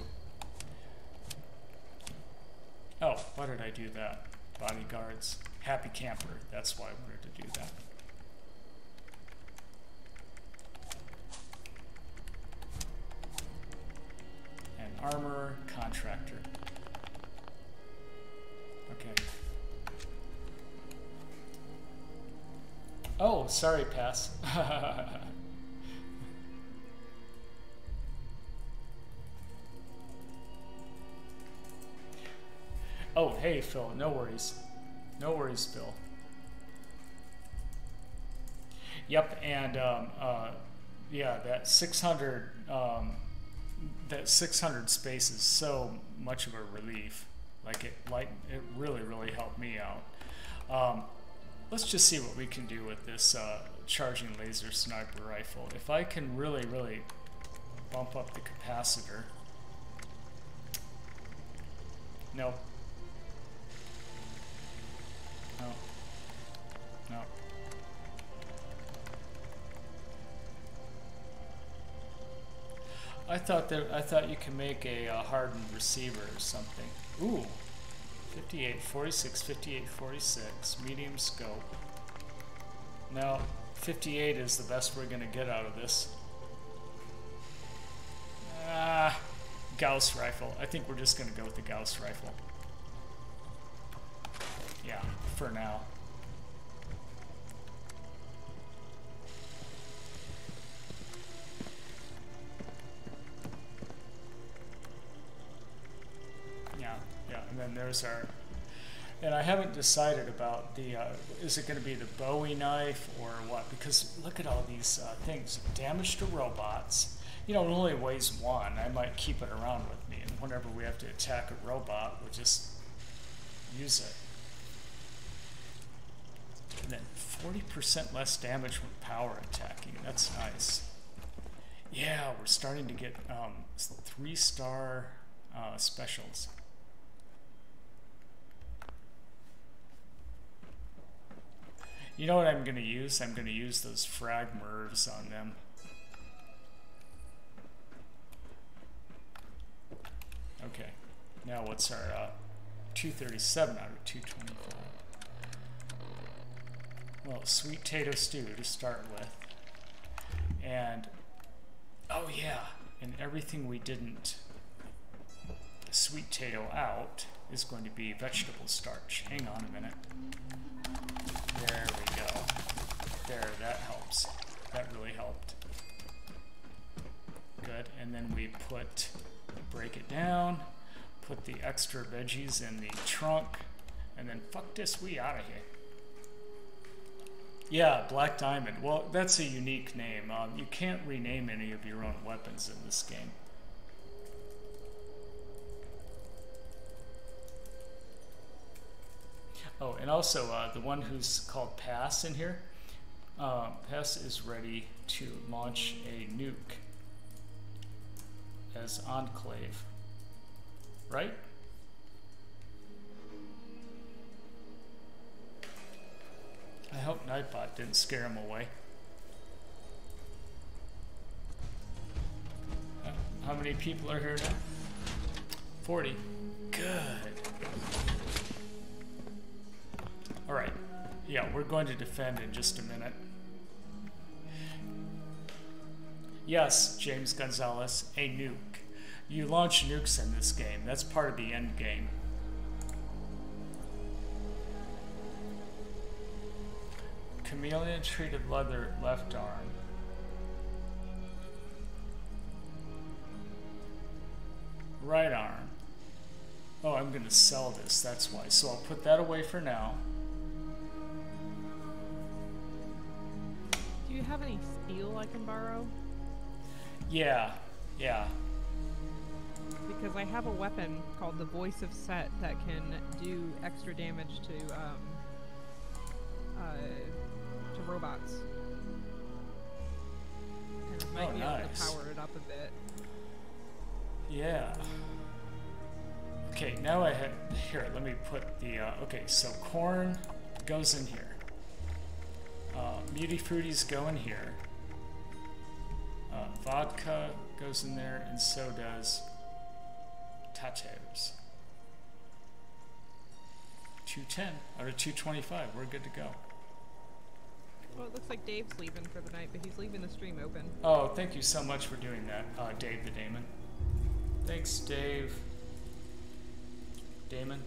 Oh, why did I do that? Bodyguards. Happy camper. That's why I wanted to do that. And armorer, contractor. Okay. Oh, sorry, pass. Oh, hey, Phil. No worries. No worries, Phil. Yep, and um, uh, yeah, that six hundred, um, that six hundred space is so much of a relief. Like it, like it really, really helped me out. Um, let's just see what we can do with this uh, charging laser sniper rifle. If I can really, really bump up the capacitor. Nope. No. No. I thought that I thought you could make a, a hardened receiver or something. Ooh. fifty-eight, forty-six, fifty-eight, forty-six, medium scope. No, fifty-eight is the best we're gonna get out of this. Ah, Gauss rifle. I think we're just gonna go with the Gauss rifle. Yeah, for now. Yeah, yeah, and then there's our... And I haven't decided about the, uh, is it going to be the Bowie knife or what? Because look at all these uh, things. Damage to robots. You know, it only weighs one. I might keep it around with me. And whenever we have to attack a robot, we'll just... use it. And then forty percent less damage from power attacking. That's nice. Yeah, we're starting to get um, three-star uh, specials. You know what I'm going to use? I'm going to use those frag mervs on them. Okay, now what's our uh, two thirty-seven out of two twenty-four? Well, sweet potato stew to start with. And, oh yeah, and everything we didn't sweet potato out is going to be vegetable starch. Hang on a minute. There we go. There, that helps. That really helped. Good, and then we put, break it down, put the extra veggies in the trunk, and then fuck this, we out of here. Yeah, Black Diamond. Well, that's a unique name. Um, you can't rename any of your own weapons in this game. Oh, and also uh, the one who's called Pass in here. Uh, Pass is ready to launch a nuke as Enclave, right? I hope Nightbot didn't scare him away. Uh, how many people are here now? forty. Good. Alright, yeah, we're going to defend in just a minute. Yes, James Gonzalez, a nuke. You launch nukes in this game. That's part of the end game. Chameleon treated leather left arm. Right arm. Oh, I'm going to sell this, that's why. So I'll put that away for now. Do you have any steel I can borrow? Yeah, yeah. Because I have a weapon called the Voice of Set that can do extra damage to um, uh, to robots. And it might oh, be nice. Able to power it up a bit. Yeah. Okay, now I have here. Let me put the uh, okay. So corn goes in here. Uh, Mutti Fruities go in here, uh, vodka goes in there, and so does Tato's. two ten out of two twenty-five, we're good to go. Well, it looks like Dave's leaving for the night, but he's leaving the stream open. Oh, thank you so much for doing that, uh, Dave the Damon. Thanks, Dave. Damon.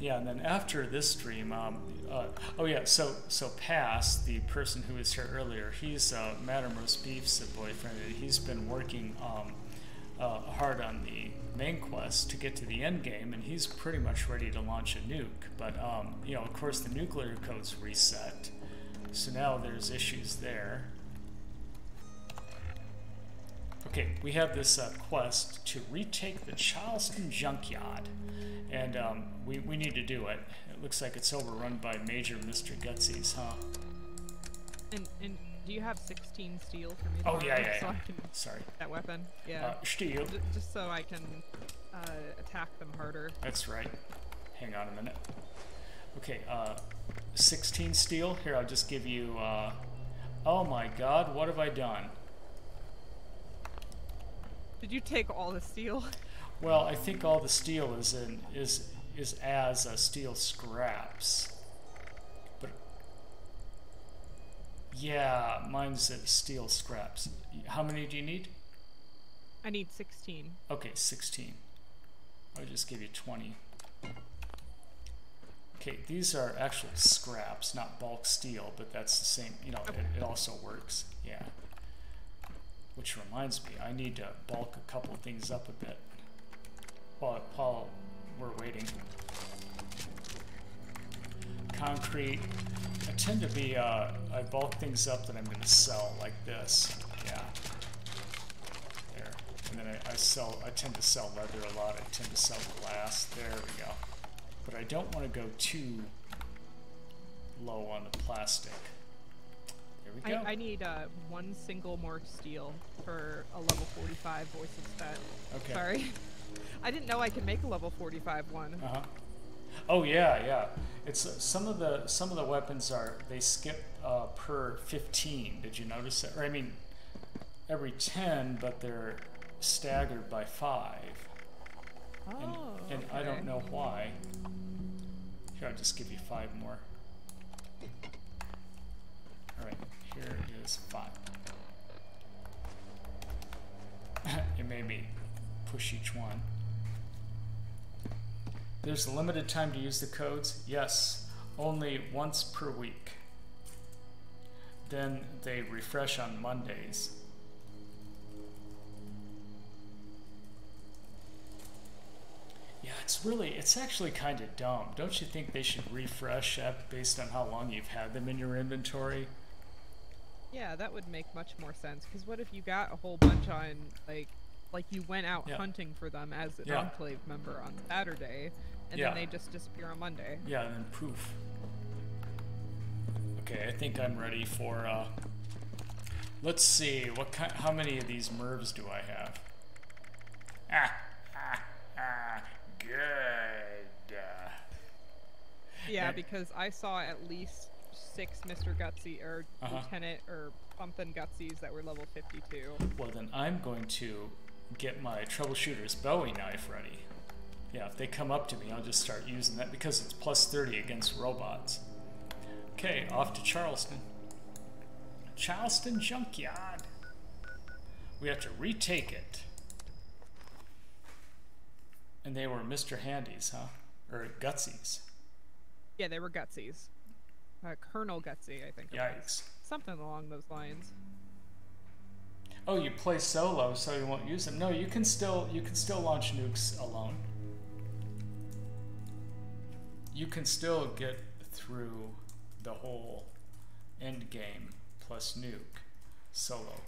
Yeah, and then after this stream, um, uh, oh yeah, so so Pass, the person who was here earlier, he's uh, Madame Roast Beef's boyfriend. He's been working um, uh, hard on the main quest to get to the end game, and he's pretty much ready to launch a nuke. But um, you know, of course, the nuclear code's reset, so now there's issues there. Okay, we have this uh, quest to retake the Charleston Junkyard, and um, we, we need to do it. It looks like it's overrun by Major Mister Gutsy's, huh? And, and do you have sixteen steel for me? Oh, yeah, yeah, so yeah. I can Sorry. That weapon, yeah. Uh, steel. J just so I can uh, attack them harder. That's right. Hang on a minute. Okay, uh, sixteen steel. Here, I'll just give you, uh, oh my god, what have I done? Did you take all the steel? Well, I think all the steel is in is is as uh, steel scraps. But yeah, mine's at steel scraps. How many do you need? I need sixteen. Okay, sixteen. I'll just give you twenty. Okay, these are actual scraps, not bulk steel, but that's the same. You know, okay. it, it also works. Yeah. Which reminds me, I need to bulk a couple things up a bit while, while we're waiting. Concrete. I tend to be, uh, I bulk things up that I'm going to sell, like this. Yeah. There. And and I, I sell. I tend to sell leather a lot. I tend to sell glass. There we go. But I don't want to go too low on the plastic. There we go. I, I need uh, one single more steel for a level forty-five voice of stat. Okay. Sorry, I didn't know I could make a level forty-five one. Uh huh. Oh yeah, yeah. It's uh, some of the some of the weapons are they skip uh, per fifteen. Did you notice that? Or I mean, every ten, but they're staggered by five. Oh. And, and okay. I don't know why. Here, I'll just give you five more. All right, here is five. It made me push each one. There's a limited time to use the codes. Yes, only once per week. Then they refresh on Mondays. Yeah, it's really, it's actually kind of dumb. Don't you think they should refresh that based on how long you've had them in your inventory? Yeah, that would make much more sense. Because what if you got a whole bunch on, like, like you went out yeah. hunting for them as an yeah. Enclave member on Saturday, and yeah. then they just disappear on Monday? Yeah, and then poof. Okay, I think I'm ready for, uh, let's see, what kind, how many of these mervs do I have? Ah, ah, ah. Good. Yeah, because I saw at least six Mister Gutsy or uh-huh. Lieutenant or Pumpin' Gutsies that were level fifty-two. Well, then I'm going to get my troubleshooter's Bowie knife ready. Yeah, if they come up to me, I'll just start using that because it's plus thirty against robots. Okay, off to Charleston. Charleston Junkyard. We have to retake it. And they were Mister Handy's, huh? Or Gutsy's. Yeah, they were Gutsy's. Uh, Colonel Gutsy, I think. Yikes. Something along those lines. Oh, you play solo, so you won't use them. No, you can still you can still launch nukes alone. You can still get through the whole end game plus nuke solo,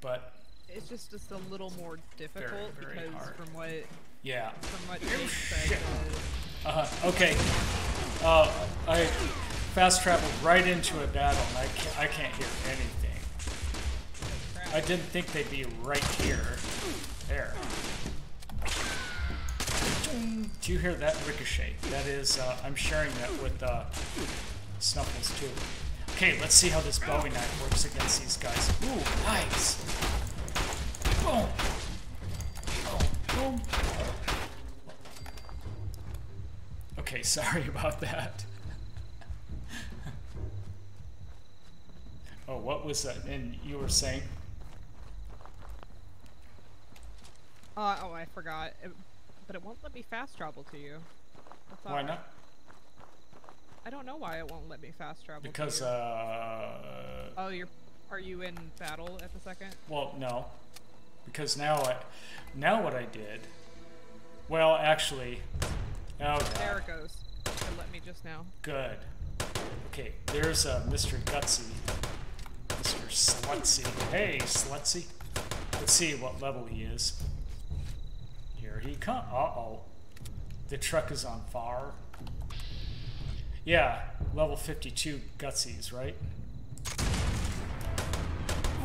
but it's just just a little more difficult very, very because hard. From what. Yeah. From what Jake said. Uh, okay. Uh, I fast traveled right into a battle, and I can't, I can't hear anything. I didn't think they'd be right here. There. Do you hear that ricochet? That is, uh, I'm sharing that with uh, Snuffles too. Okay, let's see how this Bowie knife works against these guys. Ooh, nice. Boom. Boom. Okay, sorry about that. Oh, what was that? And you were saying? Uh, oh, I forgot. It, but it won't let me fast travel to you. That's why not? I don't know why it won't let me fast travel because, to you. Because, uh... Oh, you're... Are you in battle at the second? Well, no. Because now I... Now what I did... Well, actually... Oh, there it goes. It let me just now. Good. Okay, there's uh, Mister Gutsy. Mister Slutsy. Hey, Slutsy. Let's see what level he is. Here he comes. Uh-oh. The truck is on fire. Yeah, level fifty-two Gutsies, right?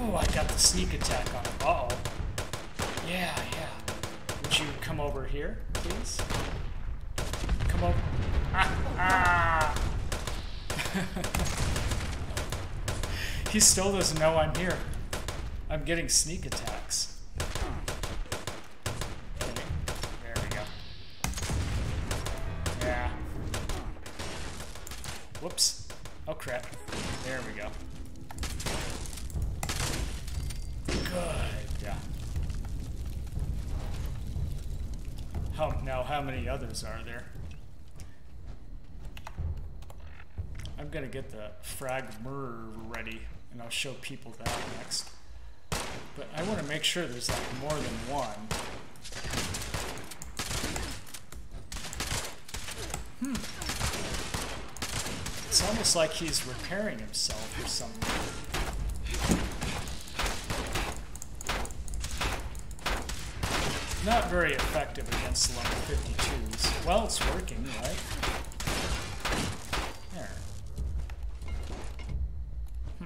Oh, I got the sneak attack on him. Uh-oh. Yeah, yeah. Would you come over here, please? Come over. Ah, ah. He still doesn't know I'm here. I'm getting sneak attacks. Okay. There we go. Yeah. Whoops. Oh crap. There we go. Good. Yeah. How, now how many others are there? I'm gonna get the frag merv ready, and I'll show people that next. But I want to make sure there's like more than one. Hmm. It's almost like he's repairing himself or something. not very effective against level fifty-twos. Well, it's working, right? There. Hmm.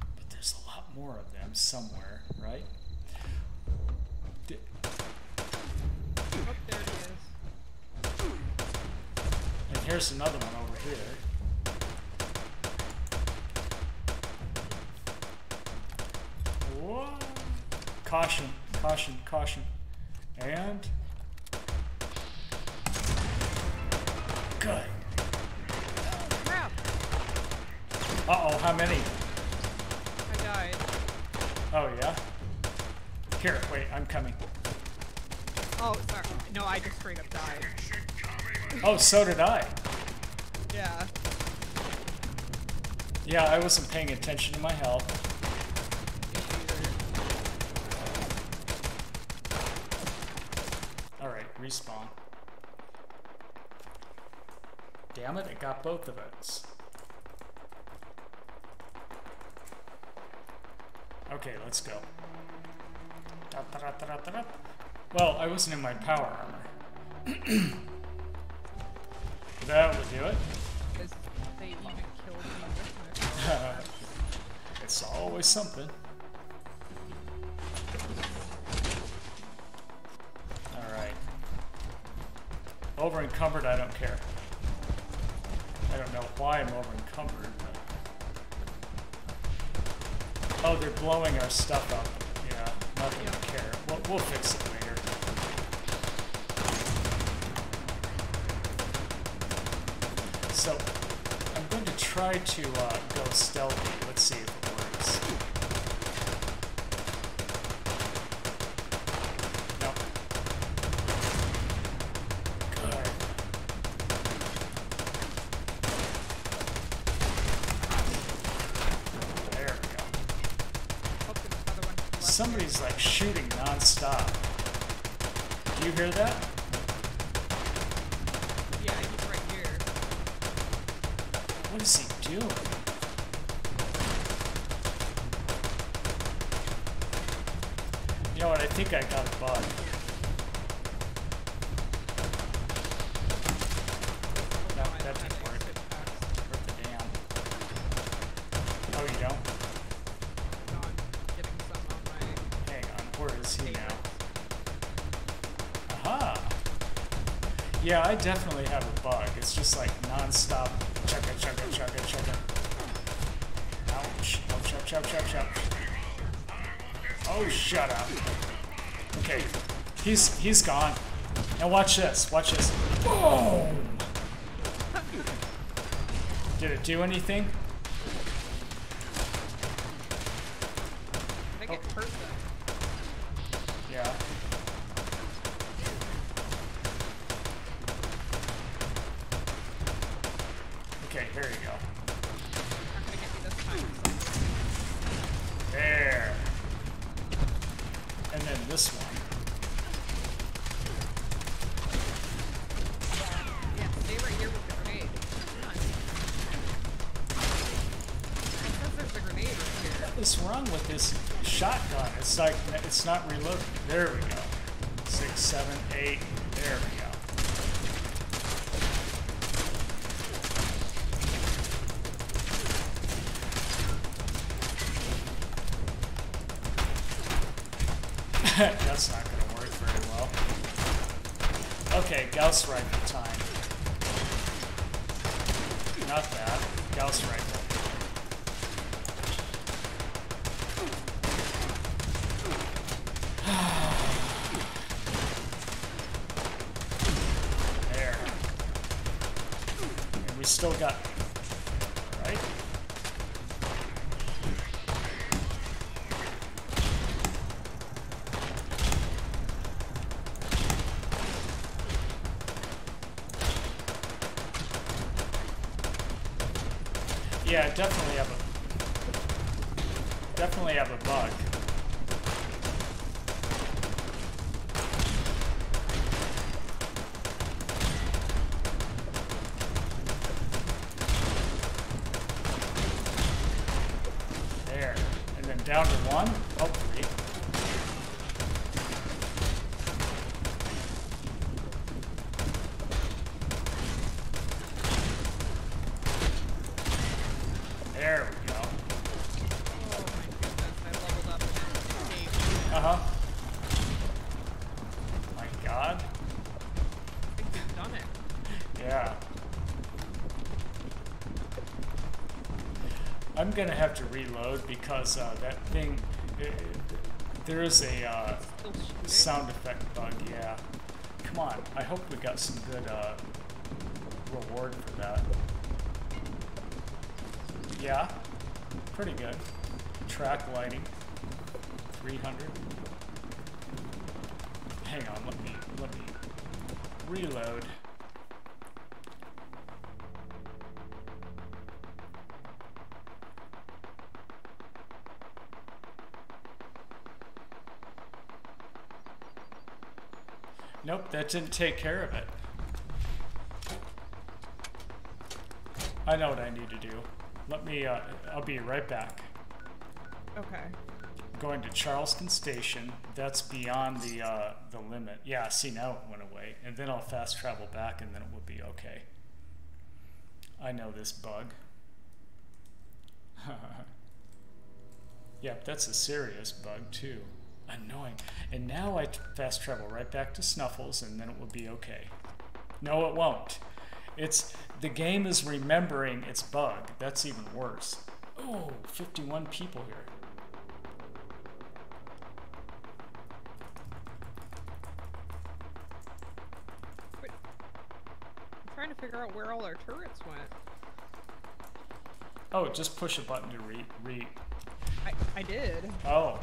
But there's a lot more of them somewhere, right? D oh, there it is. And here's another one over here. Whoa. Caution, caution, caution. And... good. Oh, crap! Uh-oh, how many? I died. Oh, yeah? Here, wait, I'm coming. Oh, sorry. No, I just straight up died. Oh, so did I. Yeah. Yeah, I wasn't paying attention to my health. Respawn. Damn it, it got both of us. Okay, let's go. Da, da, da, da, da, da. Well, I wasn't in my power armor. That would do it. Because they even killed me. It's always something. Over encumbered, I don't care. I don't know why I'm over encumbered, but... oh, they're blowing our stuff up. Yeah, nothing to care. We'll, we'll fix it later. So, I'm going to try to uh, go stealthy. Let's see if it works. Somebody's like shooting non-stop. Do you hear that? Yeah, he's right here. What is he doing? You know what, I think I got a bug. No, that didn't work. Rip the dam. Oh, you don't? Yeah, I definitely have a bug. It's just like non-stop chugga chugga chugga chugga. Ouch. Ouch, ouch, ouch, ouch, ouch. Oh, shut up. Okay. He's he's gone. Now watch this. Watch this. Boom! Did it do anything? I think it hurt them. Yeah. There you go. There. And then this one. Yeah, stay right here with the grenade. Come on. I guess there's a grenade right here. What is wrong with this shotgun? It's like, it's not reloading. There we go. Six, seven, eight. There we go. That's not going to work very well. Okay, Gauss Rifle time. Not bad. Gauss Rifle. There. And we still got... right? Yeah, I definitely have a definitely have a bug. There. And then down to one, hopefully. Yeah. I'm gonna have to reload because uh, that thing. It, it, there is a uh, sound effect bug. Yeah. Come on. I hope we got some good uh, reward for that. Yeah. Pretty good. Track lighting. three hundred. Hang on. Let me. Let me. Reload. Nope, that didn't take care of it. I know what I need to do. Let me, uh, I'll be right back. Okay. Going to Charleston Station. That's beyond the, uh, the limit. Yeah, see, now it went away. And then I'll fast travel back and then it will be okay. I know this bug. Yep, that's a serious bug, too. Annoying. And now I fast travel right back to Snuffles and then it will be okay. No, it won't. It's the game is remembering its bug. That's even worse. Oh, fifty-one people here. Wait. I'm trying to figure out where all our turrets went. Oh, just push a button to re re I, I did. Oh.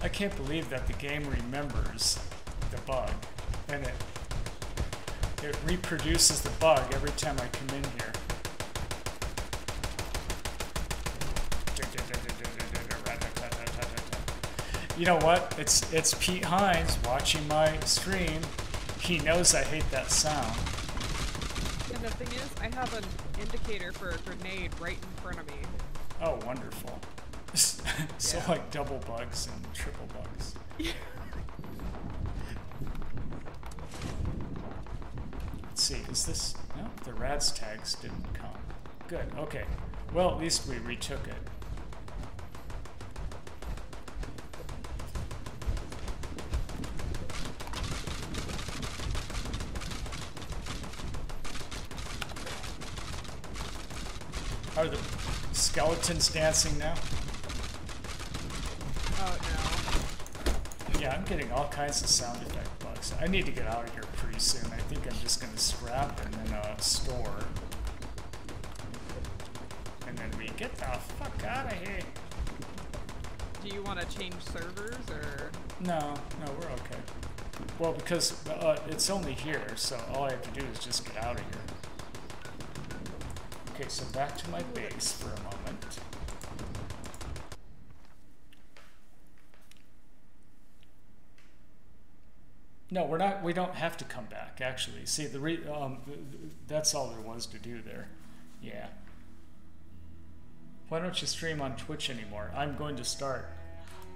I can't believe that the game remembers the bug, and it it reproduces the bug every time I come in here. You know what? It's it's Pete Hines watching my stream. He knows I hate that sound. And the thing is, I have an indicator for a grenade right in front of me. Oh, wonderful. So yeah. Like double bugs and triple bugs. Yeah. Let's see, is this... No, the Radstags didn't come. Good, okay. Well, at least we retook it. Are the skeletons dancing now? Yeah, I'm getting all kinds of sound effect bugs. I need to get out of here pretty soon. I think I'm just going to scrap and then uh, store. And then we get the fuck out of here. Do you want to change servers or? No, no, we're okay. Well, because uh, it's only here, so all I have to do is just get out of here. Okay, so back to my base for a moment. No, we're not. We don't have to come back. Actually, see the re, um, that's all there was to do there. Yeah. Why don't you stream on Twitch anymore? I'm going to start.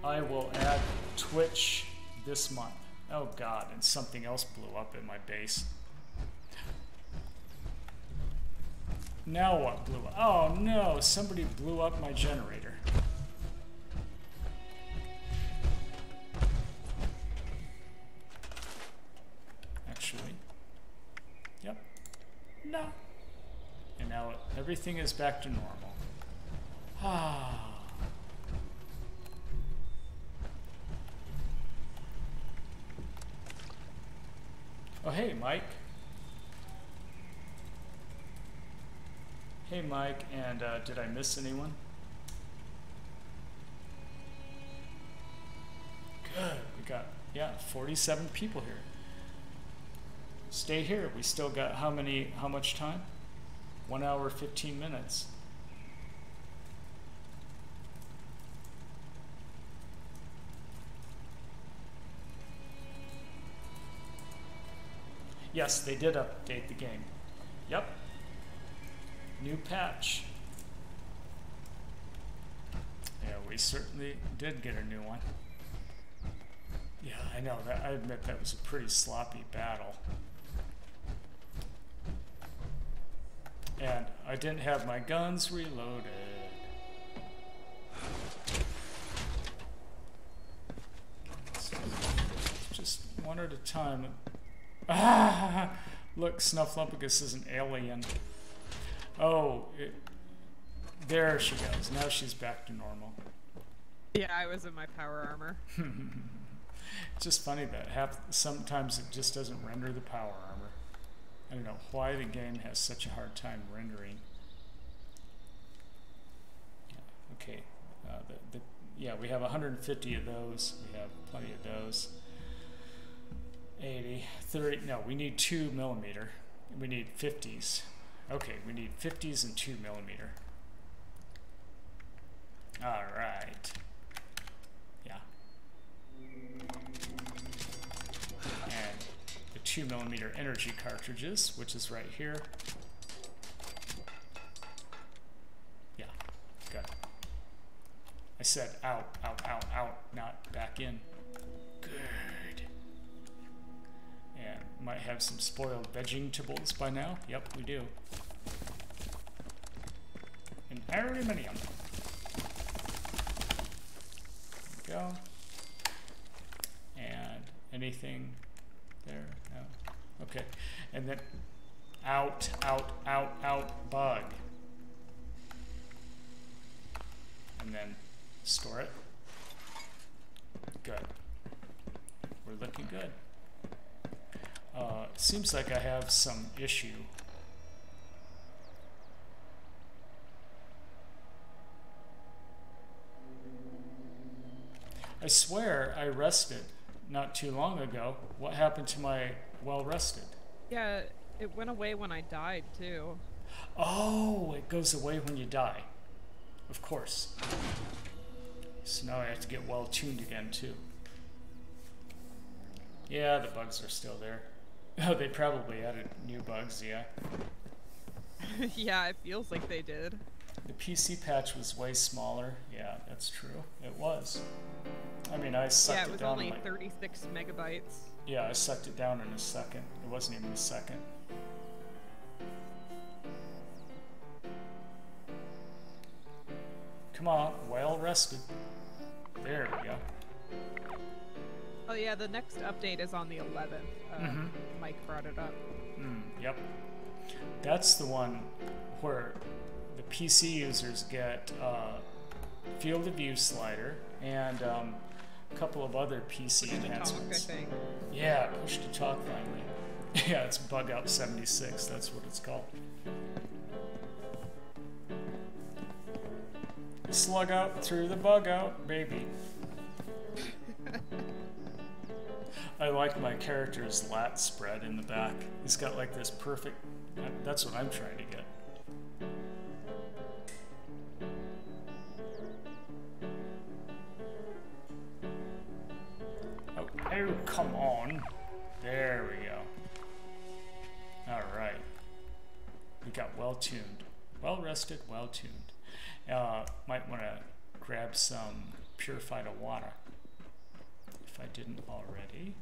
I will add Twitch this month. Oh God! And something else blew up in my base. Now what blew up? Oh no! Somebody blew up my generator. Yep. No. And now it, everything is back to normal. Ah. Oh, hey, Mike. Hey, Mike. And uh, did I miss anyone? Good. We got, yeah, forty-seven people here. Stay here. We still got how many, how much time? One hour, fifteen minutes. Yes, they did update the game. Yep. New patch. Yeah, we certainly did get a new one. Yeah, I know. That, I admit that was a pretty sloppy battle. And I didn't have my guns reloaded. Just One at a time. Ah! Look, Snuffleupagus is an alien. Oh, it, there she goes. Now she's back to normal. Yeah, I was in my power armor. It's just funny that half, sometimes it just doesn't render the power armor. I don't know why the game has such a hard time rendering. Yeah, okay, uh, the, the, yeah, we have one hundred fifty of those. We have plenty of those. eighty, thirty, no, we need two millimeter. We need fifties. Okay, we need fifties and two millimeter. All right. Yeah. And the two millimeter energy cartridges, which is right here. Yeah, good. I said out, out, out, out, not back in. Good. And might have some spoiled vegetables by now. Yep, we do. And aluminium. There we go. And anything there? No. Okay. And then out, out, out, out, bug. And then store it. Good. We're looking good. Uh, seems like I have some issue. I swear I rested not too long ago. What happened to my well rested? Yeah, it went away when I died too. Oh, it goes away when you die. Of course. So now I have to get well tuned again too. Yeah, the bugs are still there. Oh, they probably added new bugs, yeah. Yeah, it feels like they did. The P C patch was way smaller. Yeah, that's true. It was. I mean, I sucked it down. Yeah, it was it only like, thirty-six megabytes. Yeah, I sucked it down in a second. It wasn't even a second. Come on, well rested. There we go. Oh yeah, the next update is on the eleventh. Uh, mm-hmm. Mike brought it up. Mm, yep. That's the one where the P C users get uh, field of view slider and um, a couple of other P C push enhancements. To talk, I think. Yeah, push to talk finally. Yeah, it's bug out seventy-six. That's what it's called. Slug out through the bug out, baby. I like my character's lat spread in the back. He's got like this perfect, that's what I'm trying to get. Oh, oh come on. There we go. All right. We got well tuned. Well rested, well tuned. Uh, might want to grab some purified water if I didn't already.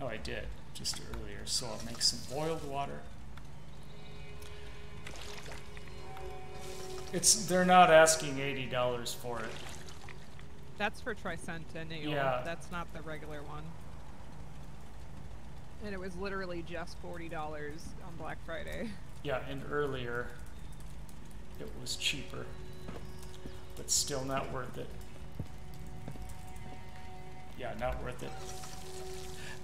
Oh, I did just earlier, so I'll make some boiled water. It's they're not asking eighty dollars for it. That's for Tricentennial. Yeah. That's not the regular one. And it was literally just forty dollars on Black Friday. Yeah, and earlier it was cheaper, but still not worth it. Yeah, not worth it.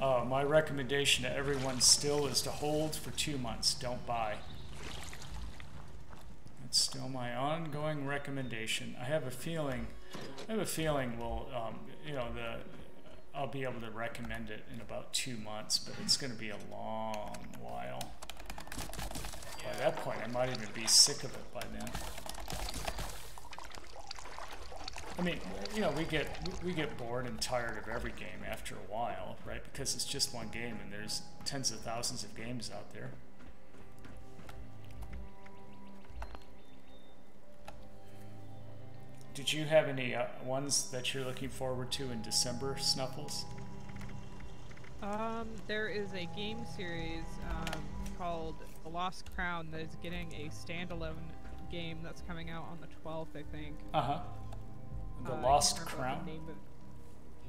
Uh, my recommendation to everyone still is to hold for two months. Don't buy. That's still my ongoing recommendation. I have a feeling. I have a feeling we'll, um, you know, the I'll be able to recommend it in about two months, but it's going to be a long while. By that point, I might even be sick of it by then. I mean, you know, we get we get bored and tired of every game after a while, right? Because it's just one game, and there's tens of thousands of games out there. Did you have any uh, ones that you're looking forward to in December, Snuffles? Um, there is a game series um, called The Lost Crown that is getting a standalone game that's coming out on the twelfth, I think. Uh-huh. The uh, Lost Crown? The name of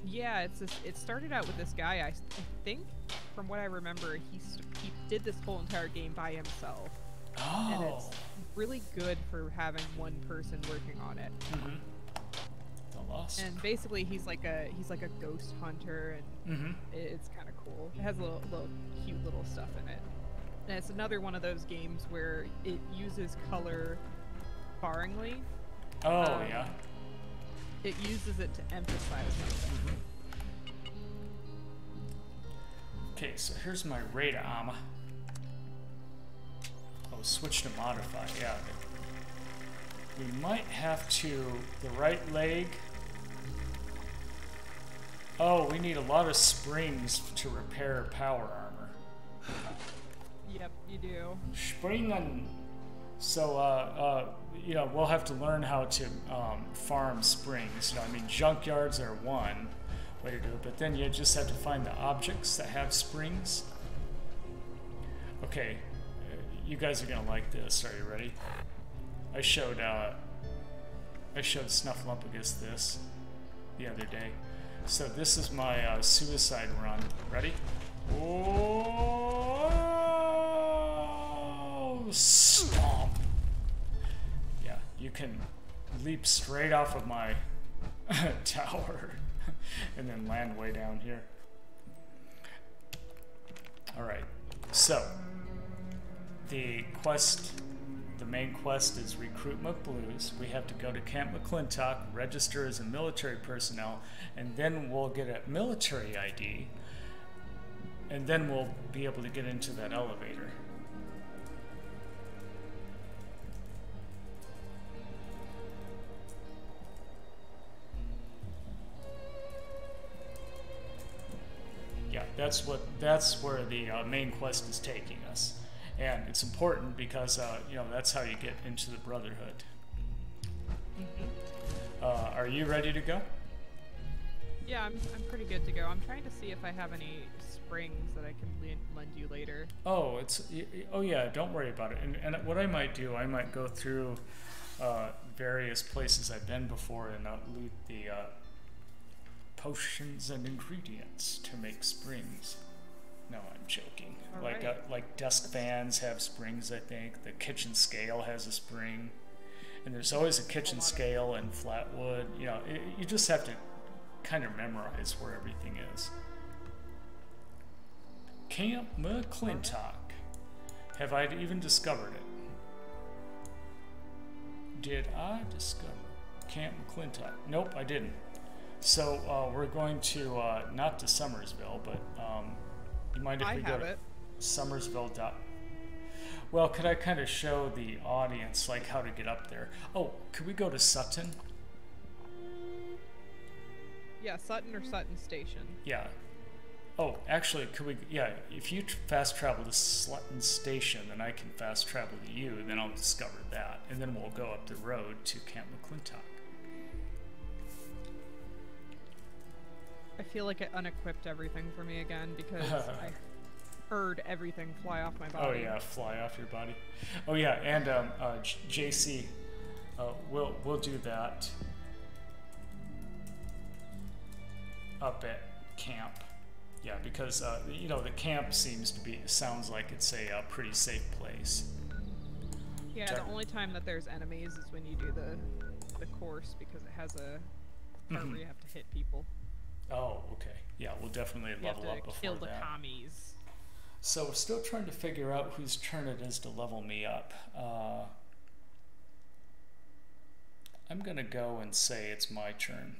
Yeah, it's this, it started out with this guy, I, I think, from what I remember, he, he did this whole entire game by himself. Oh. And it's really good for having one person working on it. Mm-hmm. Lost. And basically, he's like a he's like a ghost hunter, and mm-hmm. it's kind of cool. It has a little, little cute little stuff in it, and it's another one of those games where it uses color sparingly. Oh um, yeah. It uses it to emphasize something. Mm-hmm. Okay, so here's my radar armor. Oh, switch to modify. Yeah. We might have to the right leg. Oh, we need a lot of springs to repair power armor. Yep, you do. Springen. So, uh, uh, you know, we'll have to learn how to um, farm springs. You know, I mean, junkyards are one way to do it, but then you just have to find the objects that have springs. Okay, you guys are gonna like this. Are you ready? I showed uh, I showed Snuffleumpagus this the other day. So this is my uh, suicide run. Ready? Oh, stomp! Yeah, you can leap straight off of my tower and then land way down here. All right. So the quest. The main quest is recruit McBlues. We have to go to Camp McClintock, register as a military personnel, and then we'll get a military I D, and then we'll be able to get into that elevator. Yeah, that's what. That's where the uh, main quest is taking us. And it's important because, uh, you know, that's how you get into the Brotherhood. Mm-hmm. uh, are you ready to go? Yeah, I'm, I'm pretty good to go. I'm trying to see if I have any springs that I can lend you later. Oh, it's oh yeah, don't worry about it. And, and what I might do, I might go through uh, various places I've been before and loot the uh, potions and ingredients to make springs. No, I'm joking. All like right. uh, like desk fans have springs, I think. The kitchen scale has a spring. And there's always a kitchen scale in Flatwood. You know, it, you just have to kind of memorize where everything is. Camp McClintock. Have I even discovered it? Did I discover Camp McClintock? Nope, I didn't. So uh, we're going to, uh, not to Summersville, but... Um, You mind if I we have go to it. Summersville dot? Well, could I kind of show the audience like how to get up there? Oh, could we go to Sutton? Yeah, Sutton or Sutton Station. Yeah. Oh, actually, could we? Yeah, if you fast travel to Sutton Station, then I can fast travel to you, and then I'll discover that, and then we'll go up the road to Camp McClintock. I feel like it unequipped everything for me again because I heard everything fly off my body. Oh yeah, fly off your body. Oh yeah, and um, uh, J C, uh, we'll we'll do that up at camp. Yeah, because uh, you know the camp seems to be sounds like it's a uh, pretty safe place. Yeah, Ter the only time that there's enemies is when you do the the course because it has a part where you have to hit people. Oh, okay. Yeah, we'll definitely you level have to up before kill the that. Commies. So we're still trying to figure out whose turn it is to level me up. Uh, I'm gonna go and say it's my turn,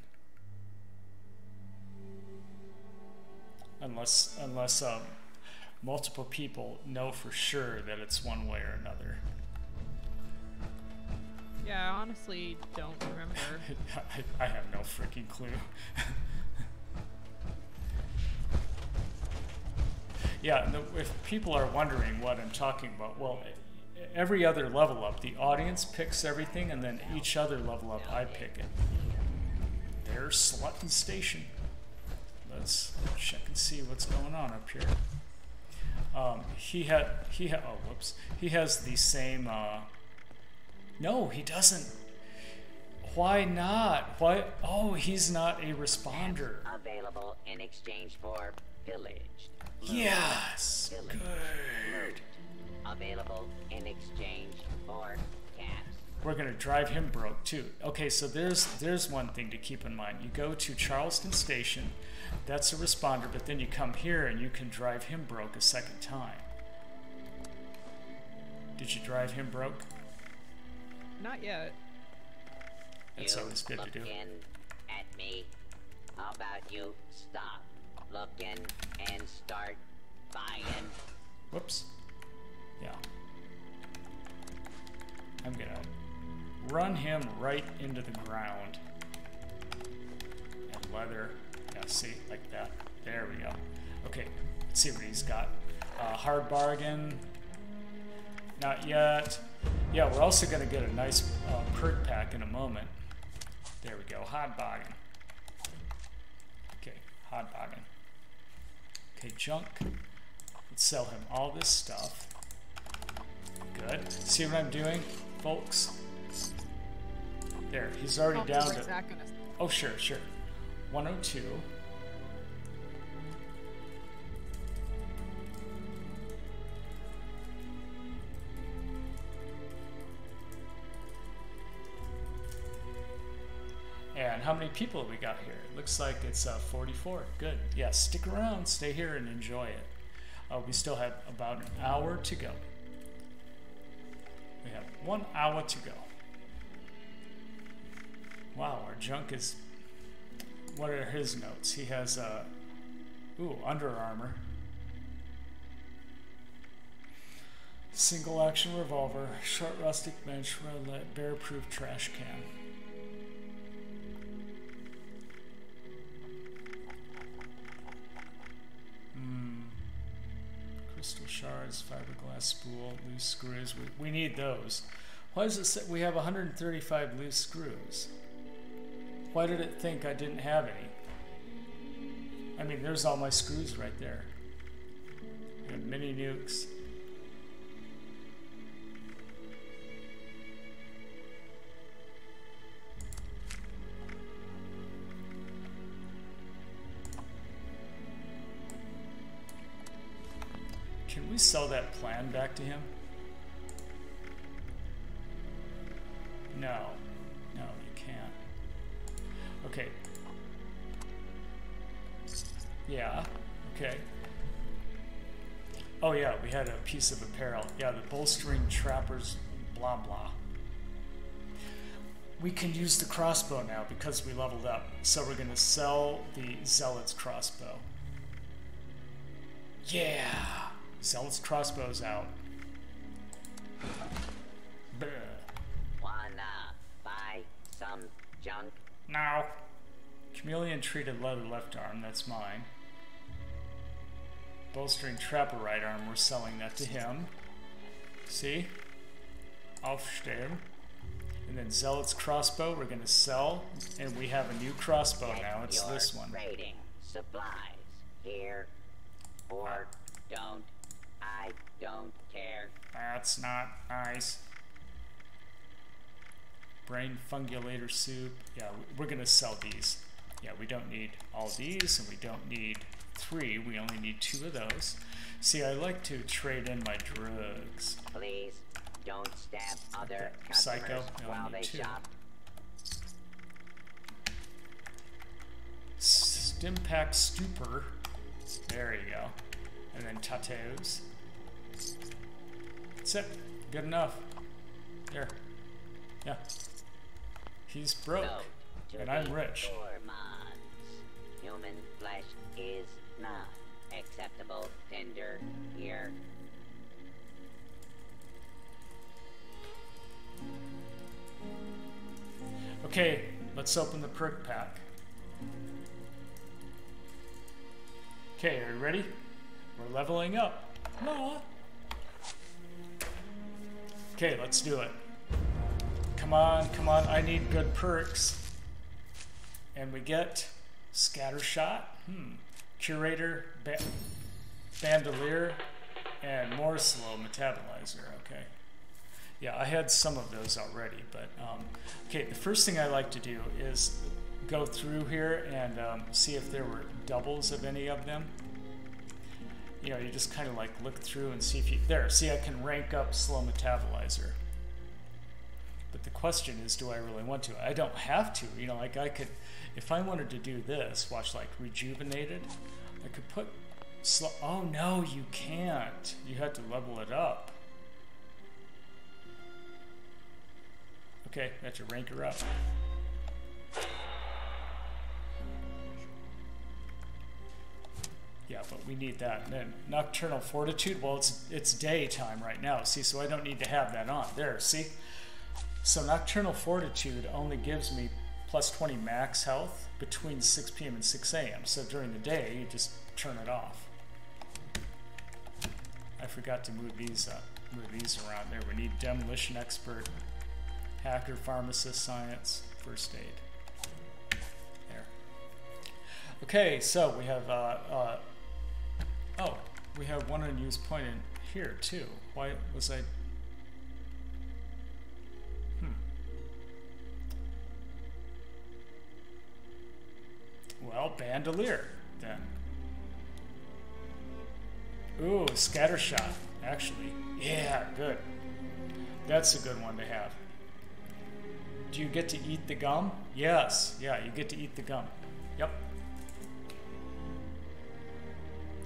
unless unless um, multiple people know for sure that it's one way or another. Yeah, I honestly don't remember. I, I have no freaking clue. Yeah, if people are wondering what I'm talking about, well, every other level up, the audience picks everything, and then each other level up, I pick it. There's Sutton Station. Let's check and see what's going on up here. Um, he had, he had, oh, whoops. He has the same, uh, no, he doesn't. Why not? Why? Oh, he's not a responder. Available in exchange for pillage. Yes. Pillage. Good. Available in exchange for caps. We're gonna drive him broke too. Okay, so there's there's one thing to keep in mind. You go to Charleston Station, that's a responder, but then you come here and you can drive him broke a second time. Did you drive him broke? Not yet. That's you always good to do. Looking at me. How about you stop looking and start buying? Whoops. Yeah. I'm gonna run him right into the ground. And leather. Yeah, see, like that. There we go. Okay, let's see what he's got. Uh, hard bargain. Not yet. Yeah, we're also gonna get a nice uh, perk pack in a moment. There we go. Hard bargain. Okay, hard bargain. Okay, junk. Let's sell him all this stuff. Good. See what I'm doing, folks? There, he's already down to... Oh, sure, sure. one oh two. And how many people have we got here? It looks like it's uh, forty-four. Good. Yeah, stick around, stay here, and enjoy it. Uh, we still have about an hour to go. We have one hour to go. Wow, our junk is... What are his notes? He has, uh... ooh, Under Armour. Single action revolver, short rustic bench, red-lit, bear-proof trash can. Hmm... Crystal shards, fiberglass spool, loose screws. We, we need those. Why does it say we have one hundred thirty-five loose screws? Why did it think I didn't have any? I mean, there's all my screws right there. We have mini nukes. Can we sell that plan back to him? No. No, you can't. Okay. Yeah. Okay. Oh yeah, we had a piece of apparel. Yeah, the bolstering trappers, blah blah. We can use the crossbow now because we leveled up. So we're gonna sell the Zealot's Crossbow. Yeah! Zealot's Crossbow's out. Wanna buy some junk? Now, chameleon treated leather left arm, that's mine. Bolstering trapper right arm, we're selling that to him. See? Aufstehen. And then Zealot's Crossbow, we're gonna sell, and we have a new crossbow now, it's this one. Raiding supplies here, or don't. I don't care. That's not nice. Brain fungulator soup. Yeah, we're gonna sell these. Yeah, we don't need all these, and we don't need three. We only need two of those. See, I like to trade in my drugs. Please don't stab other customers Psycho. No, while they two. Shop. Stimpack Stupor. There you go. And then tattoos. That's it. Good enough. There. Yeah. He's broke, no, and I'm rich. Human flesh is not acceptable tender here. Okay, let's open the perk pack. Okay, are you ready? We're leveling up. No. Okay, let's do it. Come on, come on, I need good perks. And we get Scattershot, hmm, Curator, ba Bandolier, and more slow metabolizer, okay. Yeah, I had some of those already, but um, okay, the first thing I like to do is go through here and um, see if there were doubles of any of them. You know, you just kind of like look through and see if you, there, see I can rank up slow metabolizer. But the question is, do I really want to? I don't have to, you know, like I could, if I wanted to do this, watch like rejuvenated, I could put, slow, oh no, you can't. You had to level it up. Okay, that's your ranker up. Yeah, but we need that. And then nocturnal fortitude, well, it's it's daytime right now, see, so I don't need to have that on. There, see? So nocturnal fortitude only gives me plus twenty max health between six p m and six a m So during the day, you just turn it off. I forgot to move these up, move these around there. We need demolition expert, hacker, pharmacist, science, first aid. There. Okay, so we have, uh, uh, oh, we have one unused point in here too. Why was I, hmm. Well, bandolier then. Ooh, scattershot, actually. Yeah, good. That's a good one to have. Do you get to eat the gum? Yes. Yeah, you get to eat the gum. Yep.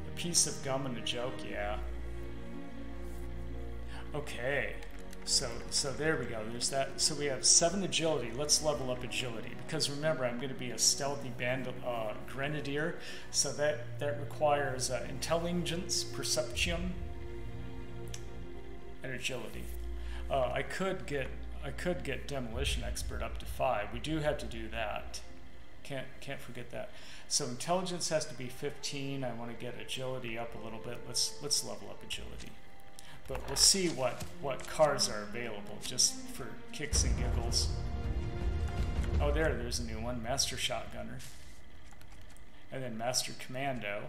A piece of gum and a joke, yeah. Okay. So so there we go. There's that. So we have seven agility. Let's level up agility. Because remember, I'm going to be a stealthy band uh, grenadier. So that, that requires uh, intelligence, perception, and agility. Uh, I could get... I could get demolition expert up to five. We do have to do that. Can't can't forget that. So intelligence has to be fifteen. I want to get agility up a little bit. Let's let's level up agility. But we'll see what what cars are available just for kicks and giggles. Oh, there, there's a new one, Master Shotgunner, and then Master Commando,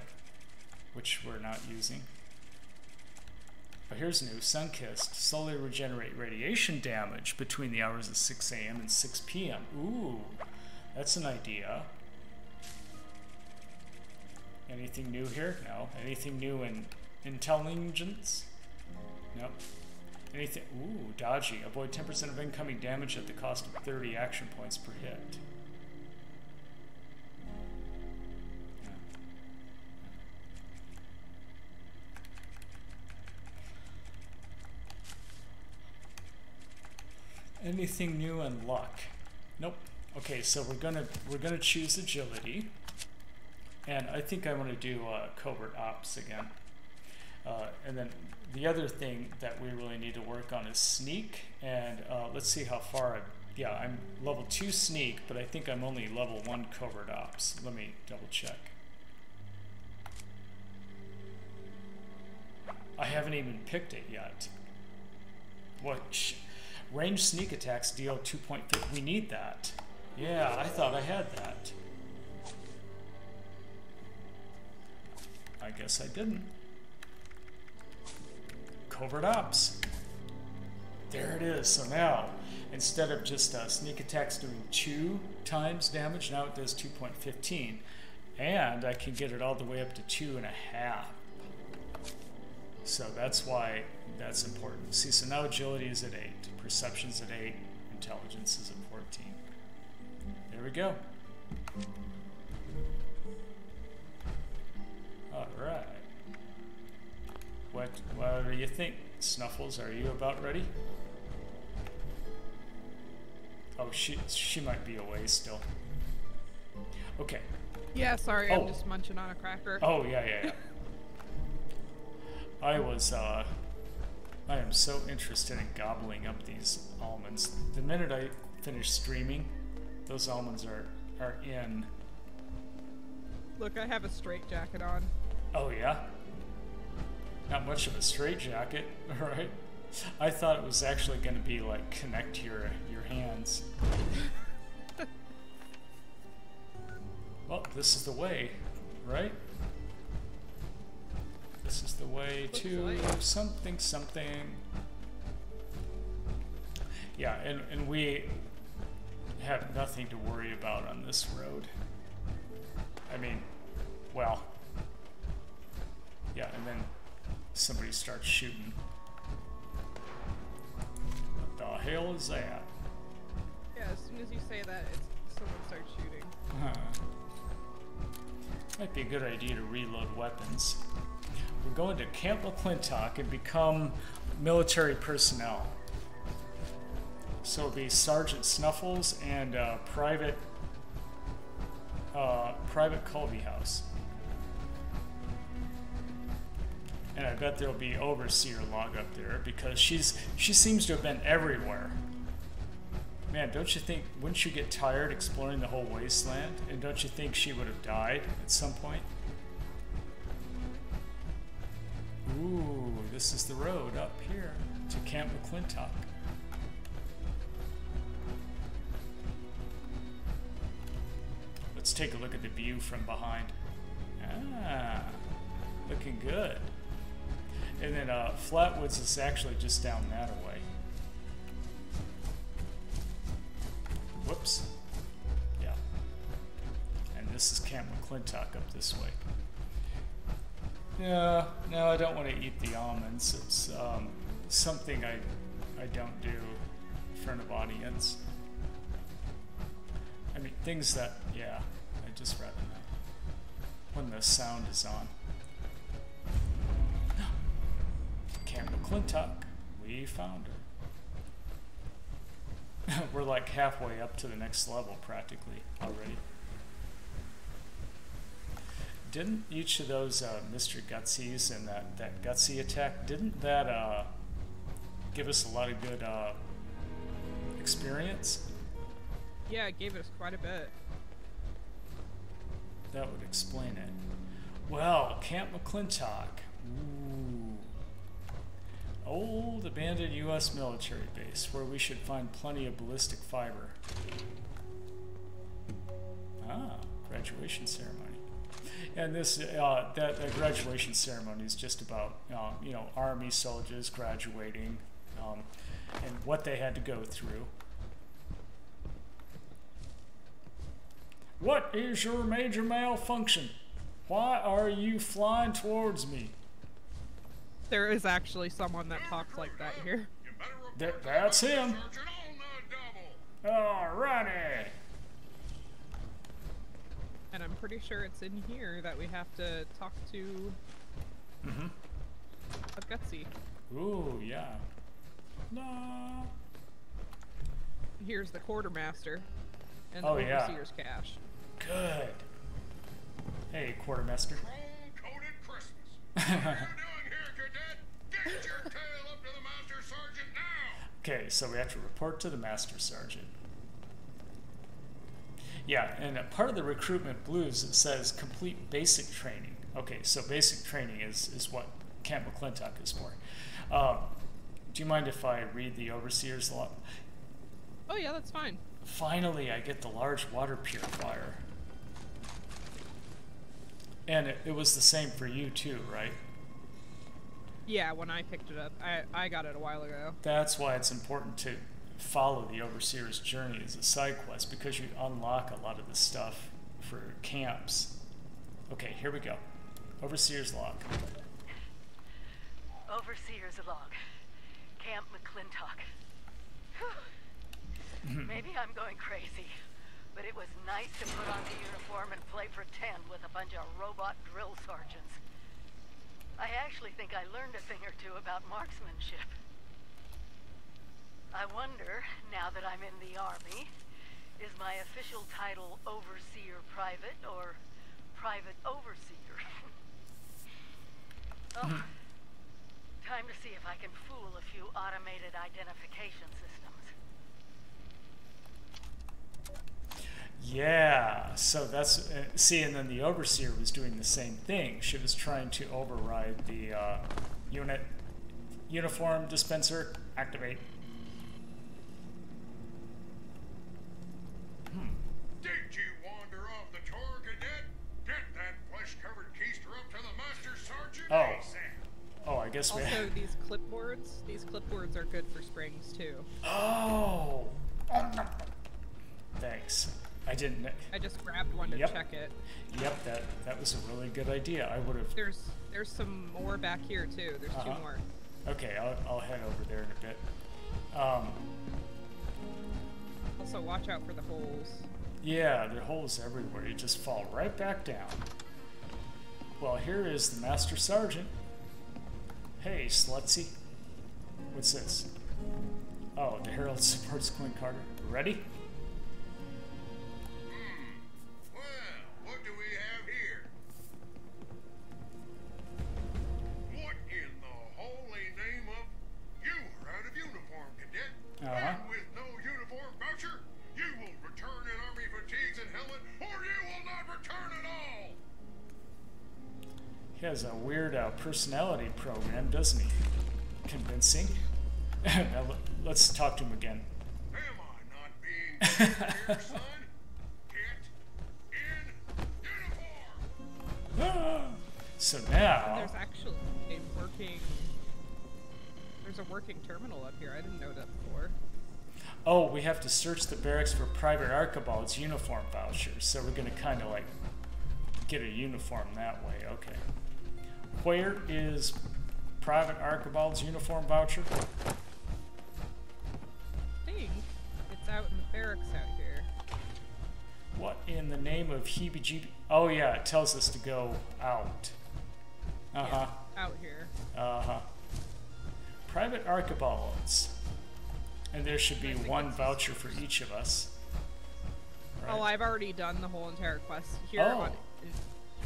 which we're not using. But here's new, Sunkissed. Slowly regenerate radiation damage between the hours of six a m and six p m Ooh, that's an idea. Anything new here? No. Anything new in intelligence? Nope. Anything? Ooh, dodgy. Avoid ten percent of incoming damage at the cost of thirty action points per hit. Anything new and luck? Nope. Okay, so we're gonna we're gonna choose agility, and I think I want to do uh, covert ops again. Uh, and then the other thing that we really need to work on is sneak. And uh, let's see how far. I, yeah, I'm level two sneak, but I think I'm only level one covert ops. Let me double check. I haven't even picked it yet. What? Range sneak attacks deal two point five. We need that. Yeah, I thought I had that. I guess I didn't. Covert ops. There it is. So now, instead of just uh, sneak attacks doing two times damage, now it does two point fifteen. And I can get it all the way up to two and a half. So that's why that's important. See, so now agility is at eight. Perception's at eight, intelligence is at fourteen. There we go. All right. What, what do you think, Snuffles? Are you about ready? Oh, she she might be away still. Okay. Yeah, sorry, oh. I'm just munching on a cracker. Oh yeah, yeah, yeah. I was. Uh, I am so interested in gobbling up these almonds. The minute I finish streaming, those almonds are, are in. Look, I have a straitjacket on. Oh, yeah? Not much of a straitjacket, right? I thought it was actually going to be like connect your, your hands. Well, this is the way, right? This is the way to something, something. Yeah, and, and we have nothing to worry about on this road. I mean, well, yeah, and then somebody starts shooting. What the hell is that? Yeah, as soon as you say that, it's someone starts shooting. Huh. Might be a good idea to reload weapons. We're going to Camp McClintock and become military personnel. So it'll be Sergeant Snuffles and uh, Private uh, Private Colby House. And I bet there'll be Overseer Log up there because she's she seems to have been everywhere. Man, don't you think, wouldn't you get tired exploring the whole wasteland? And don't you think she would have died at some point? Ooh, this is the road up here to Camp McClintock. Let's take a look at the view from behind. Ah, looking good. And then uh, Flatwoods is actually just down that way. Whoops. Yeah. And this is Camp McClintock up this way. No, no, I don't want to eat the almonds. It's um, something I, I don't do in front of audience. I mean, things that, yeah, I just rather not. When the sound is on. Camp McClintock, we found her. We're like halfway up to the next level practically already. Didn't each of those uh, Mister Gutsies and that, that Gutsy attack, didn't that uh, give us a lot of good uh, experience? Yeah, it gave us quite a bit. That would explain it. Well, Camp McClintock. Ooh. Old abandoned U S military base where we should find plenty of ballistic fiber. Ah, graduation ceremony. And this uh, that, that graduation ceremony is just about um, you know, Army soldiers graduating um, and what they had to go through. What is your major malfunction? Why are you flying towards me? There is actually someone that talks like that here. Th that's him. Alrighty. And I'm pretty sure it's in here that we have to talk to mm-hmm. a Gutsy. Ooh, yeah. No. Here's the quartermaster and the oh, overseer's yeah. cache. Good. Hey, quartermaster. Chrome-coated Christmas. What are you doing here, cadet? Get your tail up to the master sergeant now. Okay, so we have to report to the master sergeant. Yeah, and a part of the recruitment blues, it says complete basic training. Okay, so basic training is, is what Camp McClintock is for. Uh, do you mind if I read the overseer's log? Oh yeah, that's fine. Finally, I get the large water purifier. And it, it was the same for you too, right? Yeah, when I picked it up. I, I got it a while ago. That's why it's important to follow the overseer's journey as a side quest, because you unlock a lot of the stuff for camps. Okay, here we go. Overseer's log. Overseer's log. Camp McClintock. Whew. Maybe I'm going crazy, but it was nice to put on the uniform and play pretend with a bunch of robot drill sergeants. I actually think I learned a thing or two about marksmanship. I wonder, now that I'm in the Army, is my official title Overseer Private or Private Overseer? Oh, time to see if I can fool a few automated identification systems. Yeah, so that's, uh, see, and then the Overseer was doing the same thing. She was trying to override the uh, unit, uniform dispenser, activate. Did you wander off the tour, cadet? Get that flesh-covered keister up to the master sergeant. Oh, oh, I guess yes, also, man. Also, these clipboards, these clipboards are good for springs, too. Oh! Thanks. I didn't... I just grabbed one to yep. check it. Yep, that that was a really good idea. I would have... There's there's some more back here, too. There's uh-huh. two more. Okay, I'll, I'll head over there in a bit. Um, also, watch out for the holes. Yeah, there are holes everywhere. You just fall right back down. Well, here is the Master Sergeant. Hey, Slutsy. What's this? Oh, the Herald supports Quinn Carter. Ready? Hmm. Well, what do we have here? What in the holy name of... You are out of uniform, cadet. Uh-huh. And with no uniform voucher, you will return in army fatigues and helmet, or you will not return at all! He has a weird uh, personality program, doesn't he? Convincing. Now, let's talk to him again. Am I not being here, son? Get in uniform! So now... And there's actually a working... There's a working terminal up here. I didn't know that before. Oh, we have to search the barracks for Private Archibald's uniform vouchers. So we're going to kind of like get a uniform that way. Okay. Where is Private Archibald's uniform voucher? I think it's out in the barracks out here. What in the name of heebie-jeebie? Oh, yeah, it tells us to go out. Uh-huh. Yeah, out here. Uh-huh. Private Archibald's. And there should be one voucher for each of us. Right. Oh, I've already done the whole entire quest here oh. on,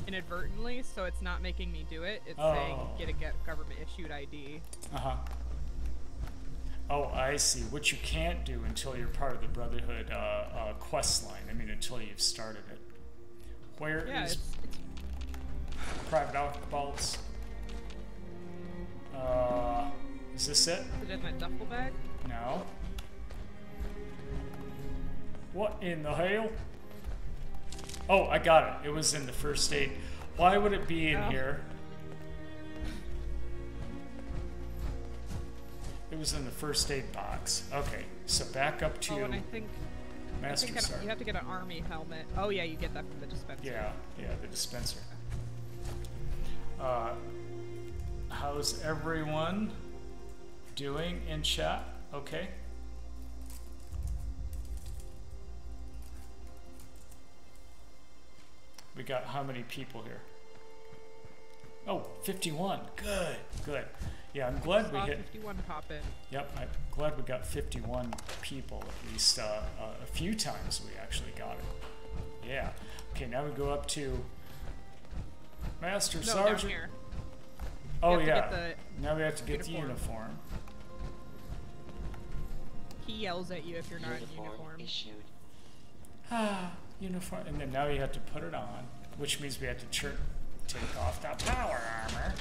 inadvertently, so it's not making me do it. It's oh. saying get a get government issued I D. Uh-huh. Oh, I see. What you can't do until you're part of the Brotherhood uh, uh, quest line. I mean, until you've started it. Where yeah, is it's, it's... Private Archibald's? Uh... Is this it? Is it in my duffel bag? No. What in the hell? Oh, I got it. It was in the first aid. Why would it be in oh. here? It was in the first aid box. Okay, so back up to oh, and I think, Master I think Sergeant. You have to get an army helmet. Oh yeah, you get that from the dispenser. Yeah, yeah, the dispenser. Uh, how's everyone doing in chat? Okay. We got how many people here? Oh, fifty-one. Good, good. Yeah, I'm glad we hit fifty-one pop in. Yep, I'm glad we got fifty-one people at least. Uh, uh, a few times we actually got it. Yeah. Okay, now we go up to Master no, Sergeant. Down here. Oh yeah. Now we have to get the uniform. He yells at you if you're not in uniform. Issued. Ah, uniform. And then now you have to put it on, which means we have to chirp, take off the power armor.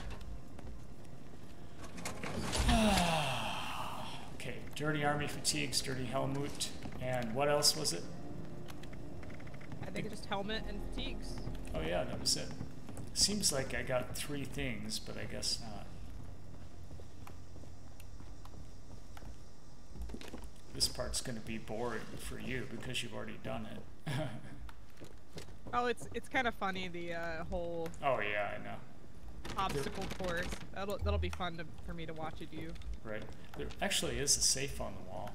Ah, okay, dirty army fatigues, dirty helmet, and what else was it? I think just helmet and fatigues. Oh yeah, that was it. Seems like I got three things, but I guess not. This part's going to be boring for you because you've already done it. Oh, it's it's kind of funny, the uh, whole... Oh, yeah, I know. Obstacle there, course. That'll, that'll be fun to, for me to watch it do. Right. There actually is a safe on the wall.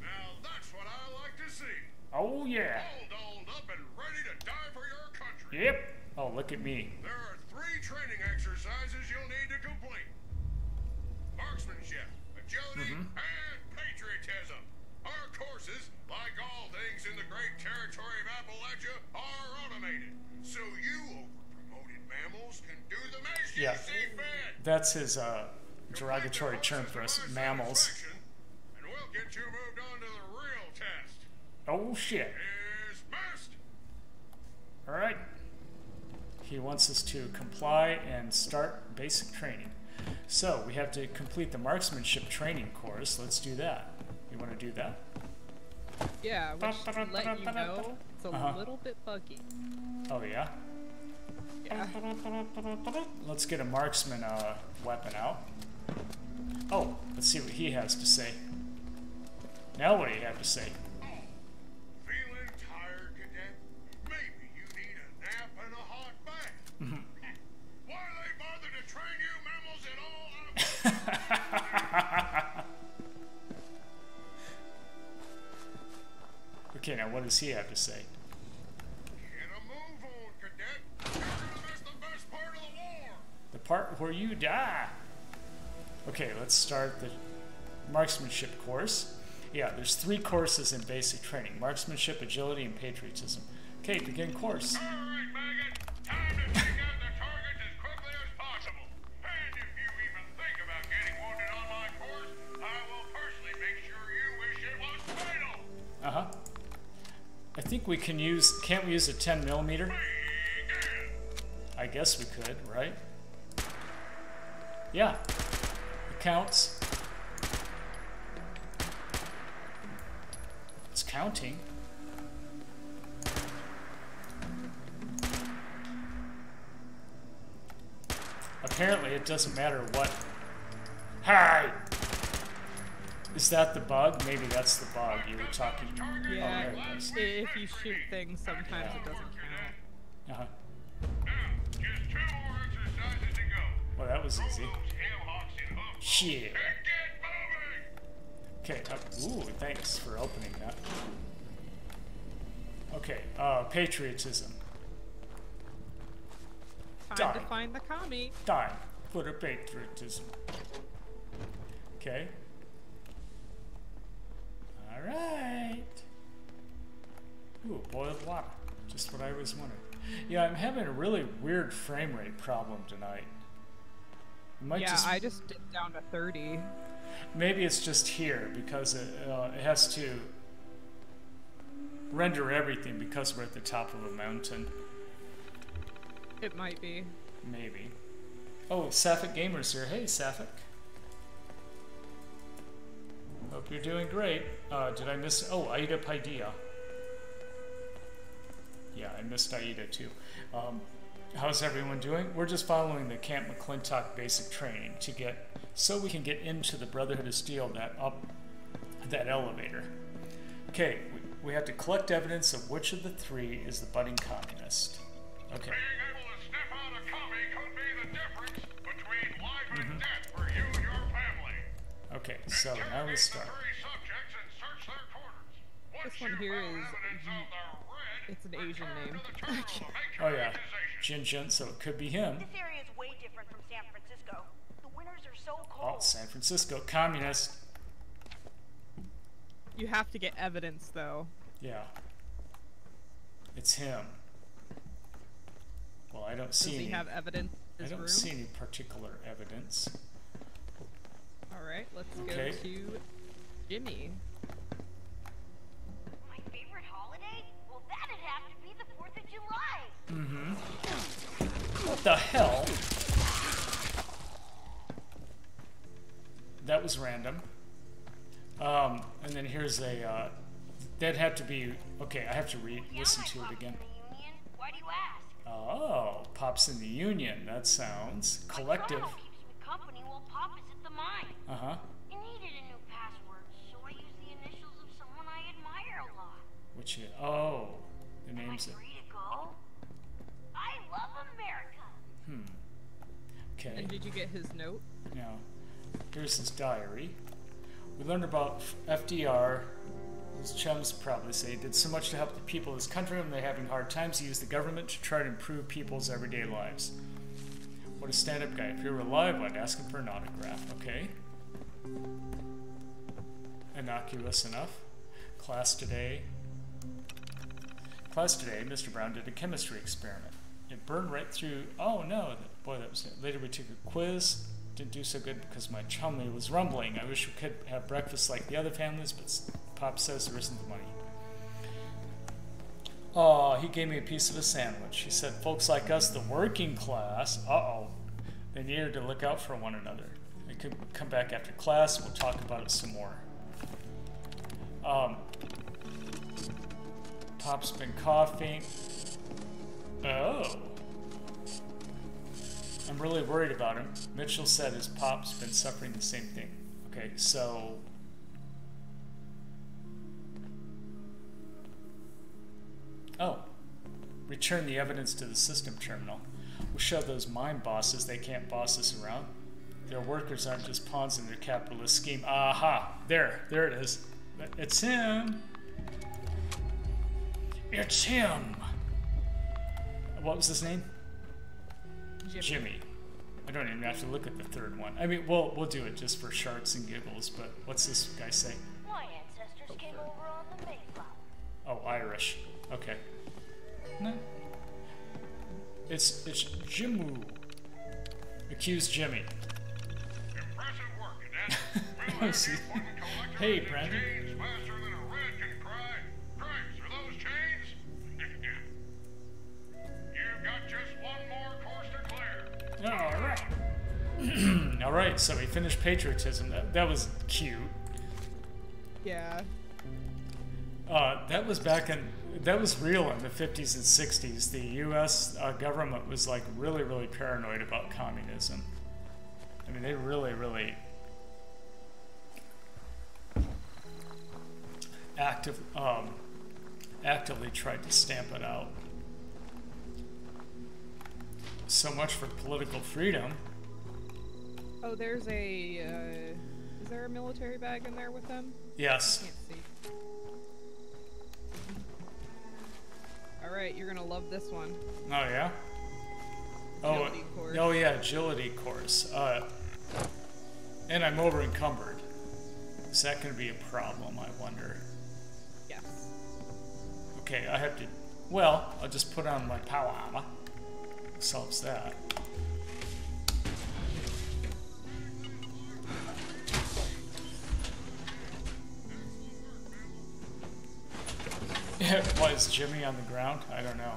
Now that's what I like to see. Oh, yeah. All dolled up and ready to die for your country. Yep. Oh, look at me. There are three training exercises you'll need to complete. Marksmanship, agility, mm-hmm. and patriotism. Our courses, like all things in the great territory of Appalachia, are automated. So you over-promoted mammals can do them as yeah. you see fit. That's his uh, derogatory term for us, mammals. And we'll get you moved on to the real test. Oh, shit. Is best. All right. He wants us to comply and start basic training. So we have to complete the marksmanship training course. Let's do that. You want to do that? Yeah, we should let you know it's a uh-huh. little bit buggy. Oh, yeah? Yeah. Let's get a marksman uh, weapon out. Oh, let's see what he has to say. Now what do you have to say? Oh, feeling tired today? Maybe you need a nap and a hot bath. Why they bother to train you mammals at all? Okay, now what does he have to say? Get a move on, cadet. You're gonna miss the best part of the war. The part where you die. Okay, let's start the marksmanship course. Yeah, there's three courses in basic training: marksmanship, agility, and patriotism. Okay, begin course. All right, maggot. Time to take out the targets as quickly as possible. And if you even think about getting wounded on my course, I will personally make sure you wish it was fatal. Uh huh. I think we can use. Can't we use a ten millimeter? I guess we could, right? Yeah. Counts. It's counting. Apparently it doesn't matter what. Hi! Is that the bug? Maybe that's the bug you were talking about. Yeah, oh, there it is. If you shoot things, sometimes yeah. It doesn't count. Uh-huh. Now, just two more exercises to go. Well, that was easy. Shit. Okay, uh, ooh, thanks for opening that. Okay, uh, patriotism. Time Die. to find the commie. Die. Put a patriotism. Okay. Alright. Ooh, boiled water. Just what I was wondering. Yeah, I'm having a really weird frame rate problem tonight. Might yeah, just, I just dipped down to thirty. Maybe it's just here because it, uh, it has to render everything because we're at the top of a mountain. It might be. Maybe. Oh, Sapphic Gamer's here. Hey, Sapphic. Hope you're doing great. Uh, did I miss... Oh, Aida Paideia. Yeah, I missed Aida too. Um... How's everyone doing? We're just following the Camp McClintock basic training to get so we can get into the Brotherhood of Steel that up that elevator. Okay, we, we have to collect evidence of which of the three is the budding communist. Okay. Being able to sniff out a commie could be the difference between life and mm-hmm. death for you and your family. Okay, so Interrogate now we start. The three subjects and search their quarters. Once this one here is. It's an Asian name. Oh yeah, Jin Jin, so it could be him. This area is way different from San Francisco. The winters are so cold. Oh, San Francisco, communist. You have to get evidence, though. Yeah. It's him. Well, I don't see Does he any... have evidence in his I don't room? see any particular evidence. Alright, let's okay. go to Jimmy. Mm-hmm. What the hell? That was random. Um, and then here's a, uh, that'd have to be, okay, I have to read, listen to it again. Oh, Pops in the Union, that sounds collective. Uh-huh. I needed a new password, so I used the initials of someone I admire a lot. Which, oh, the name's it. I love America. Hmm. Okay. And did you get his note? No. Here's his diary. We learned about F D R. His chums probably say he did so much to help the people of his country when they're having hard times. He used the government to try to improve people's everyday lives. What a stand-up guy. If he were alive, I'd ask him for an autograph. Okay. Innocuous enough. Class today. Class today, Mister Brown did a chemistry experiment. It burned right through. Oh no, boy, that was it. Later we took a quiz. Didn't do so good because my chummy was rumbling. I wish we could have breakfast like the other families, but Pop says there isn't the money. Oh, he gave me a piece of a sandwich. He said, folks like us, the working class, uh-oh, they needed to look out for one another. They could come back after class. We'll talk about it some more. Um. Pop's been coughing. Oh. really worried about him. Mitchell said his pop's been suffering the same thing. Okay, so... Oh. Return the evidence to the system terminal. We'll show those mine bosses they can't boss us around. Their workers aren't just pawns in their capitalist scheme. Aha! There. There it is. It's him. It's him. What was his name? Jimmy. Jimmy. I don't even have to look at the third one. I mean, we'll, we'll do it just for sharts and giggles, but what's this guy say? My ancestors oh, came over on the Mayflower. Oh, Irish. Okay. No. It's, it's Jimmu. Accuse Jimmy. Impressive work, Cadet. Well, hey, Brandon. Chains faster than a rat can cry. Crimes, are those chains? You've got just one more course to clear. All right. All right, so we finished patriotism. That, that was cute. Yeah. Uh, that was back in... That was real in the fifties and sixties. The U S uh, government was like really, really paranoid about communism. I mean, they really, really active, um, actively tried to stamp it out. So much for political freedom. Oh, there's a... Uh, is there a military bag in there with them? Yes. I can't see. Alright, you're gonna love this one. Oh, yeah? Oh, oh yeah, agility course. Uh, and I'm over encumbered. Is that gonna be a problem, I wonder? Yes. Okay, I have to... Well, I'll just put on my power armor. Solves that. Why is Jimmy on the ground? I don't know.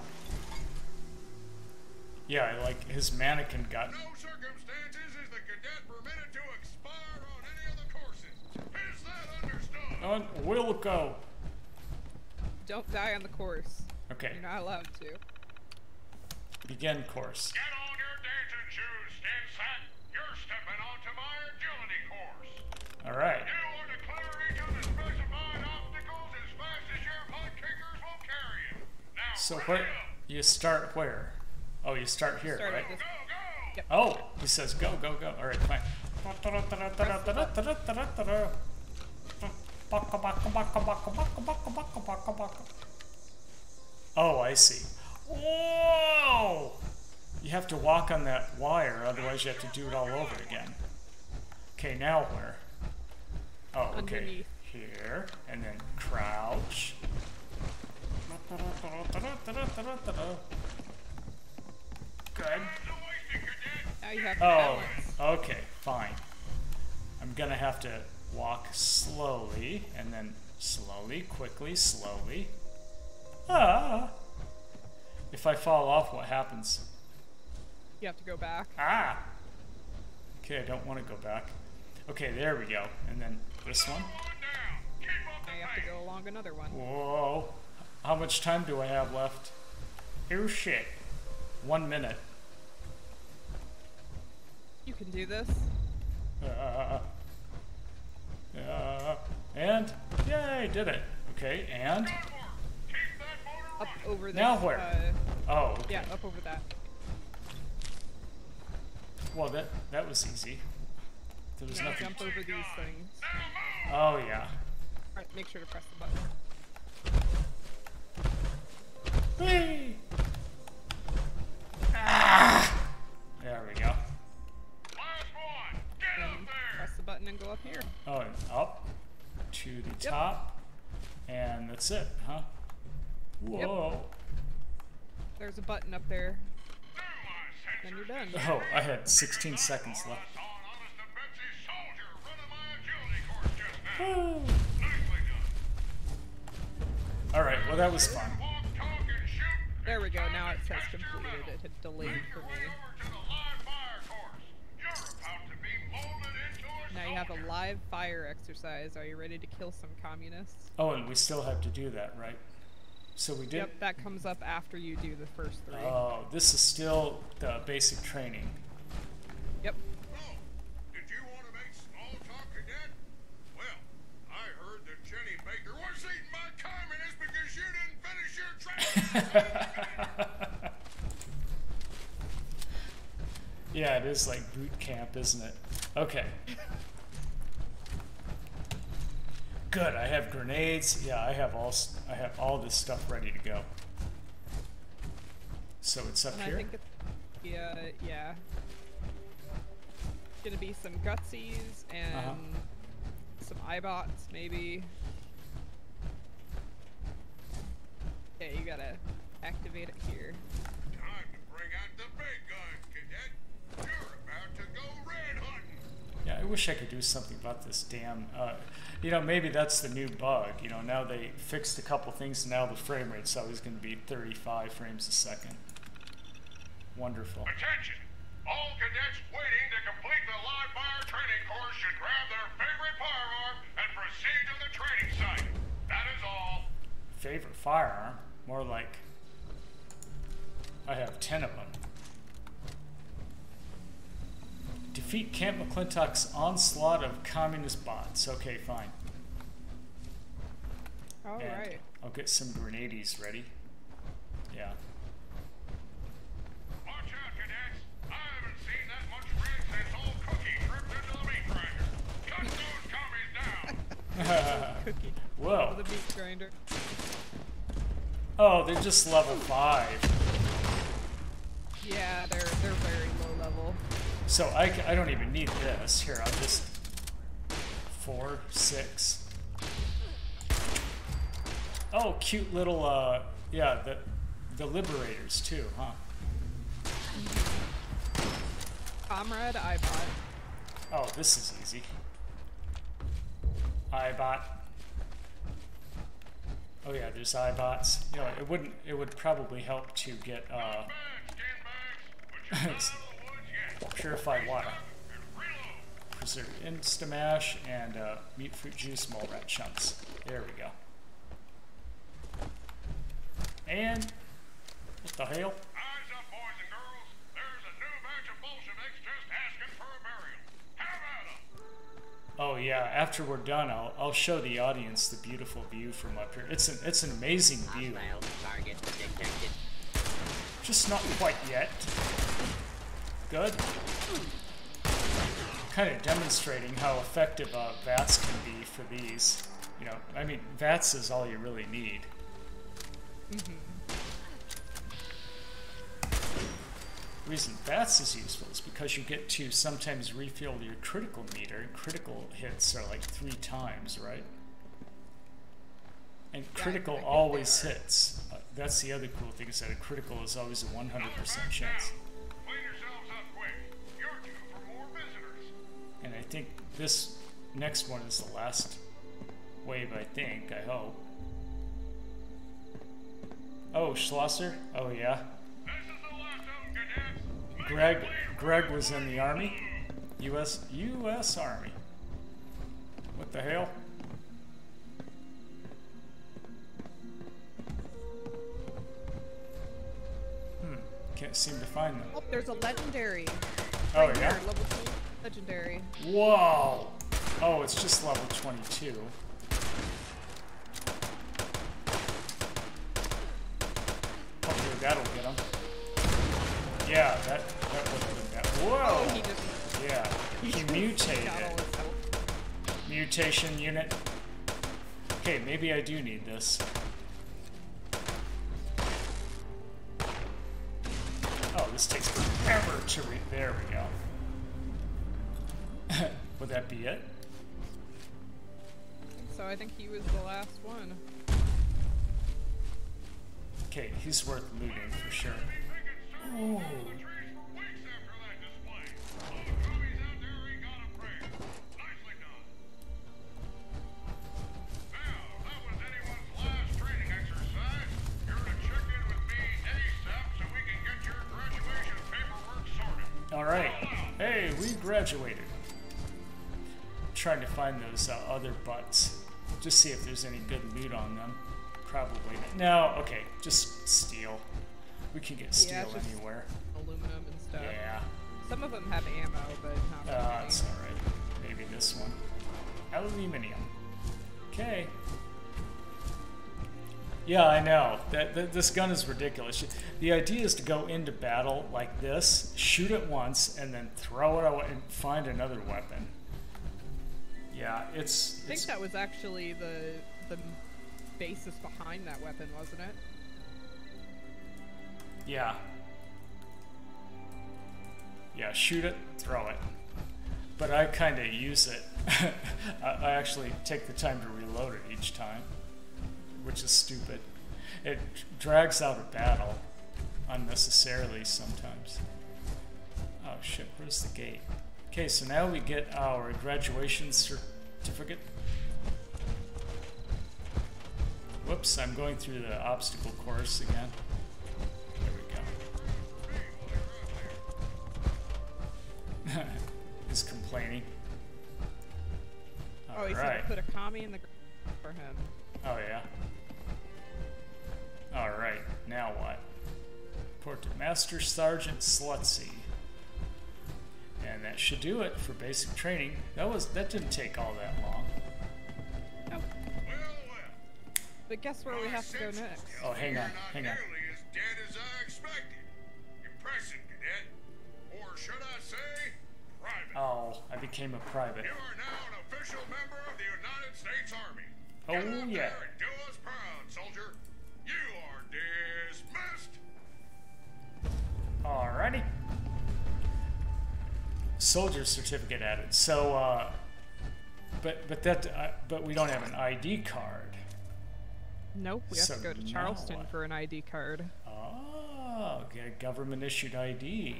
Yeah, like his mannequin got. No circumstances is the cadet permitted to expire on any of the courses. Is that understood? On will go. Don't die on the course. Okay. You're not allowed to. Begin course. Get on your dancing shoes, Stinson. You're stepping onto my agility course. All right. You are to clear each of the specified obstacles as fast as your butt kickers will carry it. Now, so where you start where? Oh, you start here, start right? Go, go. Yep. Oh, he says go, go, go. All right, fine. Oh, I see. Whoa! You have to walk on that wire, otherwise you have to do it all over again. Okay, now where? Oh, okay. Here, and then crouch. Good. Now you have to balance. Oh, okay, fine. I'm gonna have to walk slowly, and then slowly, quickly, slowly. Ah! If I fall off, what happens? You have to go back. Ah! Okay, I don't want to go back. Okay, there we go. And then this one. Now you have to go along another one. Whoa. How much time do I have left? Oh shit. One minute. You can do this. Uh, uh, and, yay, did it. Okay, and? Up over there. Now where? Uh, oh. Okay. Yeah, up over that. Well, that, that was easy. There was nothing. Jump over these things. Oh, yeah. Alright, make sure to press the button. Whee! Ah! There we go. Last one. Get up there. Press the button and go up here. Oh, and up to the yep. top. And that's it, huh? Whoa. Yep. There's a button up there. Then you're done. Oh, I had sixteen seconds left. Woo! Alright, well that was fun. There we go, now it says completed. It had delayed for me. Now you have a live fire exercise. Are you ready to kill some communists? Oh, and we still have to do that, right? So we did. Yep, that comes up after you do the first three. Oh, this is still the basic training. Yep. Oh, did you want to make small talk again? Well, I heard that Jenny Baker was eating my communist because you didn't finish your training. Yeah, it is like boot camp, isn't it? Okay. Good. I have grenades. Yeah, I have all. I have all this stuff ready to go. So it's up and here. I think it's, yeah, yeah. Gonna be some gutsies and uh-huh. some iBots, maybe. Yeah, you gotta activate it here. Time to bring out the big gun, cadet. You're about to go red hunting. Yeah, I wish I could do something about this damn. Uh, you know, maybe that's the new bug. You know, now they fixed a couple things, and now the frame rate's always going to be thirty-five frames a second. Wonderful. Attention! All cadets waiting to complete the live fire training course should grab their favorite firearm and proceed to the training site. That is all. Favorite firearm? More like I have ten of them. Defeat Camp McClintock's onslaught of communist bots. Okay, fine. All and right. I'll get some grenades ready. Yeah. Watch out, cadets! I haven't seen that much red since old Cookie tripped into the meat grinder. Cut those commies down. Cookie. Whoa. The meat grinder. Oh, they're just level five. Yeah, they're they're very low level. So I, I don't even need this. Here, I'll just... Four, six. Oh, cute little, uh... yeah, the, the Liberators, too, huh? Comrade iBot. Oh, this is easy. iBot. Oh yeah, there's iBots. You know, it wouldn't... It would probably help to get, uh... purified water, preserved Instamash, and uh, meat fruit juice, mole rat chunks. There we go. And what the hell? Eyes up, boys and girls. There's a new batch of Bolsheviks just asking for a burial. How about 'em? Oh yeah. After we're done, I'll I'll show the audience the beautiful view from up here. It's an it's an amazing view. Just not quite yet. Good. Kind of demonstrating how effective uh, VATS can be for these. You know, I mean, VATS is all you really need. Mm-hmm. Reason VATS is useful is because you get to sometimes refill your critical meter. And critical hits are like three times, right? And critical yeah, always hits. Uh, that's the other cool thing is that a critical is always a one hundred percent chance. And I think this next one is the last wave, I think, I hope. Oh, Schlosser? Oh, yeah. Greg Greg was in the Army. U S U S Army. What the hell? Hmm. Can't seem to find them. Oh, there's a legendary. Oh, yeah? Level two. Legendary. Whoa! Oh, it's just level twenty-two. Hopefully that'll get him. Yeah, that that would have been bad. Whoa! Oh, he just, yeah, he, he mutated. Mutation unit. Okay, maybe I do need this. Oh, this takes forever to read. There we go. Would that be it? So I think he was the last one. Okay, he's worth looting for sure. Ooh. All right. Hey, we graduated. Trying to find those uh, other butts. Just see if there's any good loot on them. Probably not. No, okay, just steel. We can get steel yeah, anywhere. Aluminum and stuff. Yeah. Some of them have ammo, but not really. Oh, that's alright. Maybe this one. Aluminium. Okay. Yeah, I know. That, that this gun is ridiculous. The idea is to go into battle like this, shoot it once, and then throw it away and find another weapon. Yeah, it's. I think it's, that was actually the the basis behind that weapon, wasn't it? Yeah. Yeah, shoot it, throw it. But I kind of use it. I, I actually take the time to reload it each time, which is stupid. It drags out a battle unnecessarily sometimes. Oh shit, where's the gate? Okay, so now we get our graduation certificate. Whoops, I'm going through the obstacle course again. There we go. He's complaining. All oh, he's right. Gonna put a commie in the ground for him. Oh yeah. Alright, now what? Report to Master Sergeant Slutsy. And that should do it for basic training. That was that didn't take all that long. Nope. Well, well. But guess where well, we have to go next. Oh hang on, hang on. Nearly as dead as I expected. Impressive, cadet. Or should I say private. Oh, I became a private. You are now an official member of the United States Army. Oh, yeah. Get up there and do us proud, soldier. You are dismissed. Alrighty. Soldier certificate added. So, uh, but but that uh, but we don't have an I D card. Nope, we have so to go to Charleston for an I D card. Oh, get a government issued I D.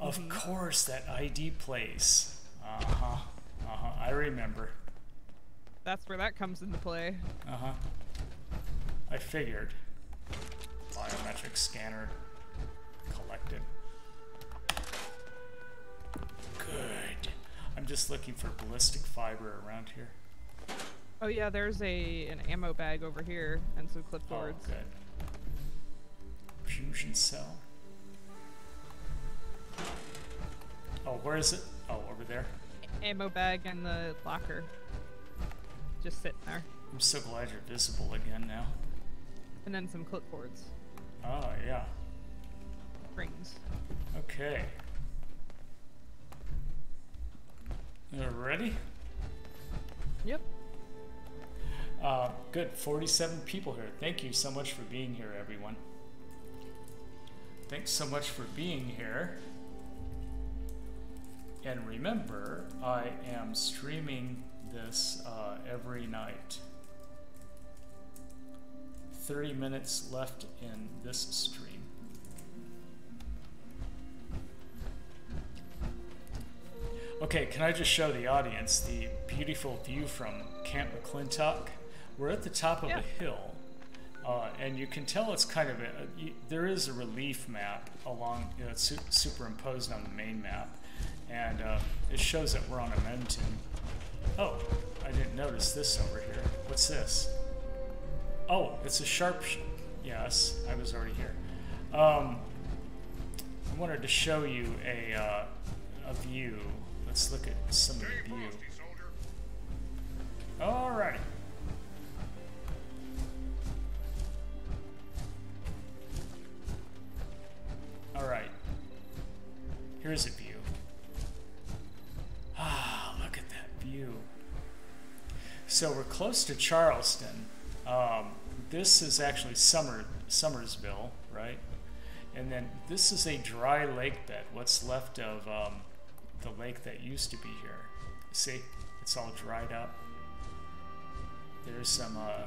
Of mm-hmm. course, that I D place. Uh huh. Uh huh. I remember. That's where that comes into play. Uh-huh. I figured. Biometric scanner collected. Good. I'm just looking for ballistic fiber around here. Oh yeah, there's a an ammo bag over here and some clipboards. Oh, good. Fusion cell. Oh, where is it? Oh, over there. Ammo bag and the locker. Just sitting there. I'm so glad you're visible again now. And then some clipboards. Oh, yeah. Rings. Okay. You ready? Yep. Uh, good. forty-seven people here. Thank you so much for being here, everyone. Thanks so much for being here. And remember, I am streaming this uh, every night. thirty minutes left in this stream. Okay, can I just show the audience the beautiful view from Camp McClintock? We're at the top of yeah. a hill, uh, and you can tell it's kind of a, a there is a relief map along, you know, it's su superimposed on the main map, and uh, it shows that we're on a mountain. Oh, I didn't notice this over here. What's this? Oh, it's a sharp... Sh yes, I was already here. Um, I wanted to show you a, uh, a view. Let's look at some of the view. Alrighty. Alright. Here's a view. Ah, look at that view. So we're close to Charleston. Um, this is actually Summer, Summersville, right? And then this is a dry lake bed, what's left of um, the lake that used to be here. See, it's all dried up. There's some, uh,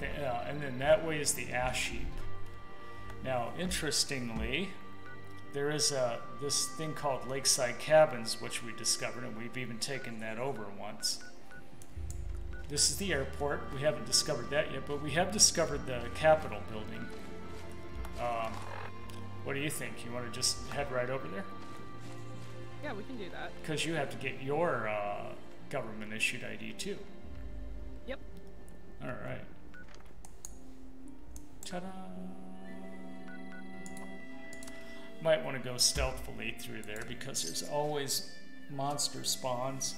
the, uh, and then that way is the ash heap. Now, interestingly, there is a, this thing called Lakeside Cabins, which we discovered, and we've even taken that over once. This is the airport. We haven't discovered that yet, but we have discovered the Capitol building. Um, what do you think? You want to just head right over there? Yeah, we can do that. Because you have to get your uh, government-issued I D, too. Yep. All right. Ta-da! might want to go stealthily through there because there's always monster spawns.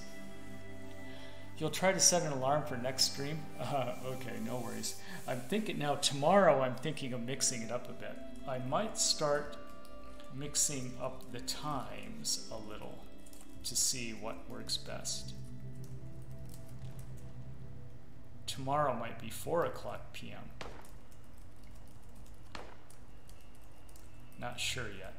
You'll try to set an alarm for next stream? Uh, okay, no worries. I'm thinking now, tomorrow I'm thinking of mixing it up a bit. I might start mixing up the times a little to see what works best. Tomorrow might be four o'clock P M Not sure yet.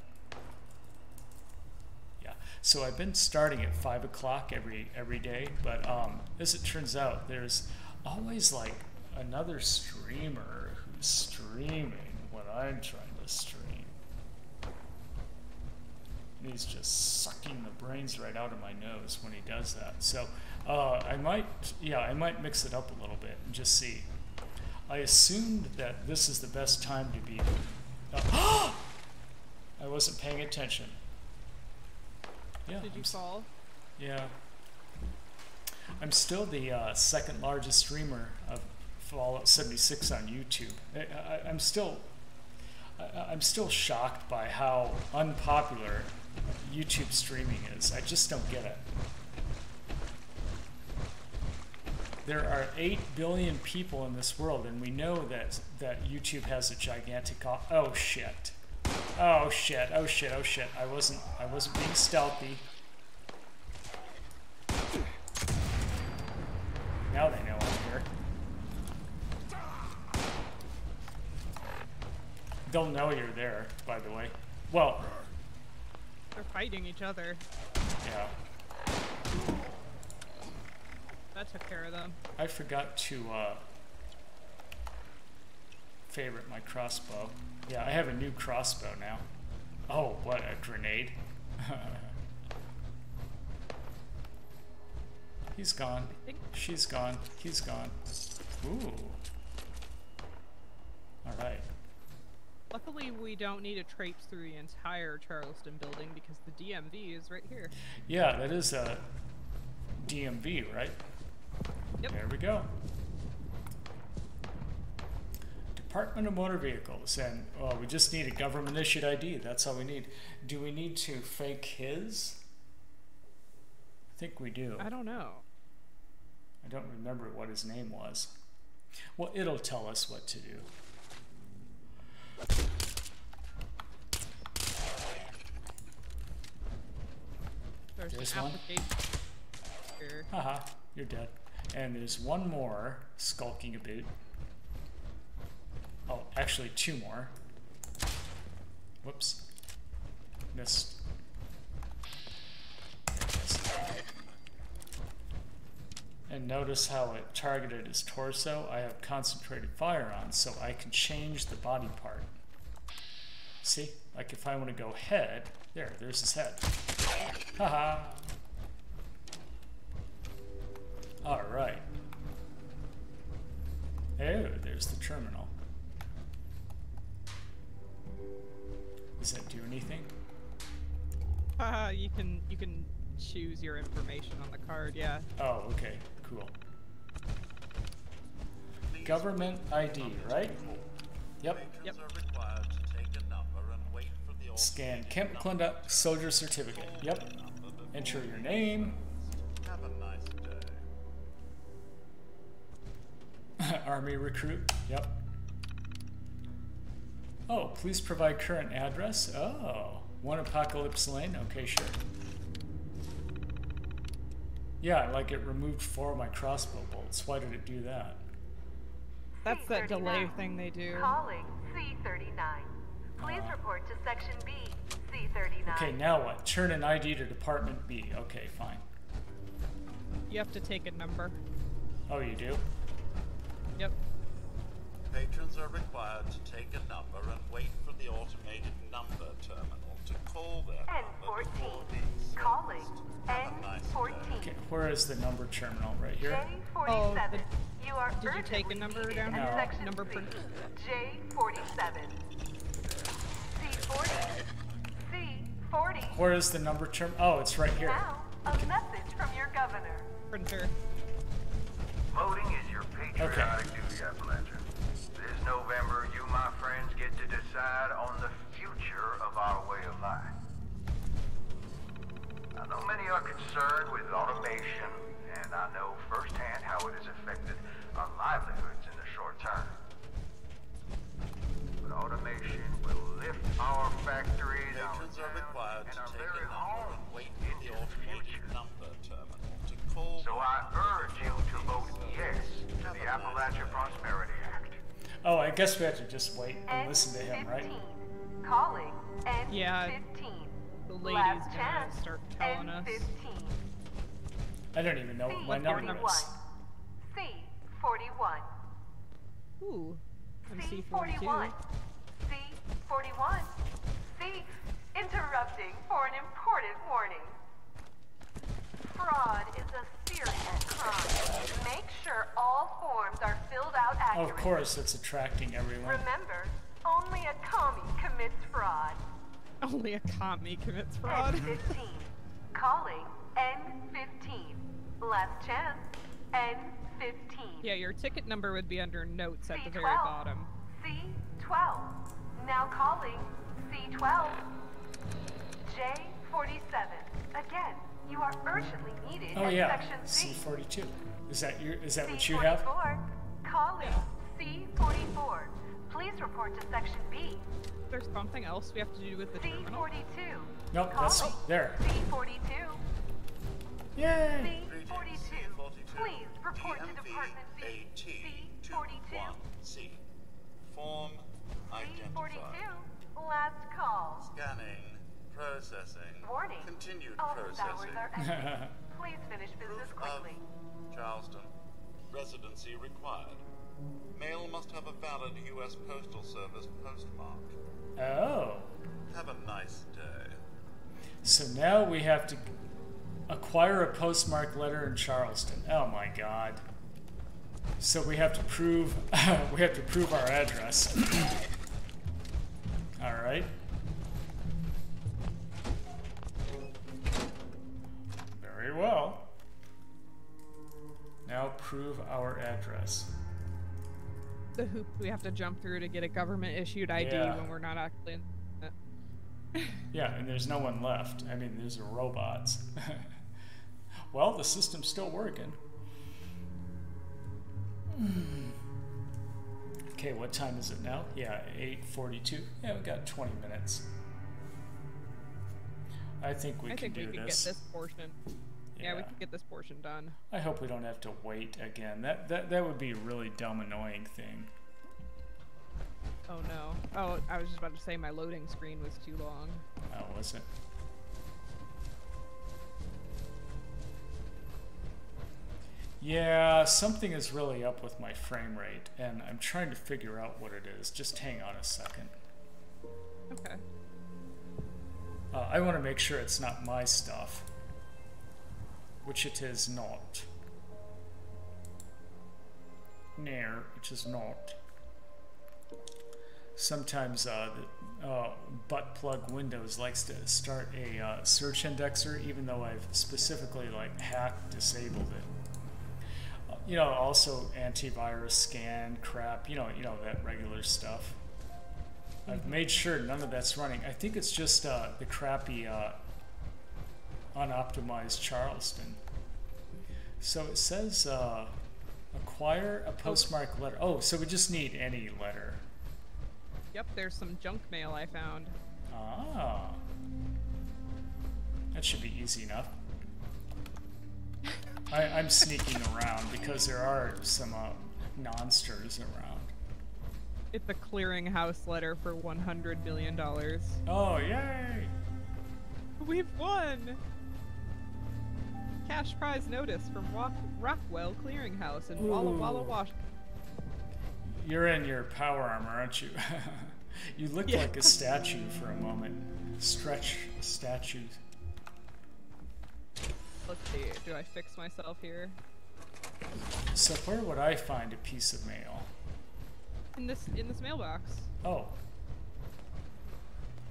Yeah, so I've been starting at five o'clock every every day, but um, as it turns out, there's always like another streamer who's streaming what I'm trying to stream. And he's just sucking the brains right out of my nose when he does that. So uh, I might, yeah, I might mix it up a little bit and just see. I assumed that this is the best time to be. Uh, I wasn't paying attention. Yeah, Did you I'm, fall? Yeah. I'm still the uh, second largest streamer of Fallout seventy-six on YouTube. I, I, I'm still, I, I'm still shocked by how unpopular YouTube streaming is. I just don't get it. There are eight billion people in this world, and we know that, that YouTube has a gigantic... Oh, shit. Oh, shit. Oh, shit. Oh, shit. I wasn't, I wasn't being stealthy. Now they know I'm here. They'll know you're there, by the way. Well... They're fighting each other. Yeah. That took care of them. I forgot to uh, favorite my crossbow. Yeah, I have a new crossbow now. Oh, what a grenade. He's gone. She's gone. He's gone. Ooh. Alright. Luckily, we don't need to traipse through the entire Charleston building because the D M V is right here. Yeah, that is a D M V, right? Yep. There we go. Department of Motor Vehicles, and oh, we just need a government issued I D. That's all we need. Do we need to fake his? I think we do. I don't know. I don't remember what his name was. Well, it'll tell us what to do. There's, There's an one. Application. Haha, you're dead. And there's one more skulking about. Oh, actually two more. Whoops. Missed. And notice how it targeted his torso. I have concentrated fire on, so I can change the body part. See? Like if I want to go head, there, there's his head. Haha. All right. Oh, there's the terminal. Does that do anything? Uh, you can you can choose your information on the card, yeah. Oh, okay, cool. Government I D, right? Yep. Yep. Scan Camp McClintock Soldier Certificate. Yep. Enter your name. Army recruit. Yep. Oh, please provide current address. Oh, one Apocalypse Lane. Okay, sure. Yeah, like it removed four of my crossbow bolts. Why did it do that? That's that delay thing they do. Calling C thirty-nine. Please uh, report to Section B, C thirty-nine. Okay, now what? Turn an I D to Department B. Okay, fine. You have to take a number. Oh, you do? Yep. Patrons are required to take a number and wait for the automated number terminal to call their N fourteen. Calling N fourteen. Okay, where is the number terminal? Right here? J forty-seven. Oh, you are did you take a number down? No. Number per J forty-seven. C forty. C forty. Where is the number term? Oh, it's right here. Now, a okay. message from your governor. Printer. Voting is your patriotic okay. duty, Appalachian. This November, you, my friends, get to decide on the future of our way of life. by. I know many are concerned with automation, and I know firsthand how it has affected our livelihoods in the short term. But automation will lift our factories, our towns, and our very homes into the future. So I urge you to vote yes to the Appalachian Prosperity Act. Oh, I guess we have to just wait and listen to him, right? Calling N fifteen. Yeah, the lady's gonna start telling us. I don't even know what my number is. C forty-one. Ooh. C forty-one. C forty-one. C. Interrupting for an important warning. Fraud is a serious crime. Make sure all forms are filled out accurately. Oh, of course, it's attracting everyone. Remember, only a commie commits fraud. Only a commie commits fraud. N fifteen. Calling N fifteen. Last chance. N fifteen. Yeah, your ticket number would be under notes at C twelve. The very bottom. C twelve. Now calling C twelve. J forty-seven. Again. You are urgently needed. Oh yeah, C forty-two. Is that your? Is that what you have? Calling C forty-four. Please report to Section B. There's something else we have to do with the terminal. C forty-two. Nope, that's there. C forty-two. Yay. C forty-two. Please report to Department B. C forty-two. C. Form identified. C forty-two. Last call. Scanning. Processing. Warning. Continued all processing. Hours are please finish business proof quickly. Of Charleston. Residency required. Mail must have a valid U S Postal Service postmark. Oh. Have a nice day. So now we have to acquire a postmark letter in Charleston. Oh my God. So we have to prove we have to prove our address. All right. Very well. Now prove our address. The hoop we have to jump through to get a government-issued I D yeah. when we're not actually in it. Yeah, and there's no one left. I mean, these are robots. Well, the system's still working. Okay, what time is it now? Yeah, eight forty-two. Yeah, we got twenty minutes. I think we I can think do we can this. Get this portion. Yeah, yeah, we can get this portion done. I hope we don't have to wait again. That that that would be a really dumb, annoying thing. Oh no! Oh, I was just about to say my loading screen was too long. Oh, was it? Yeah, something is really up with my frame rate, and I'm trying to figure out what it is. Just hang on a second. Okay. Uh, I want to make sure it's not my stuff. Which it is not. Nair, which is not. Sometimes uh, the uh, butt plug Windows likes to start a uh, search indexer, even though I've specifically like hacked disabled it. Uh, you know, also antivirus scan crap. You know, you know that regular stuff. I've made sure none of that's running. I think it's just uh, the crappy. Uh, unoptimized Charleston. So it says uh, acquire a postmark letter. Oh, so we just need any letter. Yep, there's some junk mail I found. Ah. That should be easy enough. I, I'm sneaking around because there are some uh, monsters around. It's a clearinghouse letter for one hundred million dollars. Oh, yay! We've won! Cash prize notice from Rock Rockwell Clearinghouse in Walla Walla, Washington. You're in your power armor, aren't you? You look yeah. like a statue for a moment. Stretch statue. Let's see, do I fix myself here? So where would I find a piece of mail? In this, in this mailbox. Oh.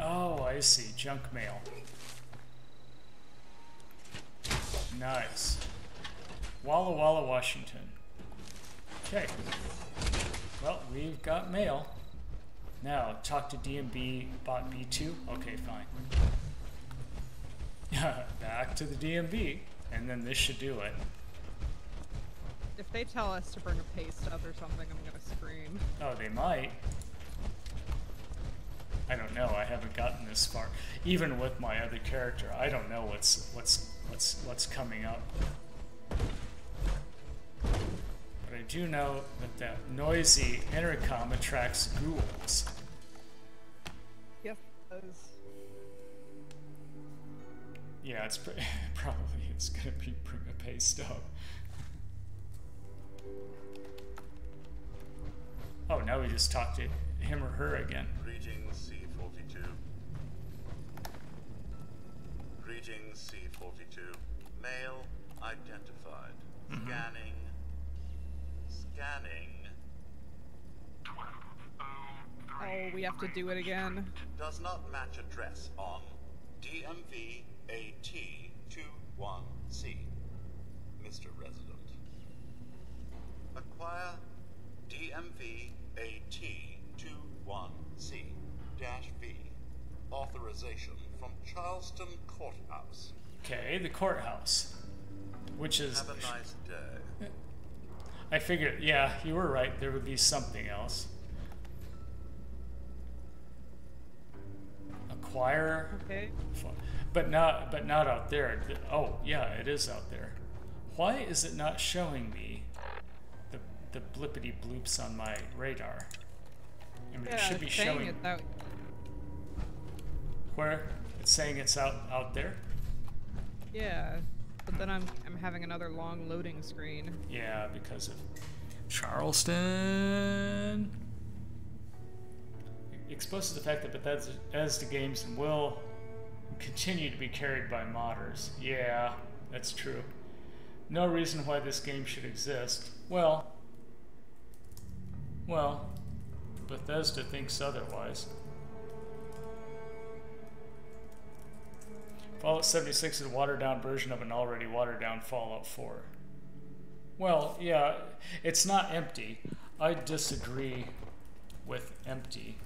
Oh, I see. Junk mail. Nice. Walla Walla, Washington. Okay. Well, we've got mail. Now, talk to D M B, bot B two. Okay, fine. Back to the D M B, and then this should do it. If they tell us to bring a paste up or something, I'm gonna scream. Oh, they might. I don't know. I haven't gotten this far. Even with my other character, I don't know what's what's what's what's coming up. But I do know that that noisy intercom attracts ghouls. Yep, it does. Yeah, it's pretty, probably it's gonna be bring a paste up. Oh, now we just talked to him or her again. Greetings, C forty-two. Greetings, C forty-two. Male identified. Mm-hmm. Scanning. Scanning. Oh, we have to do it again. Does not match address on D M V A T twenty-one C. Mister Resident. Acquire D M V A T twenty-one C dash V. Authorization from Charleston Courthouse. Okay, the courthouse. Which is... Have a nice day. I figured, yeah, you were right. There would be something else. Acquire... Okay. But not, but not out there. Oh, yeah, it is out there. Why is it not showing me the blippity bloops on my radar? I mean, yeah, it should be showing it out. Where it's saying it's out out there. Yeah, but then I'm I'm having another long loading screen. Yeah, because of Charleston. Exposes the fact that Bethesda, as the games will continue to be carried by modders. Yeah, that's true. No reason why this game should exist. Well. Well, Bethesda thinks otherwise. Fallout seventy-six is a watered-down version of an already watered-down Fallout four. Well, yeah, it's not empty. I disagree with empty.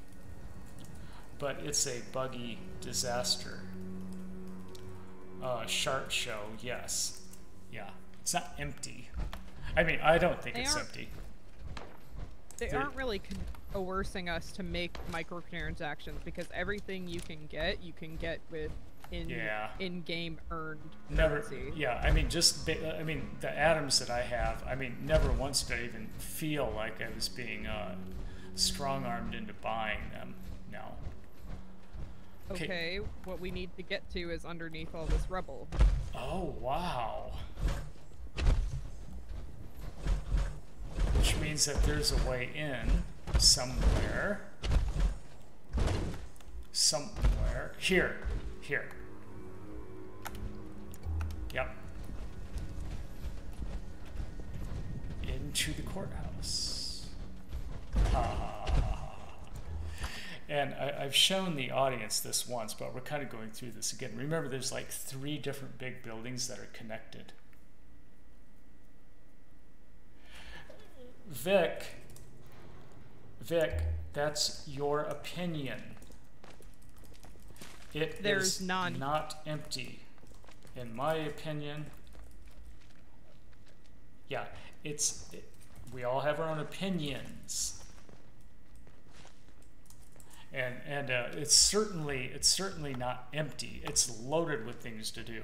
But it's a buggy disaster. Uh, Sharp show, yes. Yeah, it's not empty. I mean, I don't think they it's empty. They aren't really coercing us to make microtransactions because everything you can get, you can get with in yeah. in game earned currency. Never, yeah, I mean, just I mean the atoms that I have, I mean, never once did I even feel like I was being uh, strong armed into buying them. No. Okay. Okay, what we need to get to is underneath all this rubble. Oh wow. Which means that there's a way in somewhere. Somewhere. Here. Here. Yep. Into the courthouse. Ah. And I, I've shown the audience this once, but we're kind of going through this again. Remember, there's like three different big buildings that are connected. Vic, Vic, that's your opinion. It There's is none. Not empty. In my opinion, yeah, it's, it, we all have our own opinions. And, and uh, it's certainly, it's certainly not empty. It's loaded with things to do.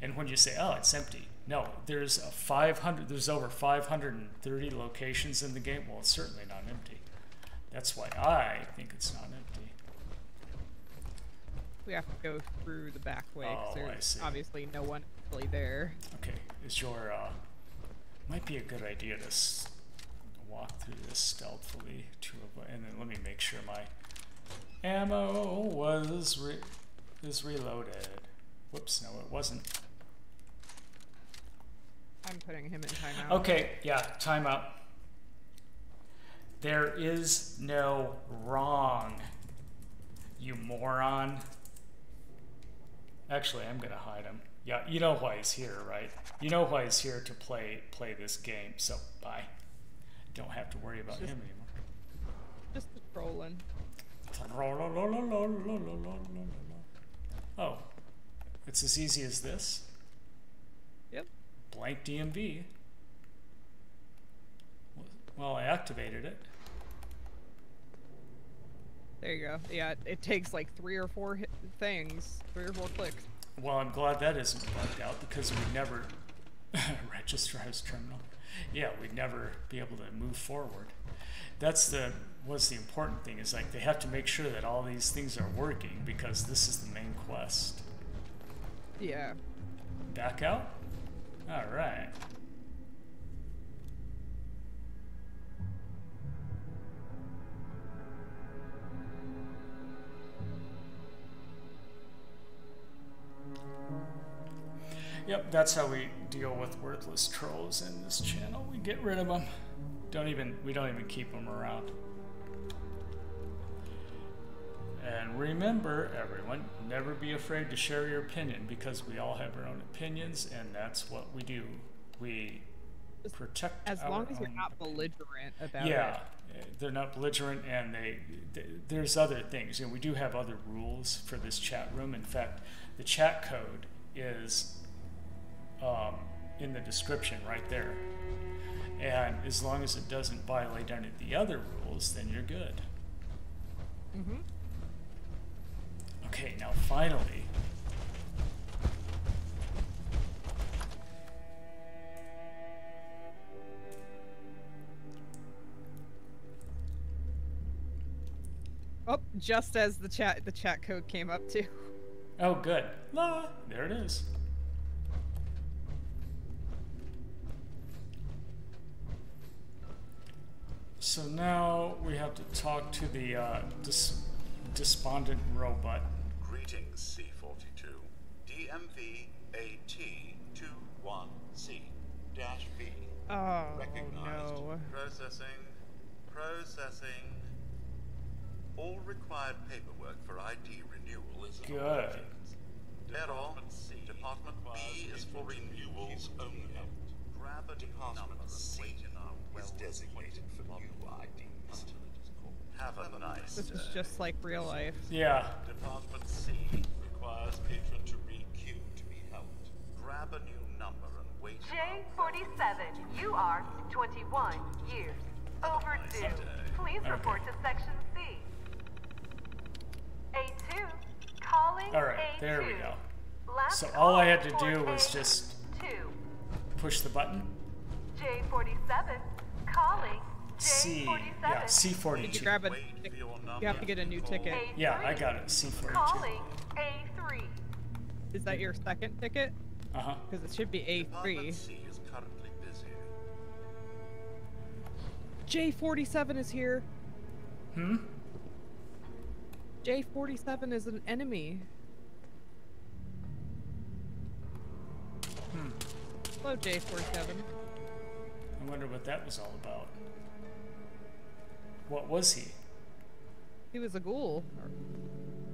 And when you say, oh, it's empty. No, there's a five hundred. There's over five hundred thirty locations in the game. Well, it's certainly not empty. That's why I think it's not empty. We have to go through the back way. Oh, there's I see. Obviously no one really there. Okay, is your uh, might be a good idea to s walk through this stealthily to avoid. And then let me make sure my ammo was re is reloaded. Whoops, no, it wasn't. I'm putting him in timeout. Okay, yeah, timeout. There is no wrong, you moron. Actually, I'm gonna hide him. Yeah, you know why he's here, right? You know why he's here to play play this game. So bye. Don't have to worry about just, him anymore. Just trolling. Oh, it's as easy as this. Yep. Blank D M V. Well, I activated it. There you go. Yeah, it takes like three or four hit things, three or four clicks. Well, I'm glad that isn't bugged out because we'd never register as terminal. Yeah, we'd never be able to move forward. That's the what's the important thing is like they have to make sure that all these things are working because this is the main quest. Yeah. Back out? All right. Yep, that's how we deal with worthless trolls in this channel. We get rid of them. Don't even we don't even keep them around. And remember, everyone, never be afraid to share your opinion because we all have our own opinions, and that's what we do. We protect as long as you're not belligerent about it. Yeah, they're not belligerent, and they, they there's other things, and we do have other rules for this chat room. In fact, the chat code is. Um, in the description right there, and as long as it doesn't violate any of the other rules, then you're good. Mm-hmm. Okay, now finally oh, just as the chat the chat code came up too. Oh good. La, there it is. So now we have to talk to the uh, dis despondent robot. Greetings, C forty-two, D M V A T twenty-one C dash B. Oh, recognized. No. Processing. Processing. All required paperwork for I D renewal is good. Thereon, Department B is for renewals only. Grab a Department C. Is designated for new I Ds. Have a nice day. This is just like real life. Yeah. Department C requires patron to re-queue to be helped. Grab a new number and wait. J forty-seven, you are twenty-one years overdue. Please okay. report to section C. A two, calling all right, A two. There we go. Last so all I had to do was just two. Push the button. J forty-seven. Calling J forty-seven. Yeah, C forty-two. Did you grab a, you have to get a new ticket. A three. Yeah, I got it. C forty-two. Calling A three. Is that your second ticket? Uh huh. Because it should be A three. C is currently busy. J forty-seven is here. Hmm. J forty-seven is an enemy. Hmm. Hello, J forty-seven. I wonder what that was all about. What was he? He was a ghoul.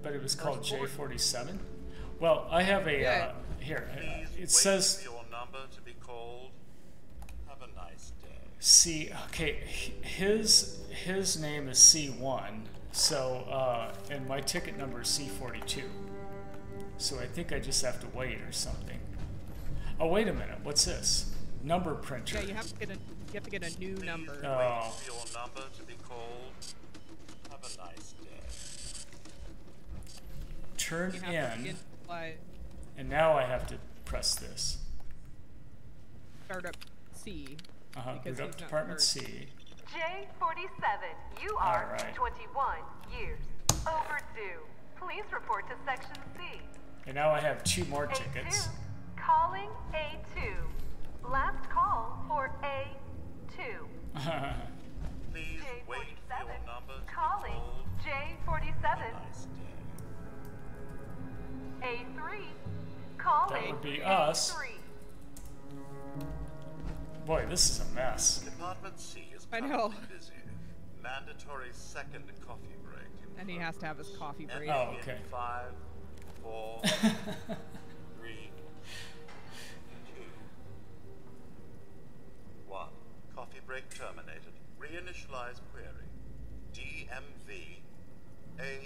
But it was called J forty-seven? Well, I have a... Yeah. Uh, here, uh, it says... Please wait for your number to be called. Have a nice day. C... Okay, his, his name is C one, so... Uh, and my ticket number is C forty-two. So I think I just have to wait or something. Oh, wait a minute. What's this? Number printer. Yeah, you have to get a you have to get a new Please number. Oh. Wait for your number to be called. Have a nice day. Turn in. And now I have to press this. Start up C. Uh huh. Boot up Department C. J forty-seven. You are right. twenty-one years overdue. Please report to section C. And now I have two more A two. Tickets. Calling A two. Last call for A two. Please J forty-seven. Wait for your number. Calling J forty-seven. Nice A three. Calling. That would be us. A three. Boy, this is a mess. Department C is I know. Busy. Mandatory second coffee break. And he has to have his coffee break. Oh, okay. Five, four, three. Coffee break terminated. Reinitialize query. D M V A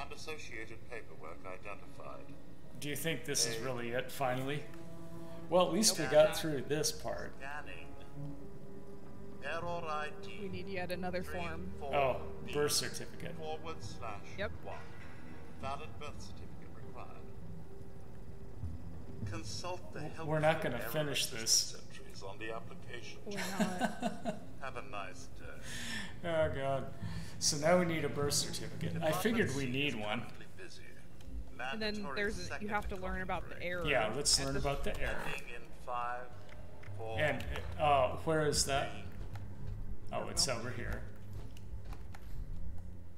and associated paperwork identified. Do you think this is really it, finally? Well, at least we got through this part. We need yet another form. Oh, birth certificate. Forward slash yep. one. Valid birth certificate required. Consult the health. We're not going to finish this. On the application. We're not. Have a nice day. Oh God. So now we need a birth certificate. I figured we need one. And then there's a, you have to learn about the error. Yeah, let's learn about the error. Five, four, and uh, where is that? Oh, it's over here.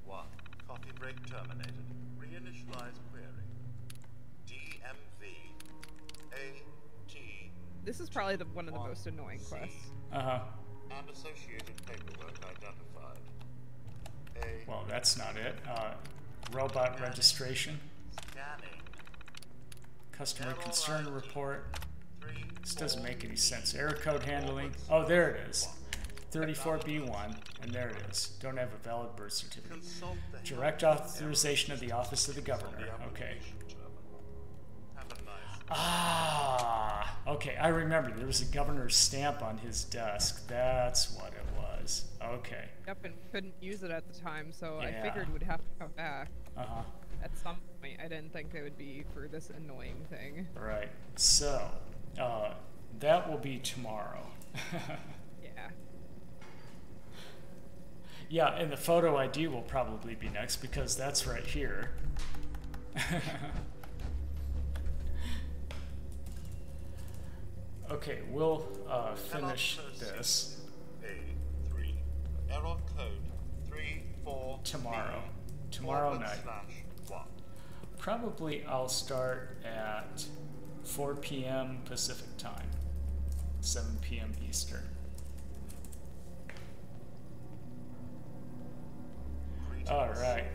One. Copy break terminated. Reinitialize query. D M V. A T. This is probably the one of the most annoying quests. Uh huh. And associated paperwork identified. Well, that's not it. Uh, robot registration. Scanning. Customer concern report. This doesn't make any sense. Error code handling. Oh, there it is. thirty-four B one, and there it is. Don't have a valid birth certificate. Direct authorization of the office of the governor. Okay. Ah, okay. I remember there was a governor's stamp on his desk. That's what it was. Okay. Yep, and couldn't use it at the time, so yeah. I figured we'd have to come back. Uh huh. At some point, I didn't think they would be for this annoying thing. Right. So, uh, that will be tomorrow. Yeah. Yeah, and the photo I D will probably be next because that's right here. Okay, we'll uh, finish this A three. Error code three four tomorrow. Tomorrow night. Probably I'll start at four P M Pacific time, seven P M Eastern. All right.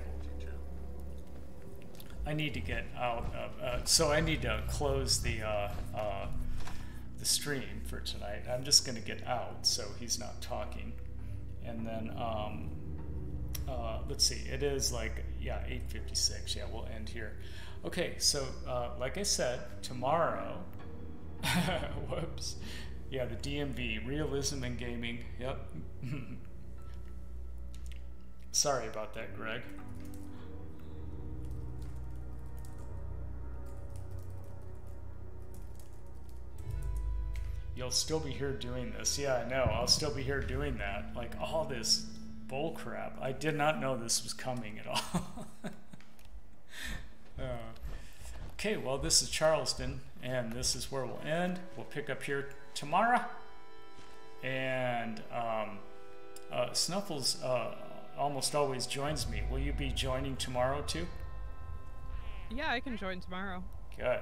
I need to get out of, uh, so I need to close the uh, uh, the stream for tonight. I'm just going to get out so he's not talking, and then um, uh, let's see. It is like yeah, eight fifty-six. Yeah, we'll end here. Okay, so uh, like I said, tomorrow, whoops, yeah, the D M V, realism in gaming, yep. Sorry about that, Greg. You'll still be here doing this. Yeah, I know, I'll still be here doing that. Like, all this bull crap. I did not know this was coming at all. Uh, okay, well, this is Charleston, and this is where we'll end. We'll pick up here tomorrow, and um, uh, Snuffles uh, almost always joins me. Will you be joining tomorrow too? Yeah, I can join tomorrow. Good.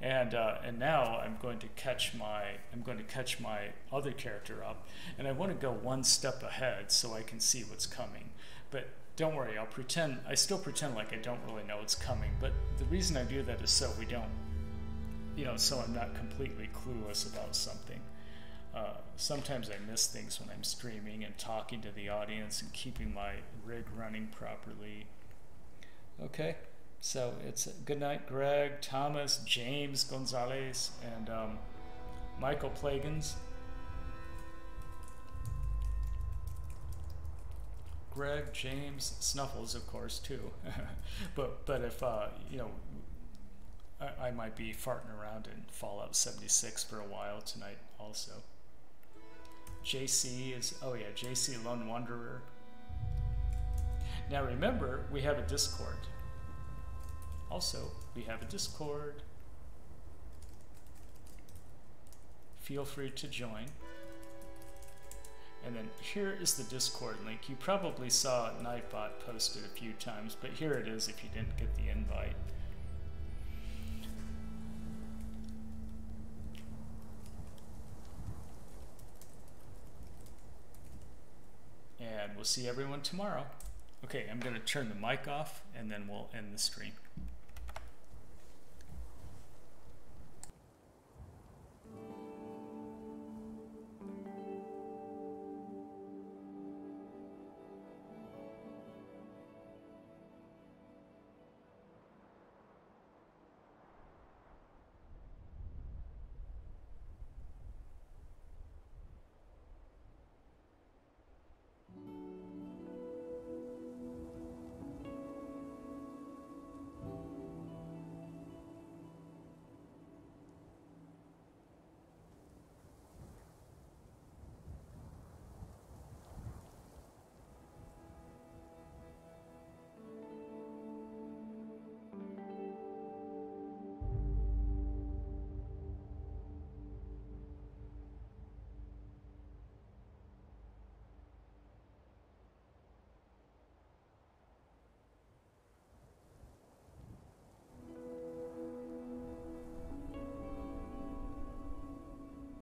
And uh, and now I'm going to catch my I'm going to catch my other character up, and I want to go one step ahead so I can see what's coming, but. Don't worry, I'll pretend, I still pretend like I don't really know what's coming, but the reason I do that is so we don't, you know, so I'm not completely clueless about something. Uh, sometimes I miss things when I'm streaming and talking to the audience and keeping my rig running properly. Okay, so it's good night, Greg, Thomas, James Gonzalez, and um, Michael Plagans. Greg, James, Snuffles, of course, too. but but if uh, you know, I, I might be farting around in Fallout seventy-six for a while tonight, also. J C is oh yeah, J C Lone Wanderer. Now remember, we have a Discord. Also, we have a Discord. Feel free to join. And then here is the Discord link. You probably saw Nightbot posted a few times, but here it is if you didn't get the invite. And we'll see everyone tomorrow. Okay, I'm going to turn the mic off, and then we'll end the stream.